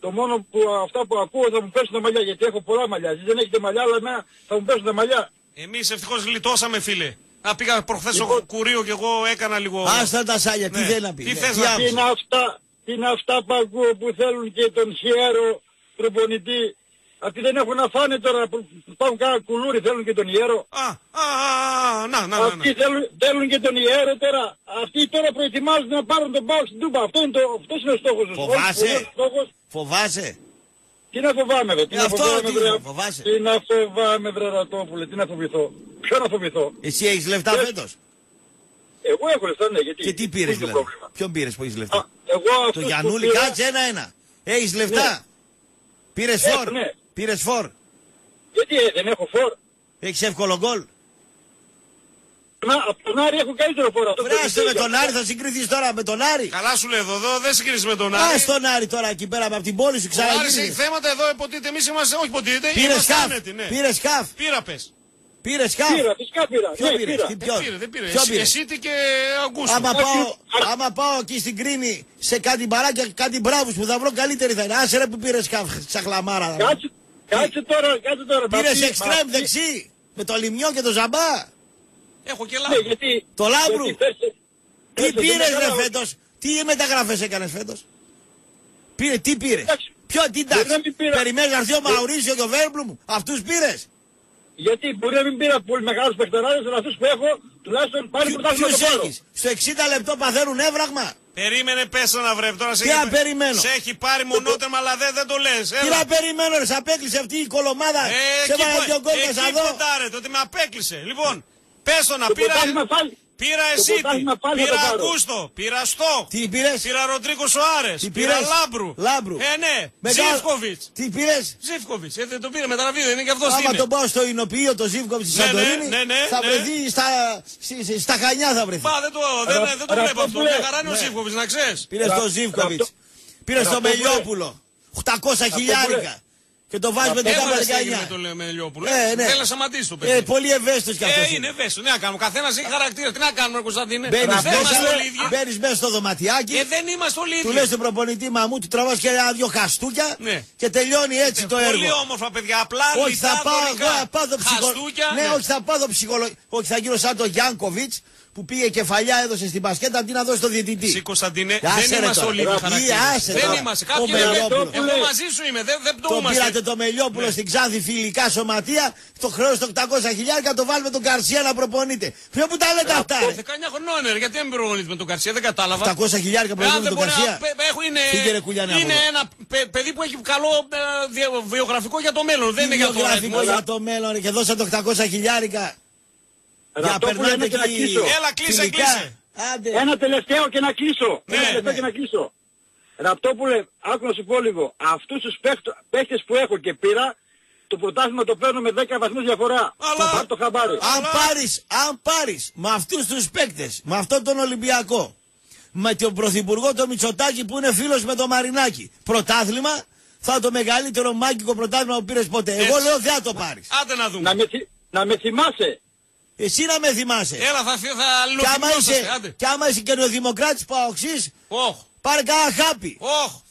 Το μόνο που αυτά που ακούω θα μου πέσουν τα μαλλιά, γιατί έχω πολλά μαλλιά. Εσείς δεν έχετε μαλλιά, αλλά εμένα θα μου πέσουν τα μαλλιά. Εμείς ευτυχώς γλιτώσαμε, φίλε. Να πήγα προχθές στο κουρίο και εγώ έκανα λίγο... Άστα τα σάλια, ναι. Τι θέλει να πει. Τι είναι αυτά που ακούω που θέλουν και τον χιέρο. Προπονητή, αυτοί δεν έχουν να φάνε τώρα, πάνε κάνα κουλούρι, θέλουν και τον ιέρο. Να. Αυτοί θέλουν και τον ιέρο τώρα, αυτοί τώρα προετοιμάζουν να πάρουν τον ΠΑΟΚ στην Τούμπα, αυτός είναι ο στόχος τους. Φοβάσαι. Τι να φοβάμαι βρε, τι να φοβάμαι βρε Ραπτόπουλε, τι να φοβηθώ, ποιο να φοβηθώ. Εσύ έχεις λεφτά φέτος. Εγώ έχω λεφτά, ναι, γιατί. Και τι πήρες δηλαδή, ποιον πήρες που έχεις λεφτά. Το Γιαννούλη, κάτσε ένα-ένα, έχεις λεφτά. Πήρες φορ, ναι. Πήρες φορ. Γιατί δεν έχω φορ. Έχεις εύκολο γκολ. Από τον Άρη έχω καλύτερο φορ. Βράσου με τον Άρη, θα συγκριθείς τώρα με τον Άρη. Καλά σου λέω εδώ, δεν συγκρίνεις με τον Άρη. Άς τον Άρη τώρα εκεί πέρα από την πόλη σου ξανά. Ο Άρης έχει θέματα εδώ, υποτίθεται, εμείς είμαστε, όχι υποτίθεται. Πήρες χαφ, ναι. Πήρες χαφ. Πήρα πες. Πήρες χαφ. Ποιο πήρε. Εσύ τι και Αγκούστου. Άμα πάω εκεί στην Κρίνη σε κάτι μπαράκια, κάτι μπράβους που θα βρω καλύτερη θα είναι. Άσε ρε που πήρες χαφ, σαχλαμάρα. Κάτσε τώρα. Πήρες εξτρέμ δεξί, με το λιμιό και το ζαμπά. Έχω και λάμπρου. Το λάμπρου. Τι πήρες ρε φέτος, τι μεταγραφές έκανες φέτος. Τι πήρες. Ποιο, τι τάξ. Περιμένεις να έρθει ο Μαουρίσιο και ο Βέρμπλουμ, αυτούς πήρες. Γιατί μπορεί να μην πήρα πολύ μεγάλους παιχτεράδες, αλλά αυτούς που έχω τουλάχιστον πάλι πρωτάθλημα το πάρω. Στο 60 λεπτό παθαίνουν έβραγμα. Περίμενε, πες να βρε, τώρα σε έχει πάρει μονότερμα, αλλά δεν το λες. Τι να περιμένω ρε, σ' απέκλεισε αυτή η κολομάδα. Σε βάλα δυο κόντες εδώ. Εκεί πετάρετε, ότι με απέκλεισε. Λοιπόν, πες να πήρα εσύ, πήρα Αγκούστο, πήρα Στόχ, πήρα Ροντρίγκο Σοάρες, πήρα Λάμπρου. Ναι, Ζίβκοβιτς. Τι πήρες? Ζίβκοβιτς, δεν τον πήρε μεταναβίδιο, είναι και αυτός είναι. Άμα τον πάω στο Ινοποιείο το Ζίβκοβιτς στη Σαντορίνη, θα βρεθεί στα Χανιά θα βρεθεί. Πα, δεν το βλέπω αυτό, μια χαρά είναι ο Ζίβκοβιτς, να ξέρεις. Πήρες το Ζίβκοβιτς, πήρες το Μελιόπουλο, 800 χιλιάρικα. Και το βάζει με την Καπαρικανιά. Θέλει να σταματήσει το παιδί. Πολύ ευαίσθητος κι αυτός. Είναι ευαίσθητος. Τι να κάνουμε. Καθένας έχει χαρακτήρα. Τι να κάνουμε, Κωνσταντίνε. Μπαίνεις μέσα στο δωματιάκι. Δεν είμαστε όλοι ίδιοι. Του λες τον προπονητή μαμού, του τραβάς και ένα-δυο χαστούκια. Και τελειώνει έτσι το έργο. Πολύ όμορφα παιδιά. Απλά θα πάω ψυχολογικά. Όχι, θα γίνω σαν τον Γιάνκοβιτς. Που πήγε κεφαλιά, έδωσε στην μπασκέτα αντί να δώσει το διαιτητή. Εσύ Κωνσταντίνε, δεν είμαστε όλοι οι χαρακτήρες. Δεν είμαστε. Κάποιοι εγώ μαζί σου είμαι, δεν πτωούμαστε. Το πήρατε το Μελιόπουλο στην Ξάνθη φιλικά σωματεία, το χρέος το 800 χιλιάρικα, το βάλουμε τον Καρσία να προπονείται. Ποιο που τα λέτε αυτά. 19 χρονών, γιατί δεν προπονείται με τον Καρσία, δεν κατάλαβα. 800 χιλιάρικα προπονείται με τον Καρσία. Είναι ένα παιδί που έχει καλό βιογραφικό για το μέλλον. Δεν είναι για το μέλλον και δώσατε 800 χιλιάρικα. Ραπτόπουλε και να κλείσω. Έλα κλείσε. Ένα τελευταίο και να κλείσω. Ραπτόπουλε, άκου να σου πω λίγο. Αυτούς τους παίχτες που έχω και πήρα, το πρωτάθλημα το παίρνω με 10 βαθμούς διαφορά. Πάρ' το χαμπάρι. Αν πάρεις με αυτούς τους παίχτες, με αυτόν τον Ολυμπιακό, με τον Πρωθυπουργό τον Μητσοτάκη που είναι φίλος με τον Μαρινάκη, πρωτάθλημα θα το μεγαλύτερο μάγικο πρωτάθλημα που πήρες ποτέ. Εγώ λέω δεν θα το πάρεις. Άντε να δούμε. Να με θυμάσαι. Εσύ να με θυμάσαι. Έλα θα λουκιμώσαστε. Κι άμα είσαι καινοδημοκράτης Παοξής, πάρε κάνα χάπι.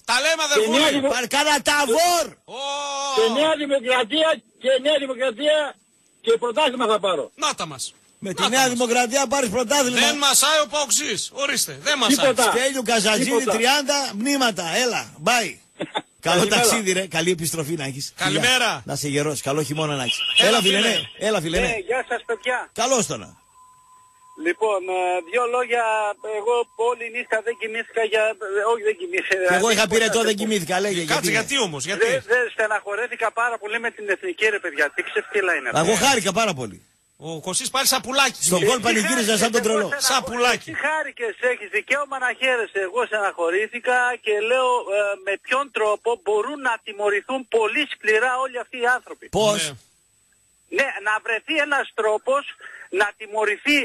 Τα λέμε αδερφούλοι. Πάρε κάνα ταβόρ. Και Νέα Δημοκρατία και πρωτάθλημα θα πάρω. Να τα μας. Με τη Νέα Δημοκρατία πάρει πρωτάθλημα. Δεν μασάει ο Παοξής. Ορίστε. Δεν μασάει. Στέλιο Καζατζίδη 30 μνήματα. Έλα. Μπάει. Καλό ταξίδι, ρε. Καλή επιστροφή να έχεις. Καλημέρα. Να σε γερώσει. Καλό χειμώνα να έχεις. Έλα, φιλενέ. Έλα, φιλενέ. Γεια σας, παιδιά. Καλώς το να. Λοιπόν, δύο λόγια. Εγώ όλη νύχτα δεν κοιμήθηκα για. Όχι, δεν κοιμήθηκα. Εγώ είχα πειρετό, δεν κοιμήθηκα. Λέγε. Κάτσε, γιατί όμως. Δεν στεναχωρέθηκα πάρα πολύ με την εθνική, ρε παιδιά. Τι ξεφτύλα είναι. Εγώ χάρηκα πάρα πολύ. Ο Κωστής πάλι σαπουλάκι. Στον κόλ πανηγύριζα σαν τον τρελό. Σαπουλάκι. Τι χάρηκες, έχεις δικαίωμα να χαίρεσαι. Εγώ στεναχωρήθηκα και λέω με ποιον τρόπο μπορούν να τιμωρηθούν πολύ σκληρά όλοι αυτοί οι άνθρωποι. Πώς. Ναι, να βρεθεί ένας τρόπος να τιμωρηθεί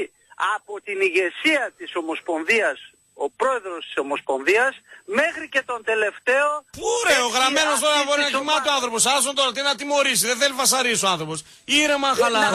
από την ηγεσία της Ομοσπονδίας, ο πρόεδρος της Ομοσπονδίας, μέχρι και τον τελευταίο. Πού ρε, ο γραμμένος τώρα μπορεί να κοιμάται ο άνθρωπος. Άσον τώρα, τι να τιμωρήσει, δεν θέλει φασαρίσει ο άνθρωπος. Ήρεμα, χαλαρά.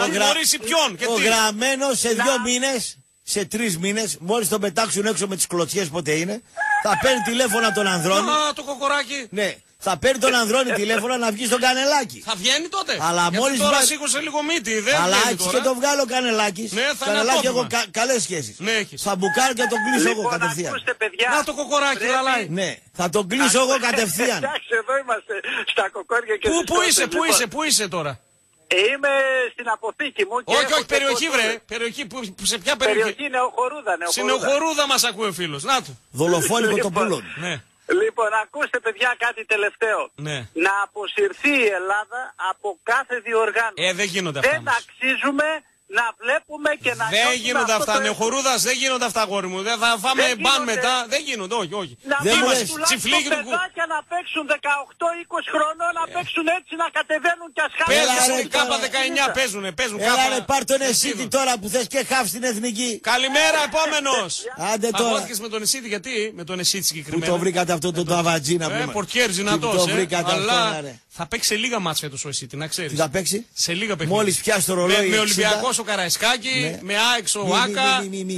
Να τιμωρήσει ποιον και τι. Ο γραμμένος σε 2 μήνες, σε 3 μήνες, μόλις τον πετάξουν έξω με τις κλωτσιές ποτέ είναι, θα παίρνει τηλέφωνα τον Ανδρώνη. Α, το κοκοράκι. Ναι. Θα παίρνει τον Ανδρώνη τηλέφωνο να βγει στον Κανελάκι. Θα βγαίνει τότε. Αλλά μόλις τώρα σήκωσε λίγο μύτη. Δεν αλλά άρχισε και τον βγάλω Κανελάκι. Ναι, θα Κανελάκι έχω καλές σχέσεις. Ναι, έχεις. Θα μπουκάρει και τον κλείσω εγώ κατευθείαν. Ακούστε, παιδιά, να το κοκοράκι, λαλάει. Ναι, θα τον κλείσω εγώ κατευθείαν. Εντάξει, εδώ είμαστε στα κοκόρια και πού είσαι, πού είσαι τώρα. Είμαι στην αποθήκη μου. Και όχι, περιοχή βρε. Περιοχή, σε ποια περιοχή. Νεοχωρούδα μας ακούει ο φίλος. Να του. Δολοφόνικο το πουλόν. Λοιπόν, ακούστε παιδιά κάτι τελευταίο. Ναι. Να αποσυρθεί η Ελλάδα από κάθε διοργάνωση. Δεν γίνονται αυτά. Δεν μας αξίζουμε να βλέπουμε και να δεν γίνονται αυτά. Το Νεοχωρούδας, δεν γίνονται αυτά, αγόρι μου. Δεν θα φάμε μπαν μετά. Δεν γίνονται, όχι, όχι. Να είμαστε τσιφλίκι του κουκουέ. Να παίξουν 18-20 χρονών, να παίξουν έτσι, να κατεβαίνουν και ασχάλουν. Πέλασαν κάπα 19, παίζουν κάπα. Έλα, πάρτε τον Εσίτη τώρα που θες και χάφ στην εθνική. Καλημέρα, επόμενος. Άντε τώρα. Αγώθηκες με τον Εσίτη, γιατί με τον Εσίτη συγκεκριμένα. Που το βρήκατε αυτό το ταβατζί να πούμε. Πορκέρ δυνατό. Θα παίξει λίγα μάτς φέτος ο Εσίτη, να ξέρεις. Θα παίξει. Σε λίγα παιχνίδια. Μόλις πιάσει το ρολόι. Με Ολυμπιακό ο Καραϊσκάκη, ναι. Με ΑΕΚ ο Άκα.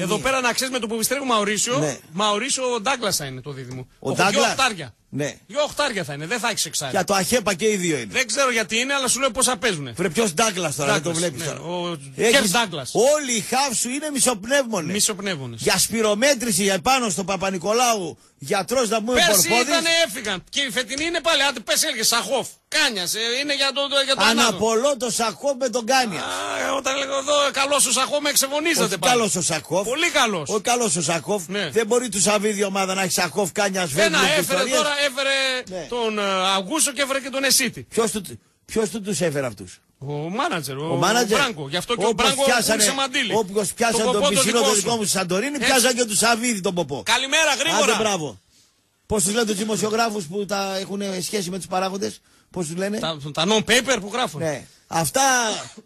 Εδώ πέρα να ξέρεις με το που επιστρέφει ο Μαουρίσιο. Ναι. Μαουρίσιο ο Ντάγκλας είναι το δίδυμο. Ο Ντάγκλας. 2 οχτάρια. Ναι. 2 οχτάρια θα είναι, δεν θα έχει εξάρια. Για το αχέπα και οι δύο είναι. Δεν ξέρω γιατί είναι, αλλά σου λέω πόσα παίζουνε. Βρε ποιος Ντάγκλας τώρα, δεν το βλέπεις τώρα. Όλοι οι χαφ σου είναι μισοπνεύμονες. Για σπυρομέτρηση για επάνω στο Παπα-Νικολάου, γιατρός να πούμε Πορπόδης. Πέρσι ήταν έφυγαν και η φετινή είναι πάλι, άντε πες έλεγε Σαχόφ. Κάνιας, είναι για τον Άννα. Αναπολώ το Σαχόφ με τον Κάνιας. Όταν λέγω εδώ καλός ο Σαχόφ, με εξεφωνίζατε πάλι. Καλός ο Σαχόφ. Πολύ καλός. Ο καλός ο Σαχόφ. Ναι. Δεν μπορεί του Σαββίδη ομάδα να έχει Σαχόφ, Κάνιας, Βέντελ. Ένα έφερε τώρα, ναι. Τον Αγκούσο και έφερε και τον Εσίτη. Ποιος του έφερε αυτούς. Ο μάνατζερ, ο Μπράγκο. Γι' αυτό και ο Μπράγκο πήρε μαντίλι. Όποιος πιάσαν τον πισινό το δικό μου στη Σαντορίνη, πιάσαν και του Σαββίδη τον Ποπό. Καλημέρα, γρήγορα. Πώς τους λένε τους δημοσιογράφους που τα έχουν σχέση με τους παράγοντες. Πώς τους λένε. Τα non-paper που γράφουν. Ναι. Αυτά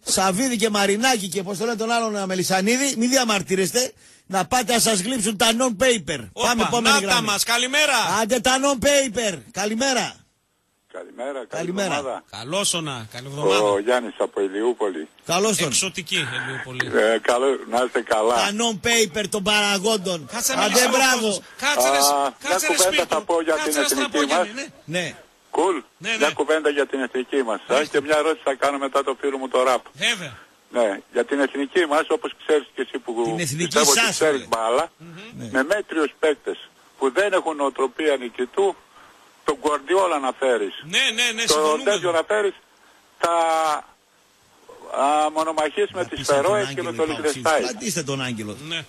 Σαββίδη και Μαρινάκη και πώς το λένε τον άλλον Μελισανίδη, μην διαμαρτύρεστε. Να πάτε να σας γλύψουν τα non-paper. Πάμε επόμενη γραμμή. Καλημέρα. Άντε τα non-paper. Καλημέρα. Καλημέρα. Καλώς όνα. Καλή εβδομάδα. Ο Γιάννης από Ηλιούπολη. Καλώς τον. Εξωτική Ηλιούπολη. Να είστε καλά. Τα non-paper των παραγόντων. Κάτσε να μιλήσω. Κάτσε μια κουβέντα θα πω για την εθνική μας. Ναι. Κουλ. Μια κουβέντα για την εθνική μας. Και μια ερώτηση θα κάνω μετά το φίλο μου το ραπ. Βέβαια. Ναι, για την εθνική μας, όπως ξέρεις και εσύ που πιστεύω ότι ξέρεις μπάλα, με μέτριους παίκτες που δεν έχουν νοοτροπία νικητού, τον Γκουαρντιόλα να φέρεις, τον τέτοιο να φέρεις, τα μονομαχίες με τις Φερόες και με τον Λιχτενστάιν. Κρατήστε τον Άγγελο. Ναι,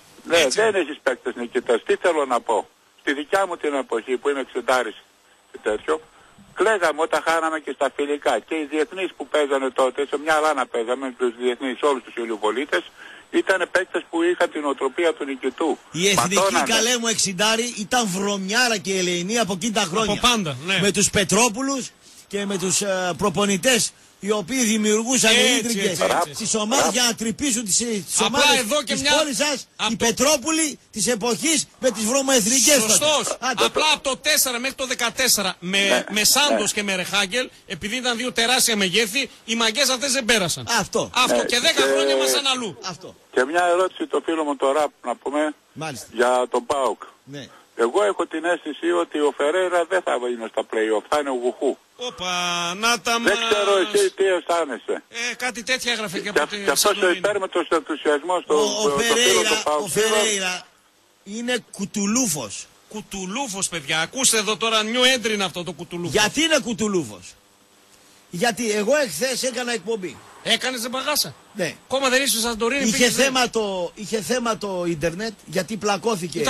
δεν έχεις παίκτες νικητές. Τι θέλω να πω. Στη δικιά μου την εποχή που είμαι εξεντάρης και τέτοιο, κλαίγαμε όταν χάναμε και στα φιλικά. Και οι διεθνείς που παίζανε τότε, σε μια λάνα παίζαμε με τους διεθνείς όλους τους ηλιοπολίτες, ήταν παίκτες που είχαν την οτροπία του νικητού. Η εθνική καλέ μου εξιντάρη ήταν βρωμιάρα και ελεηνή από εκείνη τα χρόνια. Από πάντα, ναι. Με τους Πετρόπουλους και με τους προπονητές οι οποίοι δημιουργούσαν ίντρικες στις ομάδες για να τρυπήσουν τις ομάδες της πόλης σας. Οι Πετρόπουλοι της εποχής με τις βρωμοεθνικές. Σωστός. Απλά από το 4 μέχρι το 14 με Σάντος και με Ρεχάγκελ, επειδή ήταν δύο τεράστια μεγέθη, οι μαγκές αυτές δεν πέρασαν. Αυτό. Και 10 χρόνια μας ήταν αλλού. Και μια ερώτηση το φίλο μου το ραπ να πούμε για τον ΠΑΟΚ. Εγώ έχω την αίσθηση ότι ο Φερέρα δεν θα είναι στα play-off, θα είναι ο Γουχού. Οπα, να τα μας... Δεν ξέρω εσύ τι αισθάνεσαι. Κάτι τέτοια έγραφε και από τη Θεσσαλονίκη. Και αυτός ο υπέρμετος ενθουσιασμός στο φίλο του ΠΑΟΚ. Ο Φερέιρα είναι κουτουλούφος. Κουτουλούφος, παιδιά. Ακούστε εδώ τώρα, νιου έντρινα αυτό το κουτουλούφος. Γιατί είναι κουτουλούφος? Γιατί εγώ εχθές έκανα εκπομπή. Έκανες δεν παγάσα. Ναι. Ακόμα δεν είσαι ο Σαντορίνη. Είχε θέμα το ίντερνετ γιατί πλακώθηκε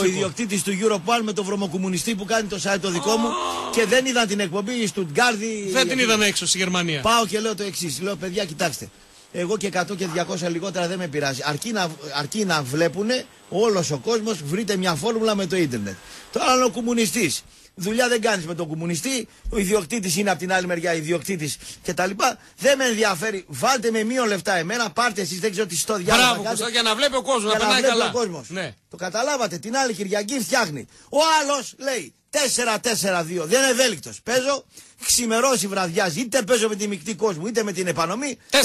ο ιδιοκτήτης του Europol με τον βρωμοκομμουνιστή που κάνει το site το δικό μου και δεν είδαν την εκπομπή η Στουτγκάρδη. Δεν την είδαν έξω στη Γερμανία. Πάω και λέω το εξής. Λέω παιδιά κοιτάξτε. Εγώ και 100 και 200 λιγότερα δεν με πειράζει. Αρκεί να βλέπουνε όλος ο κόσμος, βρείτε μια φόρμουλα με το ίντερνετ. Τώρα ο κομμουνιστής. Δουλειά δεν κάνεις με τον κομμουνιστή, ο ιδιοκτήτης είναι από την άλλη μεριά ιδιοκτήτης κτλ. Δεν με ενδιαφέρει. Βάλτε με μείον λεφτά εμένα, πάρτε εσείς, δεν ξέρω τι στο διάλογο. Μπράβο, κάτι, για να βλέπει ο κόσμος, να περνάει καλά. Ναι. Το καταλάβατε, την άλλη Κυριακή φτιάχνει. Ο άλλος λέει 4-4-2, δεν είναι ευέλικτος. Παίζω, ξημερώσει βραδιάζει, είτε παίζω με τη μεικτή κόσμο, είτε με την επανομή. 4-4-2.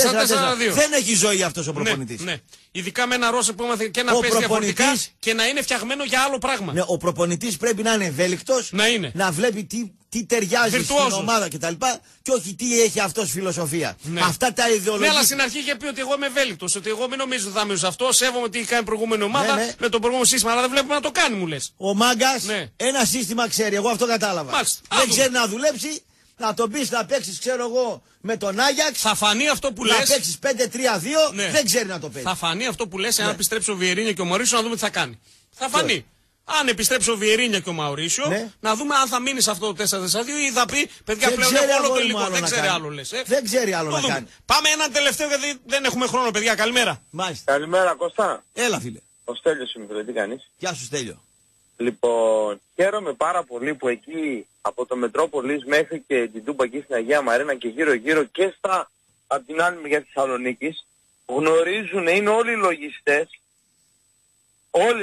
Δεν έχει ζωή αυτός ο προπονητής. Ναι, ναι. Ειδικά με ένα Ρώσο που έμαθε και να παίζει διαφορετικά και να είναι φτιαγμένο για άλλο πράγμα. Ναι, ο προπονητής πρέπει να είναι ευέλικτος, να βλέπει τι ταιριάζει στην ομάδα κτλ. Και όχι τι έχει αυτός φιλοσοφία. Ναι. Αυτά τα ιδεολογικά. Ναι, αλλά στην αρχή είχε πει ότι εγώ είμαι ευέλικτος. Ότι εγώ μην νομίζω ότι θα μείνω σε αυτό. Σέβομαι ότι είχε κάνει προηγούμενη ομάδα με τον προηγούμενο σύστημα. Αλλά δεν βλέπουμε να το κάνει, μου λες. Ο μάγκας ένα σύστημα ξέρει. Εγώ αυτό κατάλαβα. Μάλιστα. Δεν ξέρει να δουλέψει. Να τον πεις να παίξεις, ξέρω εγώ, με τον Άγιαξ. Θα φανεί αυτό που λες. Να παίξεις 5-3-2. Ναι. Δεν ξέρει να το παίξει. Θα φανεί αυτό που λες. Αν επιστρέψει ο Βιερίνια και ο Μαουρίσιο, να δούμε τι θα κάνει. Θα φανεί. Αν επιστρέψει ο Βιερίνια και ο Μαουρίσιο, να δούμε αν θα μείνει σε αυτό το 4-4-2 ή θα πει παιδιά δεν πλέον έχω όλο το υλικό. Δεν ξέρει άλλο λες. Δεν ξέρει άλλο να κάνει. Πάμε έναν τελευταίο γιατί δεν έχουμε χρόνο, παιδιά. Καλημέρα. Μάλιστα. Καλημέρα, Κώστα. Έλα, φίλε. Ο Στέλιος είμαι, τι κάνεις? Γεια σου, Στέλιο. Λοιπόν, χαίρομαι πάρα πολύ που εκεί από το Μετρόπολις μέχρι και την Τούμπα εκεί στην Αγία Μαρίνα και γύρω-γύρω και στα από την άλλη μεριά της Θεσσαλονίκης γνωρίζουν, είναι όλοι οι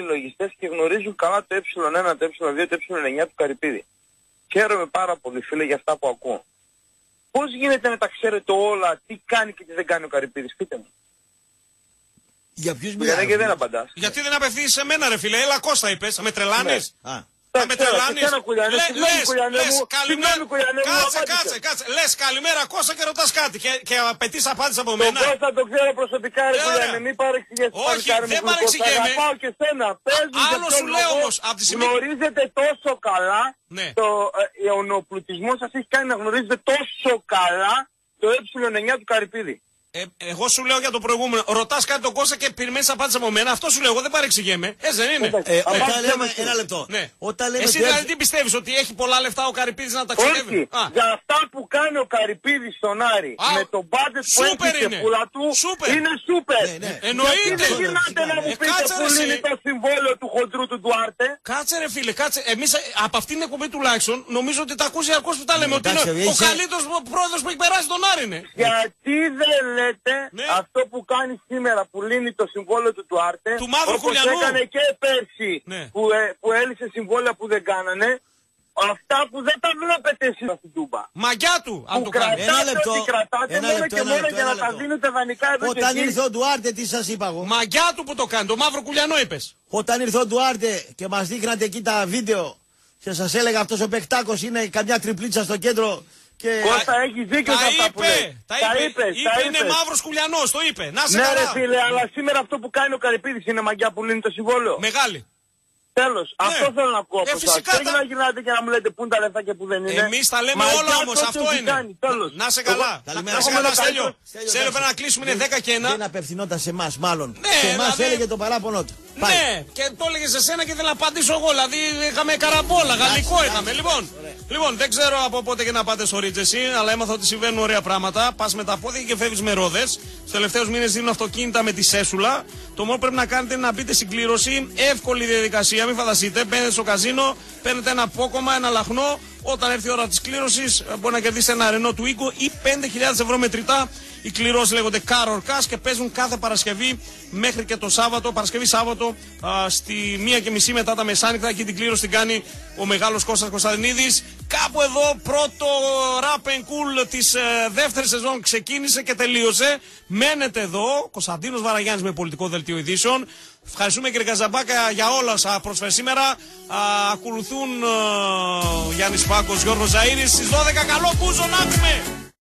λογιστές και γνωρίζουν καλά το ε1, το ε2, το ε9 του Καρυπίδη. Χαίρομαι πάρα πολύ φίλε για αυτά που ακούω. Πώς γίνεται να τα ξέρετε όλα, τι κάνει και τι δεν κάνει ο Καρυπίδης, πείτε μου. Για ποιους μιλάνε? Και δεν απαντάς. Γιατί δεν απευθύνεις σε μένα ρε φίλε, έλα Κώστα είπες, θα με τρελάνεις. Θα με τρελάνεις. Κάτσε. Λες καλημέρα Κώστα και ρωτάς κάτι και απαιτείς απάντηση από μένα. Τον Κώστα τον ξέρω προσωπικά ρε Κουλιανέ, μην παρεξηγέσαι. Όχι, δεν παρεξηγέμαι. Αγαπάω και σένα. Άλλο σου λέω όμως. Γνωρίζετε τόσο καλά, ο πλουτισμός σας έχει κάνει να γνωρίζετε τόσο καλά το ε9 του Καρυπίδη. Εγώ σου λέω για το προηγούμενο. Ρωτάς κάτι τον Κώστα και περιμένεις απάντηση από μένα. Αυτό σου λέω. Εγώ δεν παρεξηγέμαι. Έτσι δεν είναι? Ένα λεπτό. Ναι. Εσύ δηλαδή τι πιστεύεις? Ότι έχει πολλά λεφτά ο Καρυπίδης να ταξιδεύει? Όχι. Για αυτά που κάνει ο Καρυπίδης στον Άρη με τον μπάτζετ που έχει και πουλα του είναι σούπερ. Εννοείται. Δεν γυρνάτε να μου πείτε που είναι το συμβόλαιο του χοντρού του Ντουάρτε. Κάτσε ρε φίλε, κάτσε. Εμείς από αυτήν την εκπομπή τουλάχιστον νομίζω ότι τα ακούσει αρκώς που τα λέμε. Ότι ο καλύτερος πρόεδρος που έχει περάσει τον Άρη είναι. Γιατί δεν αυτό που κάνει σήμερα που λύνει το συμβόλαιο του Τουάρτε, όπως έκανε και πέρσι που έλυσε συμβόλαια που δεν κάνανε, αυτά που δεν τα βλέπετε εσείς στην Τούμπα. Μαγιά του! Αν το κάνετε, κρατάτε μόνο και μόνο για να τα δίνετε δανεικά εδώ. Όταν ήρθε ο Τουάρτε, τι σας είπα εγώ? Μαγιά του που το κάνει, το Μαύρο Κουλιανό είπες. Όταν ήρθε ο Τουάρτε και μας δείχνατε εκεί τα βίντεο και σας έλεγα αυτός ο παιχτάκος είναι καμιά τριπλίτσα στο κέντρο. Κώστα έχει δίκιο σε αυτά που λέει. Τα είπε. Είναι Μαύρος Κουλιανός, το είπε. Να σε καλά. Ναι ρε φίλε, αλλά σήμερα αυτό που κάνει ο Καρυπίδης είναι μαγιά που λύνει το συμβόλαιο. Μεγάλη. Τέλος, αυτό θέλω να ακούω από εσάς. Πρέπει να γυρνάτε και να μου λέτε πού είναι τα λεφτά και πού δεν είναι. Εμείς τα λέμε όλα όμως, αυτό είναι. Να σε καλά. Να σε καλά, Στέλιο. Στέλιο, πρέπει να κλείσουμε, είναι 10 και 1. Δεν απευθυνόταν σε εμάς, μάλλον. Σε εμάς έλεγε το παράπονό του. Ναι, και το έλεγε σε σένα και δεν απαντήσω εγώ. Δηλαδή είχαμε καραμπόλα, γαλλικό είχαμε. Λοιπόν, δεν ξέρω από πότε και να πάτε στο Ρίτζ εσύ, αλλά έμαθα ότι συμβαίνουν ωραία πράγματα. Πας με τα πόδια και φεύγεις με ρόδες. Στους τελευταίους μήνες δίνουν αυτοκίνητα με τη Σέσουλα. Το μόνο που πρέπει να κάνετε είναι να μπείτε συγκλήρωση. Εύκολη διαδικασία, μην φανταστείτε. Μπαίνετε στο καζίνο, παίρνετε ένα απόκομμα, ένα λαχνό. Όταν έρθει η ώρα της κλήρωσης, μπορεί να κερδίσετε ένα Ρενό του οίκου ή 5.000 ευρώ μετρητά. Οι κληρώσεις λέγονται Car or Cash και παίζουν κάθε Παρασκευή μέχρι και το Σάββατο. Παρασκευή-Σάββατο στη 1:30 μετά τα μεσάνυχτα. Εκεί την κλήρωση την κάνει ο μεγάλος Κώστας Κωνσταντινίδης. Κάπου εδώ πρώτο Rap and Cool της δεύτερης σεζόν ξεκίνησε και τελείωσε. Μένετε εδώ, Κωνσταντίνος Βαραγιάννης με πολιτικό δελτίο ειδήσεων. Ευχαριστούμε κύριε Καζαμπάκα για όλα όσα πρόσφερε σήμερα. Ακολουθούν Γιάννης Πάκος, Γιώργος Ζαΐρης στις 12. Καλό κούζο να έχουμε!